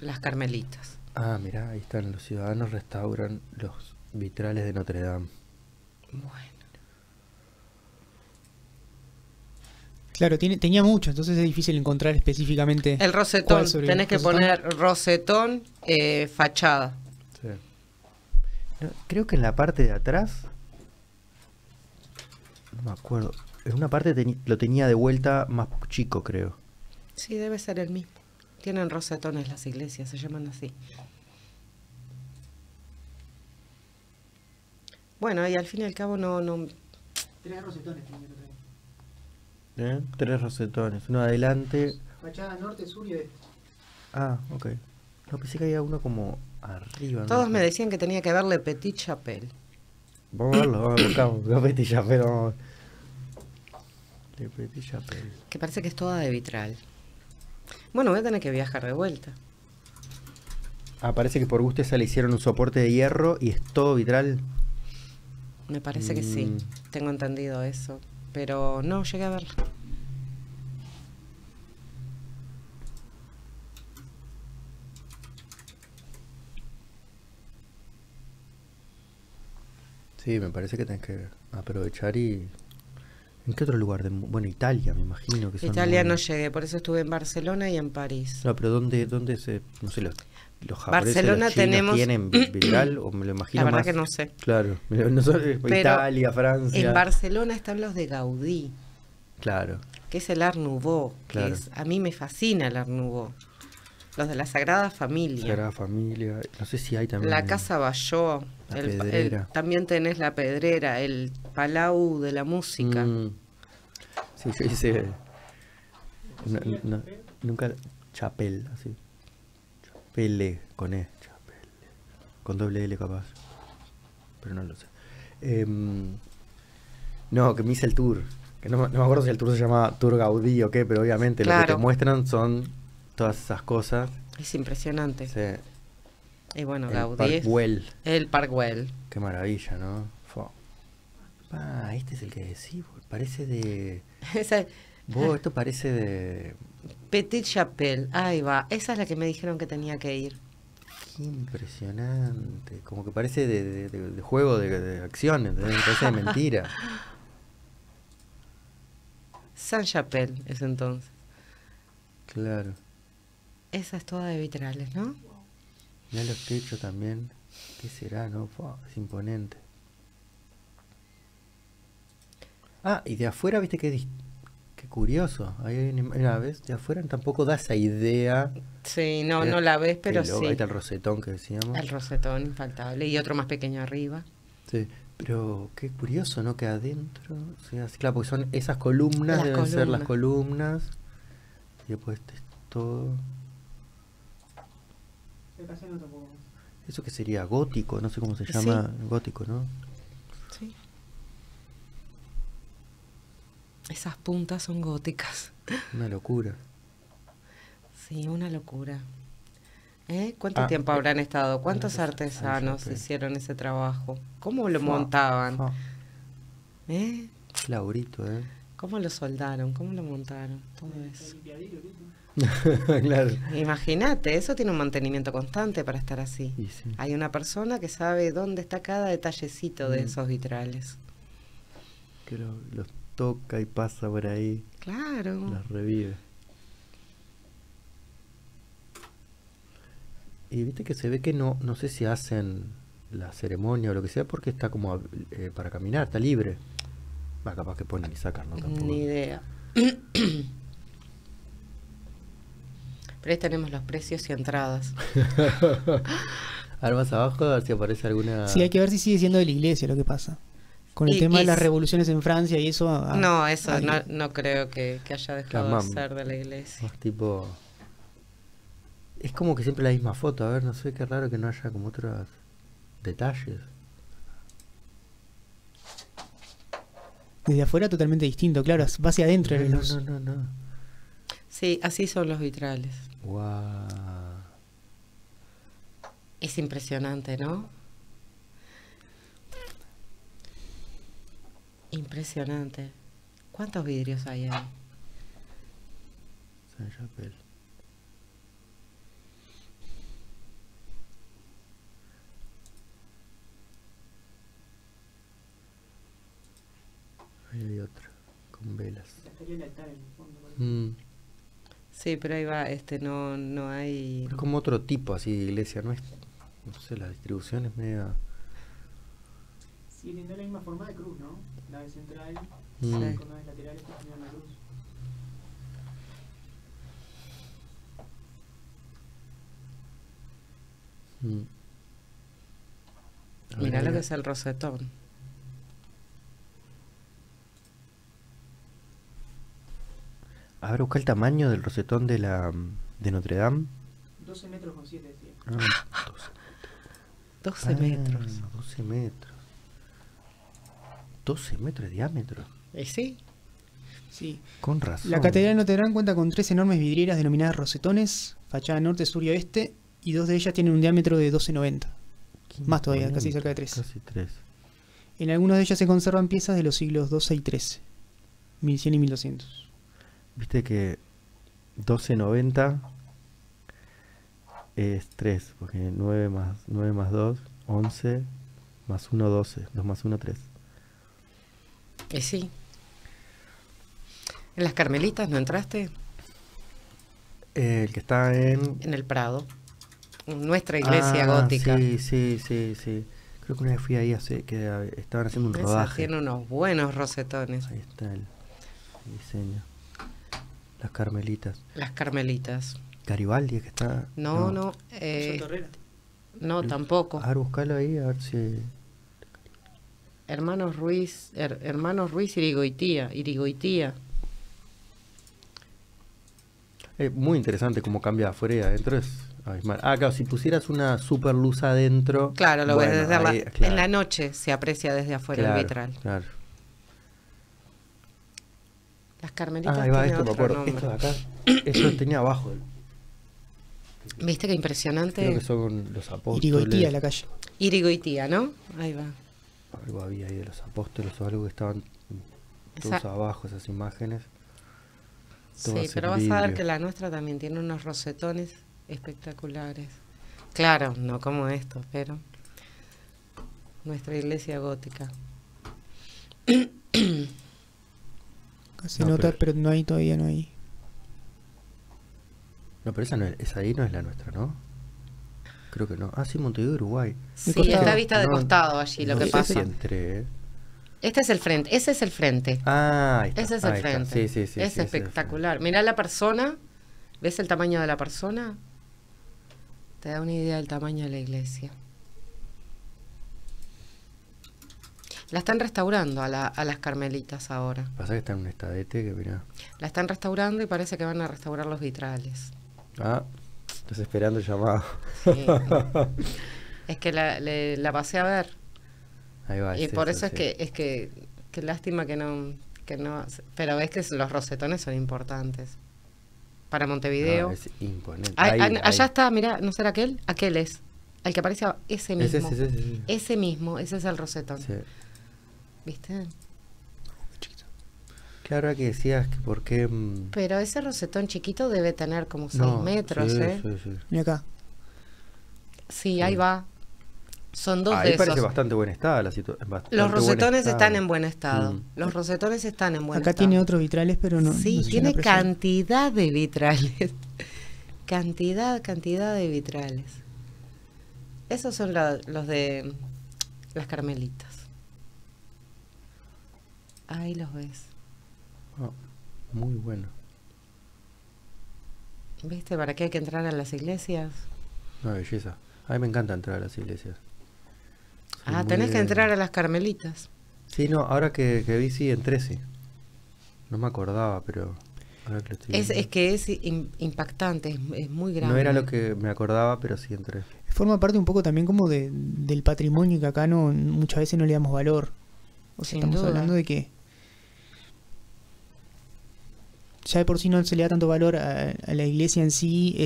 las Carmelitas. Ah, mirá, ahí están, los ciudadanos restauran los vitrales de Notre Dame. Bueno. Claro, tenía mucho, entonces es difícil encontrar específicamente. El rosetón, tenés que poner rosetón, fachada. Sí. No, creo que en la parte de atrás, no me acuerdo, en una parte lo tenía de vuelta más chico, creo. Sí, debe ser el mismo. Tienen rosetones las iglesias, se llaman así. Bueno, y al fin y al cabo no... 3 rosetones tenía que traer. 3 rosetones, uno adelante. Fachada norte, sur y oeste. Ah, ok. No, pensé que había uno como arriba. Todos me decían que tenía que ver Le Petit Chapelle. Vamos a verlo, vamos a Petit Chapelle. Le Petit Chapelle. Que parece que es toda de vitral. Bueno, voy a tener que viajar de vuelta. Ah, parece que por gusto esa le hicieron un soporte de hierro y es todo vitral. Me parece que sí, tengo entendido eso. Pero no, llegué a verla. Sí, me parece que tenés que aprovechar y... ¿En qué otro lugar? Bueno, Italia, me imagino que Italia no llegué, por eso estuve en Barcelona y en París. No, pero ¿dónde se...? No sé, los japoneses, Barcelona, los chinos, tenemos... ¿tienen vitral o me lo imagino? La verdad más... que no sé. Claro, no sé, Italia, Francia... En Barcelona están los de Gaudí. Claro. Que es el Art Nouveau. Claro. A mí me fascina el Art Nouveau. Los de la Sagrada Familia. Sagrada Familia, no sé si hay también... La Casa Bayó. También tenés la Pedrera, el Palau de la Música. Sí, yo hice... No, nunca... Chapel, así. Chapele, con E. Chapele. Con doble L capaz. Pero no lo sé. No, que me hice el tour. Que no me acuerdo si el tour se llama Tour Gaudí o qué, pero obviamente claro, lo que te muestran son todas esas cosas. Es impresionante. Sí. Y bueno, Gaudí. El Parkwell. Qué maravilla, ¿no? Ah, este es el que decís, parece de... Vos, esto parece de... Petit Chapelle, ahí va. Esa es la que me dijeron que tenía que ir. Qué impresionante. Como que parece de juego de acciones, parece de mentira. Saint-Chapelle es entonces. Claro. Esa es toda de vitrales, ¿no? Mirá los techos también. ¿Qué será, no? Es imponente. Ah, y de afuera, viste qué curioso. Ahí una vez, de afuera tampoco da esa idea. Sí, no, no la ves, pero sí. Ahí está el rosetón que decíamos. El rosetón infaltable y otro más pequeño arriba. Sí, pero qué curioso, ¿no? Que adentro, o sea, claro, porque son esas columnas, deben ser las columnas. Y después es todo. Eso que sería gótico, no sé cómo se llama, sí. Gótico, ¿no? Sí. Esas puntas son góticas. Una locura. Sí, una locura. ¿Cuánto tiempo habrán estado? ¿Cuántos artesanos hicieron ese trabajo? ¿Cómo lo montaban? Laurito, ¿eh? ¿Cómo lo soldaron? ¿Cómo lo montaron? Todo eso. Claro. Imagínate, eso tiene un mantenimiento constante para estar así. Sí, sí. Hay una persona que sabe dónde está cada detallecito de esos vitrales. Que los toca y pasa por ahí. Claro. Las revive. Y viste que se ve que no sé si hacen la ceremonia o lo que sea, porque está como para caminar, está libre. Va, capaz que ponen y sacan, ¿no? Tampoco. Ni idea. Pero ahí tenemos los precios y entradas. A ver, más abajo, a ver si aparece alguna... Sí, hay que ver si sigue siendo de la iglesia lo que pasa. Con el tema de las revoluciones en Francia y eso... no, eso no creo que haya dejado de ser de la iglesia. Es tipo... Es como que siempre la misma foto. A ver, no sé, qué raro que no haya como otros detalles. Desde afuera totalmente distinto, claro. Va hacia adentro. No. Sí, así son los vitrales. Wow. Es impresionante, ¿no? Impresionante. ¿Cuántos vidrios hay ahí? Saint-Chapelle. Ahí hay otra, con velas. Estaría el altar en el fondo, ¿vale? Sí, pero ahí va, no hay... Pero es como otro tipo así de iglesia, ¿no? No sé, la distribución es media... Sí, tiene la misma forma de cruz, ¿no? La de central, la de cordones laterales que tienen la cruz. Mirá lo que es el rosetón. A ver, busca el tamaño del rosetón de Notre Dame. 12 metros con 7 pies. 12 metros. 12 metros. 12 metros de diámetro. Sí. Con razón. La Catedral de Notre Dame cuenta con 3 enormes vidrieras denominadas rosetones, fachada norte, sur y oeste, y 2 de ellas tienen un diámetro de 12,90. Más todavía, casi cerca de 3. Casi 3. En algunas de ellas se conservan piezas de los siglos XII y XIII, 1100 y 1200. Viste que 12,90 es 3, porque 9 más 2, 11, más 1, 12, 2 más 1, 3. Sí. ¿En las Carmelitas no entraste? El que está en... En el Prado. Nuestra iglesia gótica. Sí. Creo que una vez fui ahí, que estaban haciendo un rodaje. Tiene unos buenos rosetones. Ahí está el diseño. Las Carmelitas. Las Carmelitas. Garibaldi que está... No. No, tampoco. A ver, buscalo ahí, a ver si... Hermanos Ruiz, Hermanos Ruiz, Irigoitía. Muy interesante cómo cambia afuera y adentro. Ah, claro, si pusieras una super luz adentro. Claro, lo ves desde ahí, en la noche se aprecia desde afuera, claro, el vitral. Claro. Las Carmelitas. Ah, ahí va, esto me acuerdo. Esto de acá, eso tenía abajo. ¿Viste qué impresionante? Creo que son los apóstoles. Irigoitía, la calle. Irigoitía, ¿no? Ahí va. Algo había ahí de los apóstoles o algo que estaban todos abajo, esas imágenes. Sí, pero vas a ver que la nuestra también tiene unos rosetones espectaculares. Claro, no como estos, pero nuestra iglesia gótica. Se nota, pero no hay, todavía no hay. No, pero esa, no es, esa ahí no es la nuestra, ¿no? Creo que no. Ah, sí, Montevideo, Uruguay. Sí, está vista de costado allí, lo que pasa. Este es el frente, ese es el frente. Ah, ese es el frente. Sí, es espectacular. Mirá la persona, ¿ves el tamaño de la persona? Te da una idea del tamaño de la iglesia. La están restaurando a las Carmelitas ahora. Pasa que está en un estadete que mirá. La están restaurando y parece que van a restaurar los vitrales. Ah, estás esperando el llamado. Sí. Es que la pasé a ver. Ahí va, y por eso, es que lástima que no... Pero ves que los rosetones son importantes. Para Montevideo. No, es imponente. Ahí, allá está, mirá, ¿no será aquel? Aquel es. El que aparece ese mismo. Ese mismo, ese es el rosetón. Sí. ¿Viste? Claro, que decías que por qué... Pero ese rosetón chiquito debe tener como 6 metros, sí, ¿eh? Sí, sí. Y acá. Sí, ahí va. Son dos de esos. Ahí parece bastante buen estado la situación. Los rosetones están en buen estado. Los rosetones están en buen estado. Acá tiene otros vitrales, pero no... Sí, no tiene cantidad de vitrales. Cantidad de vitrales. Esos son los de las Carmelitas. Ahí los ves. Oh, muy bueno. ¿Viste para qué hay que entrar a las iglesias? Una belleza. A mí me encanta entrar a las iglesias. Soy tenés que entrar a las Carmelitas. Sí, no, ahora que vi, sí, entré, sí. No me acordaba, pero... Ahora que lo estoy viendo. Es que es impactante, es muy grande. No era lo que me acordaba, pero sí entré. Forma parte un poco también como del patrimonio que acá no, muchas veces no le damos valor. O sea, estamos hablando de que ya de por sí no se le da tanto valor a la iglesia en sí,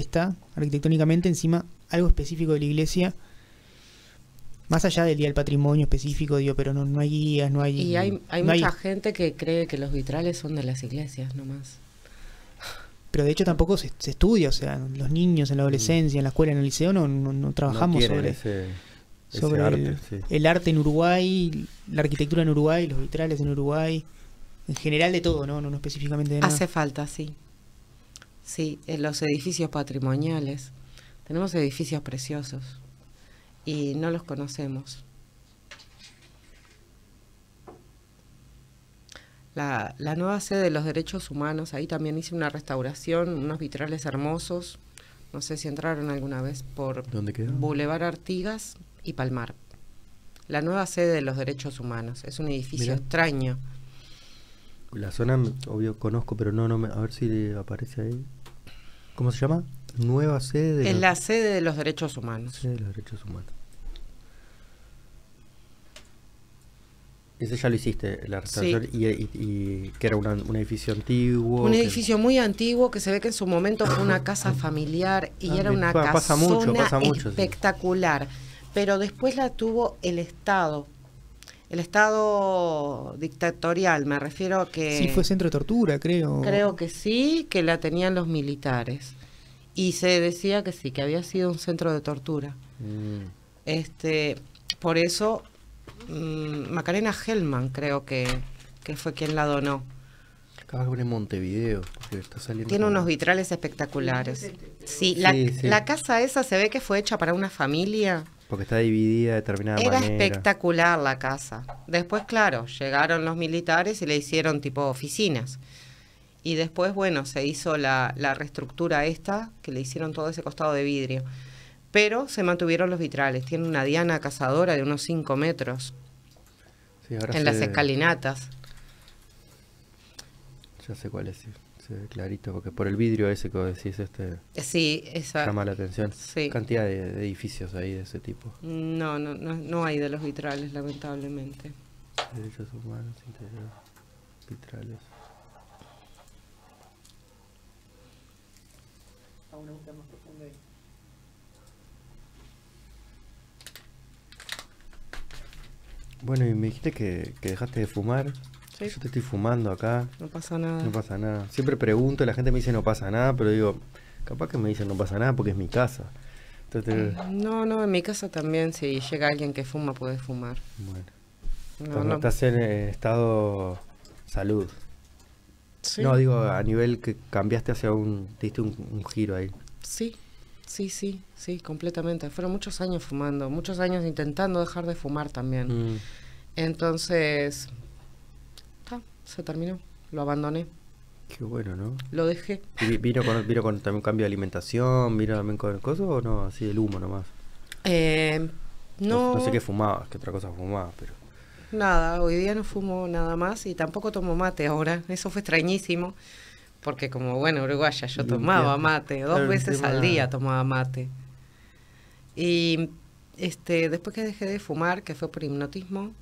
arquitectónicamente, encima algo específico de la iglesia, más allá del día del patrimonio específico, digo, pero no hay guías, no hay... Y hay mucha gente que cree que los vitrales son de las iglesias nomás. Pero de hecho tampoco se estudia, o sea, los niños en la adolescencia, en la escuela, en el liceo, no trabajamos sobre sobre arte, el arte en Uruguay, la arquitectura en Uruguay, los vitrales en Uruguay, en general de todo, no específicamente de nada. Hace falta, sí. Sí, en los edificios patrimoniales. Tenemos edificios preciosos y no los conocemos. La nueva sede de los derechos humanos, ahí también hice una restauración, unos vitrales hermosos. No sé si entraron alguna vez por Boulevard Artigas y Palmar. La nueva sede de los derechos humanos. Es un edificio extraño. La zona, obvio, conozco, pero no a ver si aparece ahí. ¿Cómo se llama? Nueva sede. Es la sede de los derechos humanos. Sede de los derechos humanos. Ese ya lo hiciste, la restauración, sí. Y que era un edificio antiguo. Un edificio muy antiguo que se ve que en su momento fue una casa familiar y era una casona espectacular. Sí. Pero después la tuvo el Estado. El Estado dictatorial, me refiero a que... Sí, fue centro de tortura, creo. Creo que sí, que la tenían los militares. Y se decía que sí, que había sido un centro de tortura. Por eso... Macarena Hellman creo que fue quien la donó. Acá en Montevideo está saliendo. Tiene unos vitrales espectaculares. Sí, la casa esa se ve que fue hecha para una familia. Porque está dividida de determinada manera. Era espectacular la casa. Después, claro, llegaron los militares y le hicieron tipo oficinas. Y después, bueno, se hizo la reestructura esta, que le hicieron todo ese costado de vidrio. Pero se mantuvieron los vitrales. Tiene una diana cazadora de unos 5 metros. Sí, ahora en las escalinatas. Ya sé cuál es. Se ve clarito, porque por el vidrio ese que decís, sí, esa, llama la atención. Sí. Cantidad de edificios ahí de ese tipo. No hay de los vitrales, lamentablemente. Derechos humanos, interior, vitrales. A una búsqueda más profunda ahí. Bueno, y me dijiste que dejaste de fumar. Sí. Yo te estoy fumando acá. No pasa nada. No pasa nada. Siempre pregunto, la gente me dice no pasa nada, pero digo, capaz que me dicen no pasa nada porque es mi casa. Entonces, no, en mi casa también, si llega alguien que fuma, puede fumar. Bueno. Entonces no estás en estado salud. Sí. No, digo, a nivel que cambiaste hacia te diste un giro ahí. Sí, completamente. Fueron muchos años fumando, muchos años intentando dejar de fumar también. Entonces, se terminó, lo abandoné. Qué bueno, ¿no? Lo dejé. ¿Y vino con también un cambio de alimentación? ¿Vino también con cosas o no? Así el humo nomás. No sé qué fumabas, qué otra cosa fumabas, pero... Nada, hoy día no fumo nada más y tampoco tomo mate ahora. Eso fue extrañísimo, porque como buena uruguaya yo tomaba mate, dos veces al día tomaba mate. Y después que dejé de fumar, que fue por hipnotismo,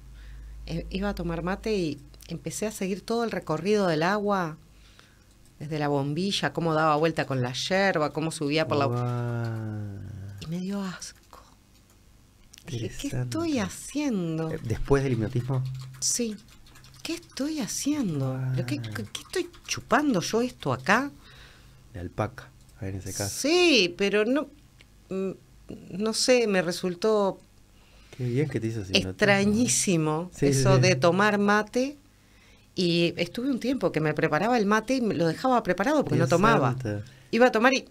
iba a tomar mate y... Empecé a seguir todo el recorrido del agua, desde la bombilla, cómo daba vuelta con la yerba, cómo subía por la... Y me dio asco. Dije, ¿qué estoy haciendo? ¿Después del hipnotismo? Sí. ¿Qué estoy haciendo? ¿Qué estoy chupando yo esto acá? De alpaca, en ese caso. Sí, pero no sé, me resultó... Qué bien que te hizo hipnotismo. Extrañísimo eso de tomar mate... Y estuve un tiempo que me preparaba el mate y me lo dejaba preparado porque no tomaba. Santa. Iba a tomar y...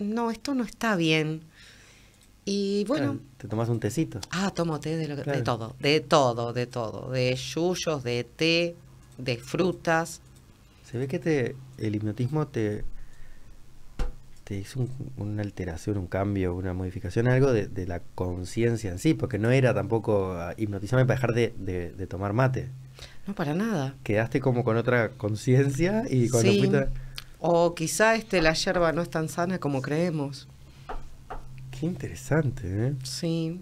No, esto no está bien. Y bueno... Claro, te tomas un tecito. Ah, tomo té de todo. De todo. De yuyos, de té, de frutas. Se ve que el hipnotismo te hizo una alteración, un cambio, una modificación, algo de la conciencia en sí. Porque no era tampoco hipnotizarme para dejar de tomar mate. No, para nada. Quedaste como con otra conciencia y con sí. O quizá la yerba no es tan sana como creemos. Qué interesante, ¿eh? Sí.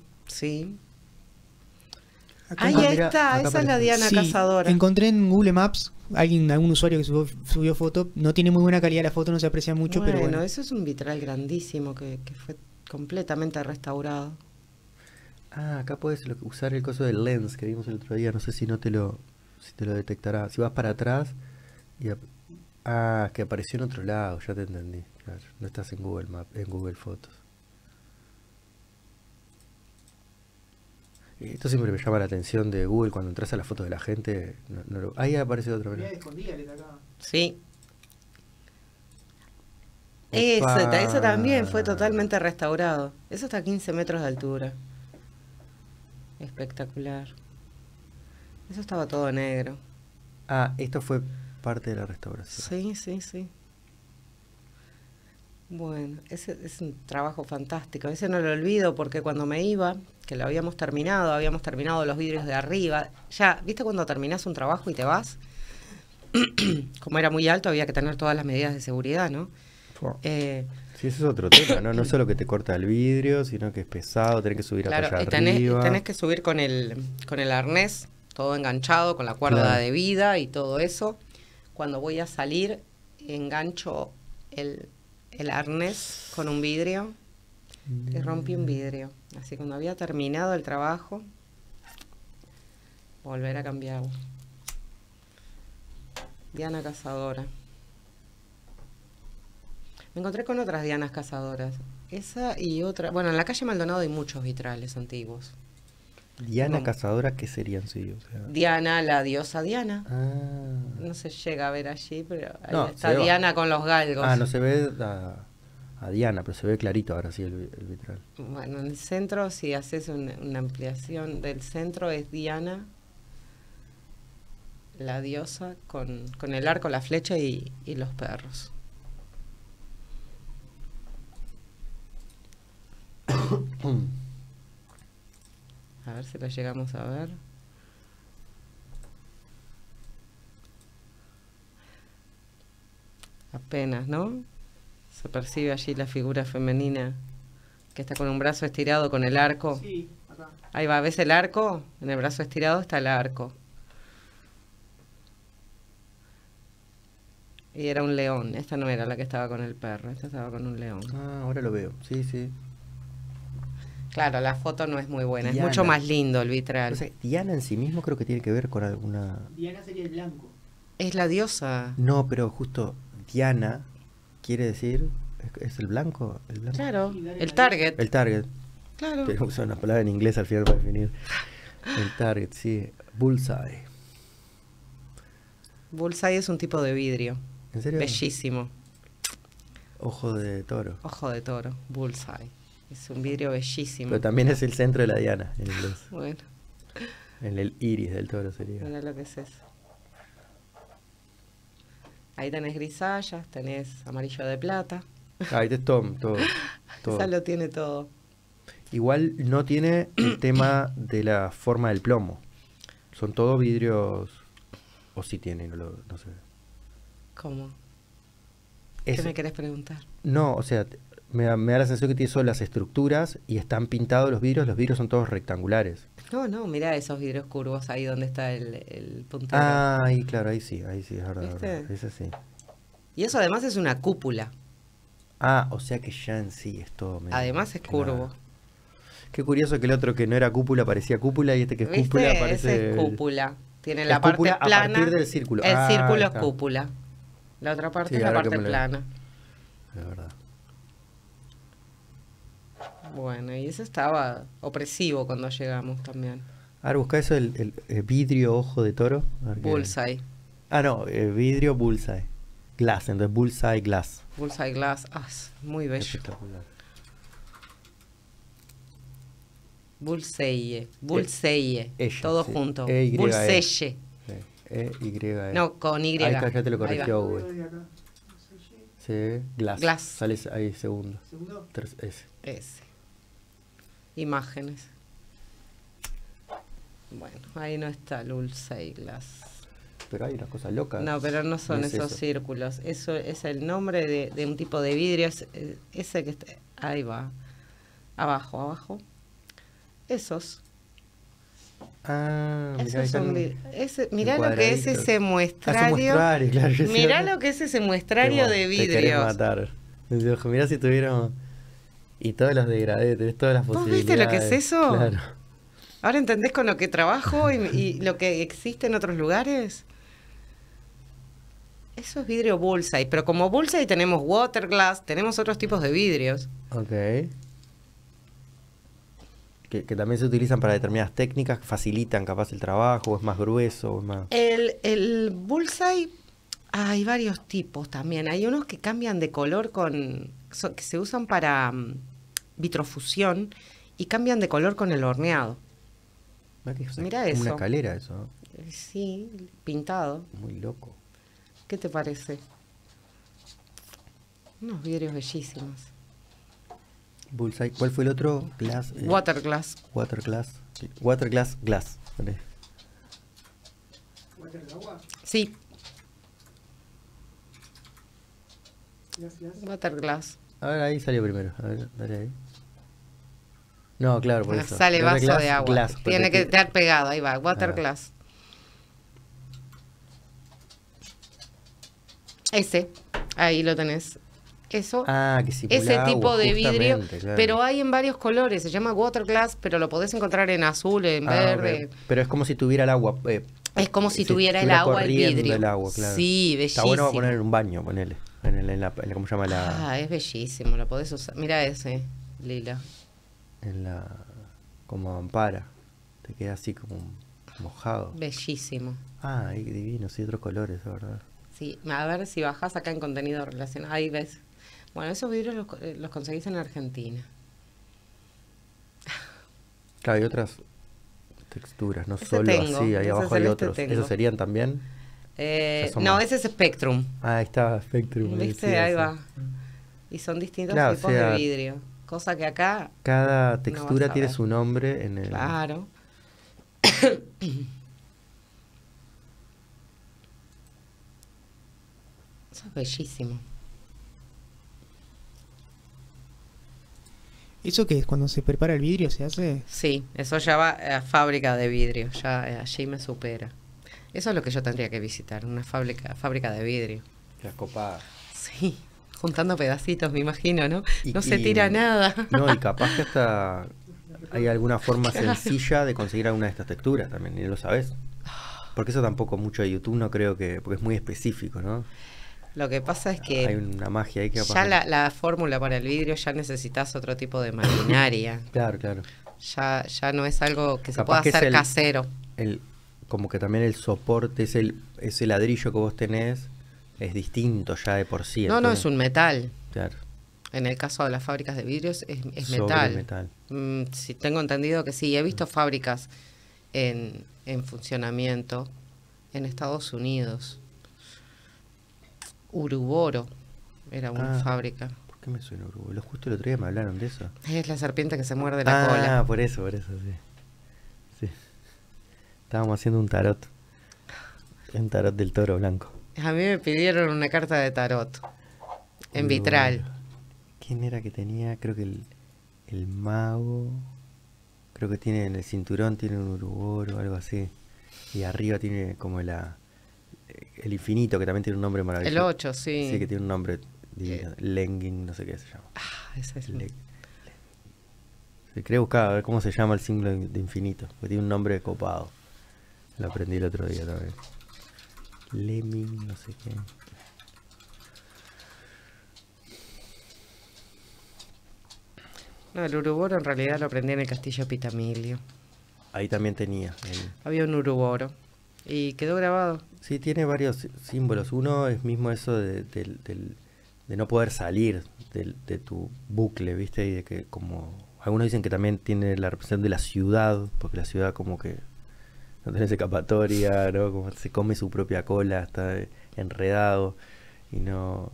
Acá, esa es la Diana Cazadora. Encontré en Google Maps algún usuario que subió foto. No tiene muy buena calidad la foto, no se aprecia mucho, pero bueno. Eso es un vitral grandísimo que fue completamente restaurado. Ah, acá puedes usar el coso del lens que vimos el otro día. No sé si te lo detectará. Si vas para atrás y es que apareció en otro lado, ya te entendí. Claro, no estás en Google Maps, en Google Fotos. Esto siempre me llama la atención de Google cuando entras a las fotos de la gente. Ahí aparece otra vez. Sí. Eso también fue totalmente restaurado. Eso está a 15 metros de altura. Espectacular. Eso estaba todo negro. Ah, esto fue parte de la restauración. Sí. Bueno, ese es un trabajo fantástico. Ese no lo olvido porque cuando me iba, que lo habíamos terminado los vidrios de arriba. Ya, ¿viste cuando terminás un trabajo y te vas? Como era muy alto, había que tener todas las medidas de seguridad, ¿no? Sí, eso es otro tema, ¿no? No es solo que te corta el vidrio, sino que es pesado, tenés que subir a allá arriba. Tenés que subir con el arnés, todo enganchado, con la cuerda de vida y todo eso. Cuando voy a salir, engancho el arnés con un vidrio y rompí un vidrio. Así que cuando había terminado el trabajo, volver a cambiarlo. Diana Cazadora. Me encontré con otras Dianas Cazadoras. Esa y otra... Bueno, en la calle Maldonado hay muchos vitrales antiguos. ¿Diana Cazadora qué serían? Diana, la diosa Diana. No se llega a ver allí, pero ahí está Diana con los galgos. Ah, no se ve a Diana, pero se ve clarito ahora sí el vitral. Bueno, en el centro, si haces una ampliación del centro, es Diana, la diosa, con el arco, la flecha y los perros. A ver si lo llegamos a ver. penas, ¿no? Se percibe allí la figura femenina que está con un brazo estirado con el arco. Sí, acá. Ahí va, ¿ves el arco? En el brazo estirado está el arco. Y era un león. Esta no era la que estaba con el perro. Esta estaba con un león. Ah, ahora lo veo. Sí, sí. Claro, la foto no es muy buena. Diana. Es mucho más lindo el vitral. O sea, Diana en sí mismo creo que tiene que ver con alguna... Diana sería el blanco. Es la diosa. No, pero justo Diana quiere decir... ¿Es el blanco? ¿El blanco? Claro, el target. El target. Claro. Pero usan una palabra en inglés al final para definir. El target, sí. Bullseye. Bullseye es un tipo de vidrio. ¿En serio? Bellísimo. Ojo de toro. Ojo de toro, bullseye. Es un vidrio bellísimo. Pero también es el centro de la diana en inglés. Bueno. En el iris del toro sería. Mira lo que es eso. Ahí tenés grisallas, tenés amarillo de plata. Ahí te Tom, todo. Esa lo tiene todo. Igual no tiene el tema de la forma del plomo. Son todos vidrios. O sí tiene, no sé. ¿Cómo? ¿Qué me querés preguntar? No, o sea, me da la sensación que tiene solo las estructuras y están pintados los vidrios. Los vidrios son todos rectangulares. No, no, mirá esos vidrios curvos ahí donde está el puntero. Ah, ahí, claro, ahí sí, es verdad. ¿Viste? Es así. Y eso además es una cúpula. Ah, o sea que ya en sí es todo. Además es curvo. Qué curioso que el otro que no era cúpula parecía cúpula y este que es cúpula parece... es cúpula. Tiene la parte plana. A partir del círculo. El círculo es cúpula. La otra parte es la parte plana. Es verdad. Bueno, y eso estaba opresivo cuando llegamos también. Ahora busca eso, el vidrio ojo de toro. Bullseye. Ah, no, el vidrio bullseye. Glass, entonces bullseye glass. Bullseye glass, ah, muy bello. Espectacular. Bullseye, bullseye, todo sí. Junto. E bullseye. Sí. E-Y-E. No, con Y. Ahí acá ya te lo corrigió, güey. Sí, glass. Glass. Sale ahí segundo. ¿Segundo? 3S. S. Imágenes. Bueno, ahí no está bullseye glass. Pero hay unas cosas locas. No, pero no son esos círculos. Eso es el nombre de un tipo de vidrio. Ese que está, ahí va. Abajo, abajo. Esos. Ah, mirá, esos son, mirá lo que es ese muestrario. Claro, mirá lo que es ese muestrario de vidrios. Te querés matar. Mirá si tuviéramos. Y todos los degradés, todas las posibilidades. ¿Vos viste lo que es eso? Claro. Ahora entendés con lo que trabajo y lo que existe en otros lugares. Eso es vidrio bullseye, pero como bullseye tenemos waterglass, tenemos otros tipos de vidrios. Ok. Que también se utilizan para determinadas técnicas que facilitan capaz el trabajo, o es más grueso, o es más... El bullseye, hay varios tipos también. Hay unos que cambian de color que se usan para vitrofusión y cambian de color con el horneado. Mirá eso. Una escalera eso, ¿no? Sí, pintado. Muy loco. ¿Qué te parece? Unos vidrios bellísimos. Bullseye. ¿Cuál fue el otro? Glass. Waterglass. Waterglass. Waterglass glass. Vale. ¿Waterglass? Sí. Waterglass. A ver, ahí salió primero. A ver, dale ahí. No, claro, por eso. Sale water vaso glass, de agua. Glass, tiene que estar pegado. Ahí va, waterglass. Ese. Ahí lo tenés. Eso. Ah, que sí, ese tipo agua, de vidrio, claro. Pero hay en varios colores, se llama waterglass, pero lo podés encontrar en azul, en verde. Okay. Pero es como si tuviera el agua. Es como si tuviera el agua el vidrio. El agua, claro. Sí, bellísimo. Está bueno para poner en un baño, ponele. En la ¿cómo se llama la? Ah, es bellísimo, lo podés usar. Mira ese, lila. En la como ampara. Te queda así como mojado. Bellísimo. Ah, divino, sí, otros colores, la verdad. Sí, a ver si bajás acá en contenido relacionado. Ahí ves. Bueno, esos vidrios los conseguís en Argentina. Claro, hay otras texturas, no ese solo tengo, así, ahí abajo hay otros. Tengo. ¿Esos serían también? No, más. Ese es Spectrum. Ah, ahí está Spectrum. ¿Viste? Sí, ahí va. Y son distintos claro, tipos de vidrio. Cosa que acá... Cada textura tiene su nombre en el... Claro. Eso es bellísimo. ¿Eso qué es? ¿Cuando se prepara el vidrio se hace? Sí, eso ya va a fábrica de vidrio, ya allí me supera. Eso es lo que yo tendría que visitar, una fábrica de vidrio. Las copadas. Sí, juntando pedacitos, me imagino, ¿no? No se tira nada. No, y capaz que hasta hay alguna forma sencilla de conseguir alguna de estas texturas también, y lo sabes. Porque eso tampoco mucho de YouTube, no creo que... Porque es muy específico, ¿no? Lo que pasa es que... Hay una magia ahí que ya la fórmula para el vidrio ya necesitas otro tipo de maquinaria. Claro, claro. Ya no es algo que se pueda hacer casero. Como que también el soporte, ese ladrillo que vos tenés, es distinto ya de por sí. No, no, es un metal. Claro. En el caso de las fábricas de vidrios es metal. Metal. Sí, tengo entendido que sí. He visto fábricas en funcionamiento en Estados Unidos. Uruboro era una fábrica. ¿Por qué me suena Uruboro? Justo el otro día me hablaron de eso. Es la serpiente que se muerde la cola. Ah, por eso, sí. Sí. Estábamos haciendo un tarot. Un tarot del toro blanco. A mí me pidieron una carta de tarot. En vitral. ¿Quién era que tenía? Creo que el mago. Creo que tiene en el cinturón, tiene un uruboro o algo así. Y arriba tiene como el infinito, que también tiene un nombre maravilloso. El 8, sí. Sí, que tiene un nombre divino. Lengin, no sé qué se llama. Ah, ese es el... Quería buscar a ver cómo se llama el símbolo de infinito, porque tiene un nombre copado. Lo aprendí el otro día también. Lemming, no sé qué. No, el uruboro en realidad lo aprendí en el castillo Pittamiglio. Ahí también tenía. Había un uruboro. Y quedó grabado. Sí, tiene varios símbolos. Uno es mismo eso de no poder salir de tu bucle, ¿viste? Y de que, como algunos dicen, que también tiene la representación de la ciudad, porque la ciudad como que no tenés escapatoria, ¿no? Como se come su propia cola, está enredado y no...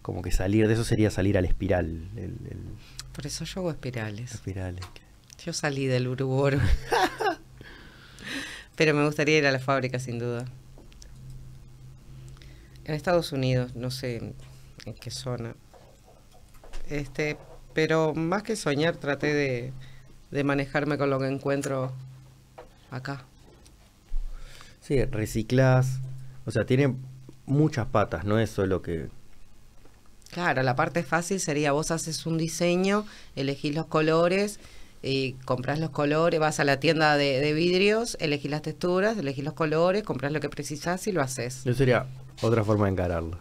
Como que salir de eso sería salir al espiral. Por eso yo hago espirales. Espirales. Yo salí del uruboro. Pero me gustaría ir a la fábrica, sin duda. En Estados Unidos, no sé en qué zona. Pero más que soñar, traté de manejarme con lo que encuentro acá. Sí, reciclás. O sea, tiene muchas patas, no es solo que... Claro, la parte fácil sería vos haces un diseño, elegís los colores... Y compras los colores, vas a la tienda de vidrios, elegís las texturas, elegís los colores, compras lo que precisás y lo haces. Eso sería otra forma de encararlo.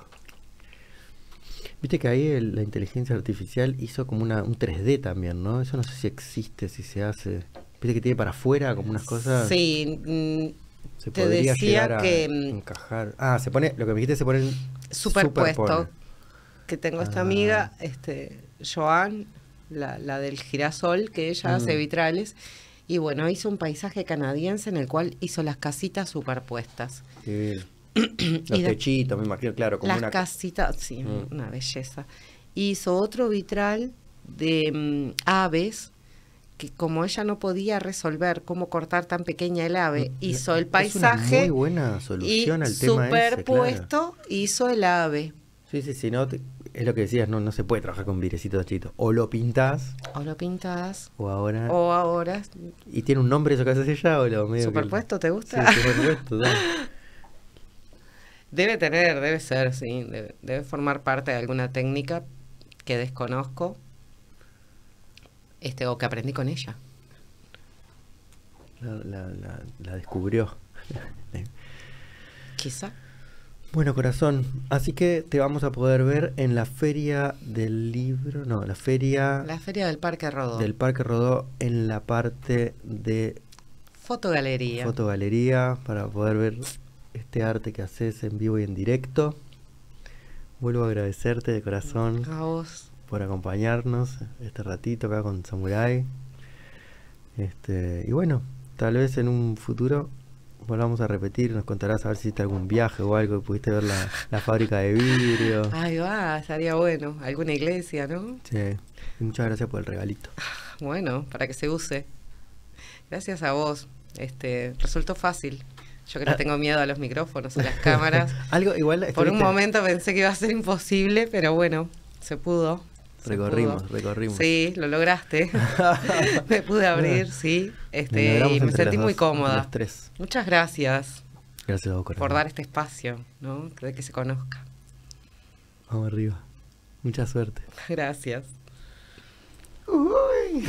Viste que ahí la inteligencia artificial hizo como un 3D también, ¿no? Eso no sé si existe, si se hace. Viste que tiene para afuera como unas cosas. Sí, se te podría decía llegar que. Encajar. Ah, se pone, lo que me dijiste, se pone superpuesto. Que tengo esta amiga, Joan. La del girasol, que ella hace vitrales. Y bueno, hizo un paisaje canadiense en el cual hizo las casitas superpuestas. Sí. Los techitos, me imagino, claro. Como las casitas, sí, una belleza. Hizo otro vitral de aves, que como ella no podía resolver cómo cortar tan pequeña el ave, hizo el paisaje. Es una muy buena solución al tema ese, claro. Superpuesto hizo el ave. Sí, sí, sí, no... Es lo que decías, no se puede trabajar con virecitos chiquitos. O lo pintás. O ahora. ¿Y tiene un nombre eso que haces ella? O lo medio superpuesto, ¿te gusta? Sí, superpuesto. Dale. Debe ser, sí. Debe formar parte de alguna técnica que desconozco. O que aprendí con ella. La descubrió. Quizá. Bueno, corazón, así que te vamos a poder ver en la Feria del Libro, no, la Feria del Parque Rodó. Del Parque Rodó, en la parte de... Fotogalería. Fotogalería, para poder ver este arte que haces en vivo y en directo. Vuelvo a agradecerte de corazón por acompañarnos este ratito acá con Samurai. Y bueno, tal vez en un futuro... Volvamos a repetir, nos contarás a ver si hiciste algún viaje o algo, pudiste ver la fábrica de vidrio. Ahí va, estaría bueno. Alguna iglesia, ¿no? Sí. Y muchas gracias por el regalito. Bueno, para que se use. Gracias a vos. Resultó fácil. Yo que no tengo miedo a los micrófonos, a las cámaras. Algo igual. Por un momento pensé que iba a ser imposible, pero bueno, se pudo. Recorrimos. Sí, lo lograste. Me pude abrir, sí. Y me sentí muy cómoda. Muchas gracias. Gracias a vos, por dar este espacio, ¿no? De que se conozca. Vamos arriba. Mucha suerte. Gracias. Uy.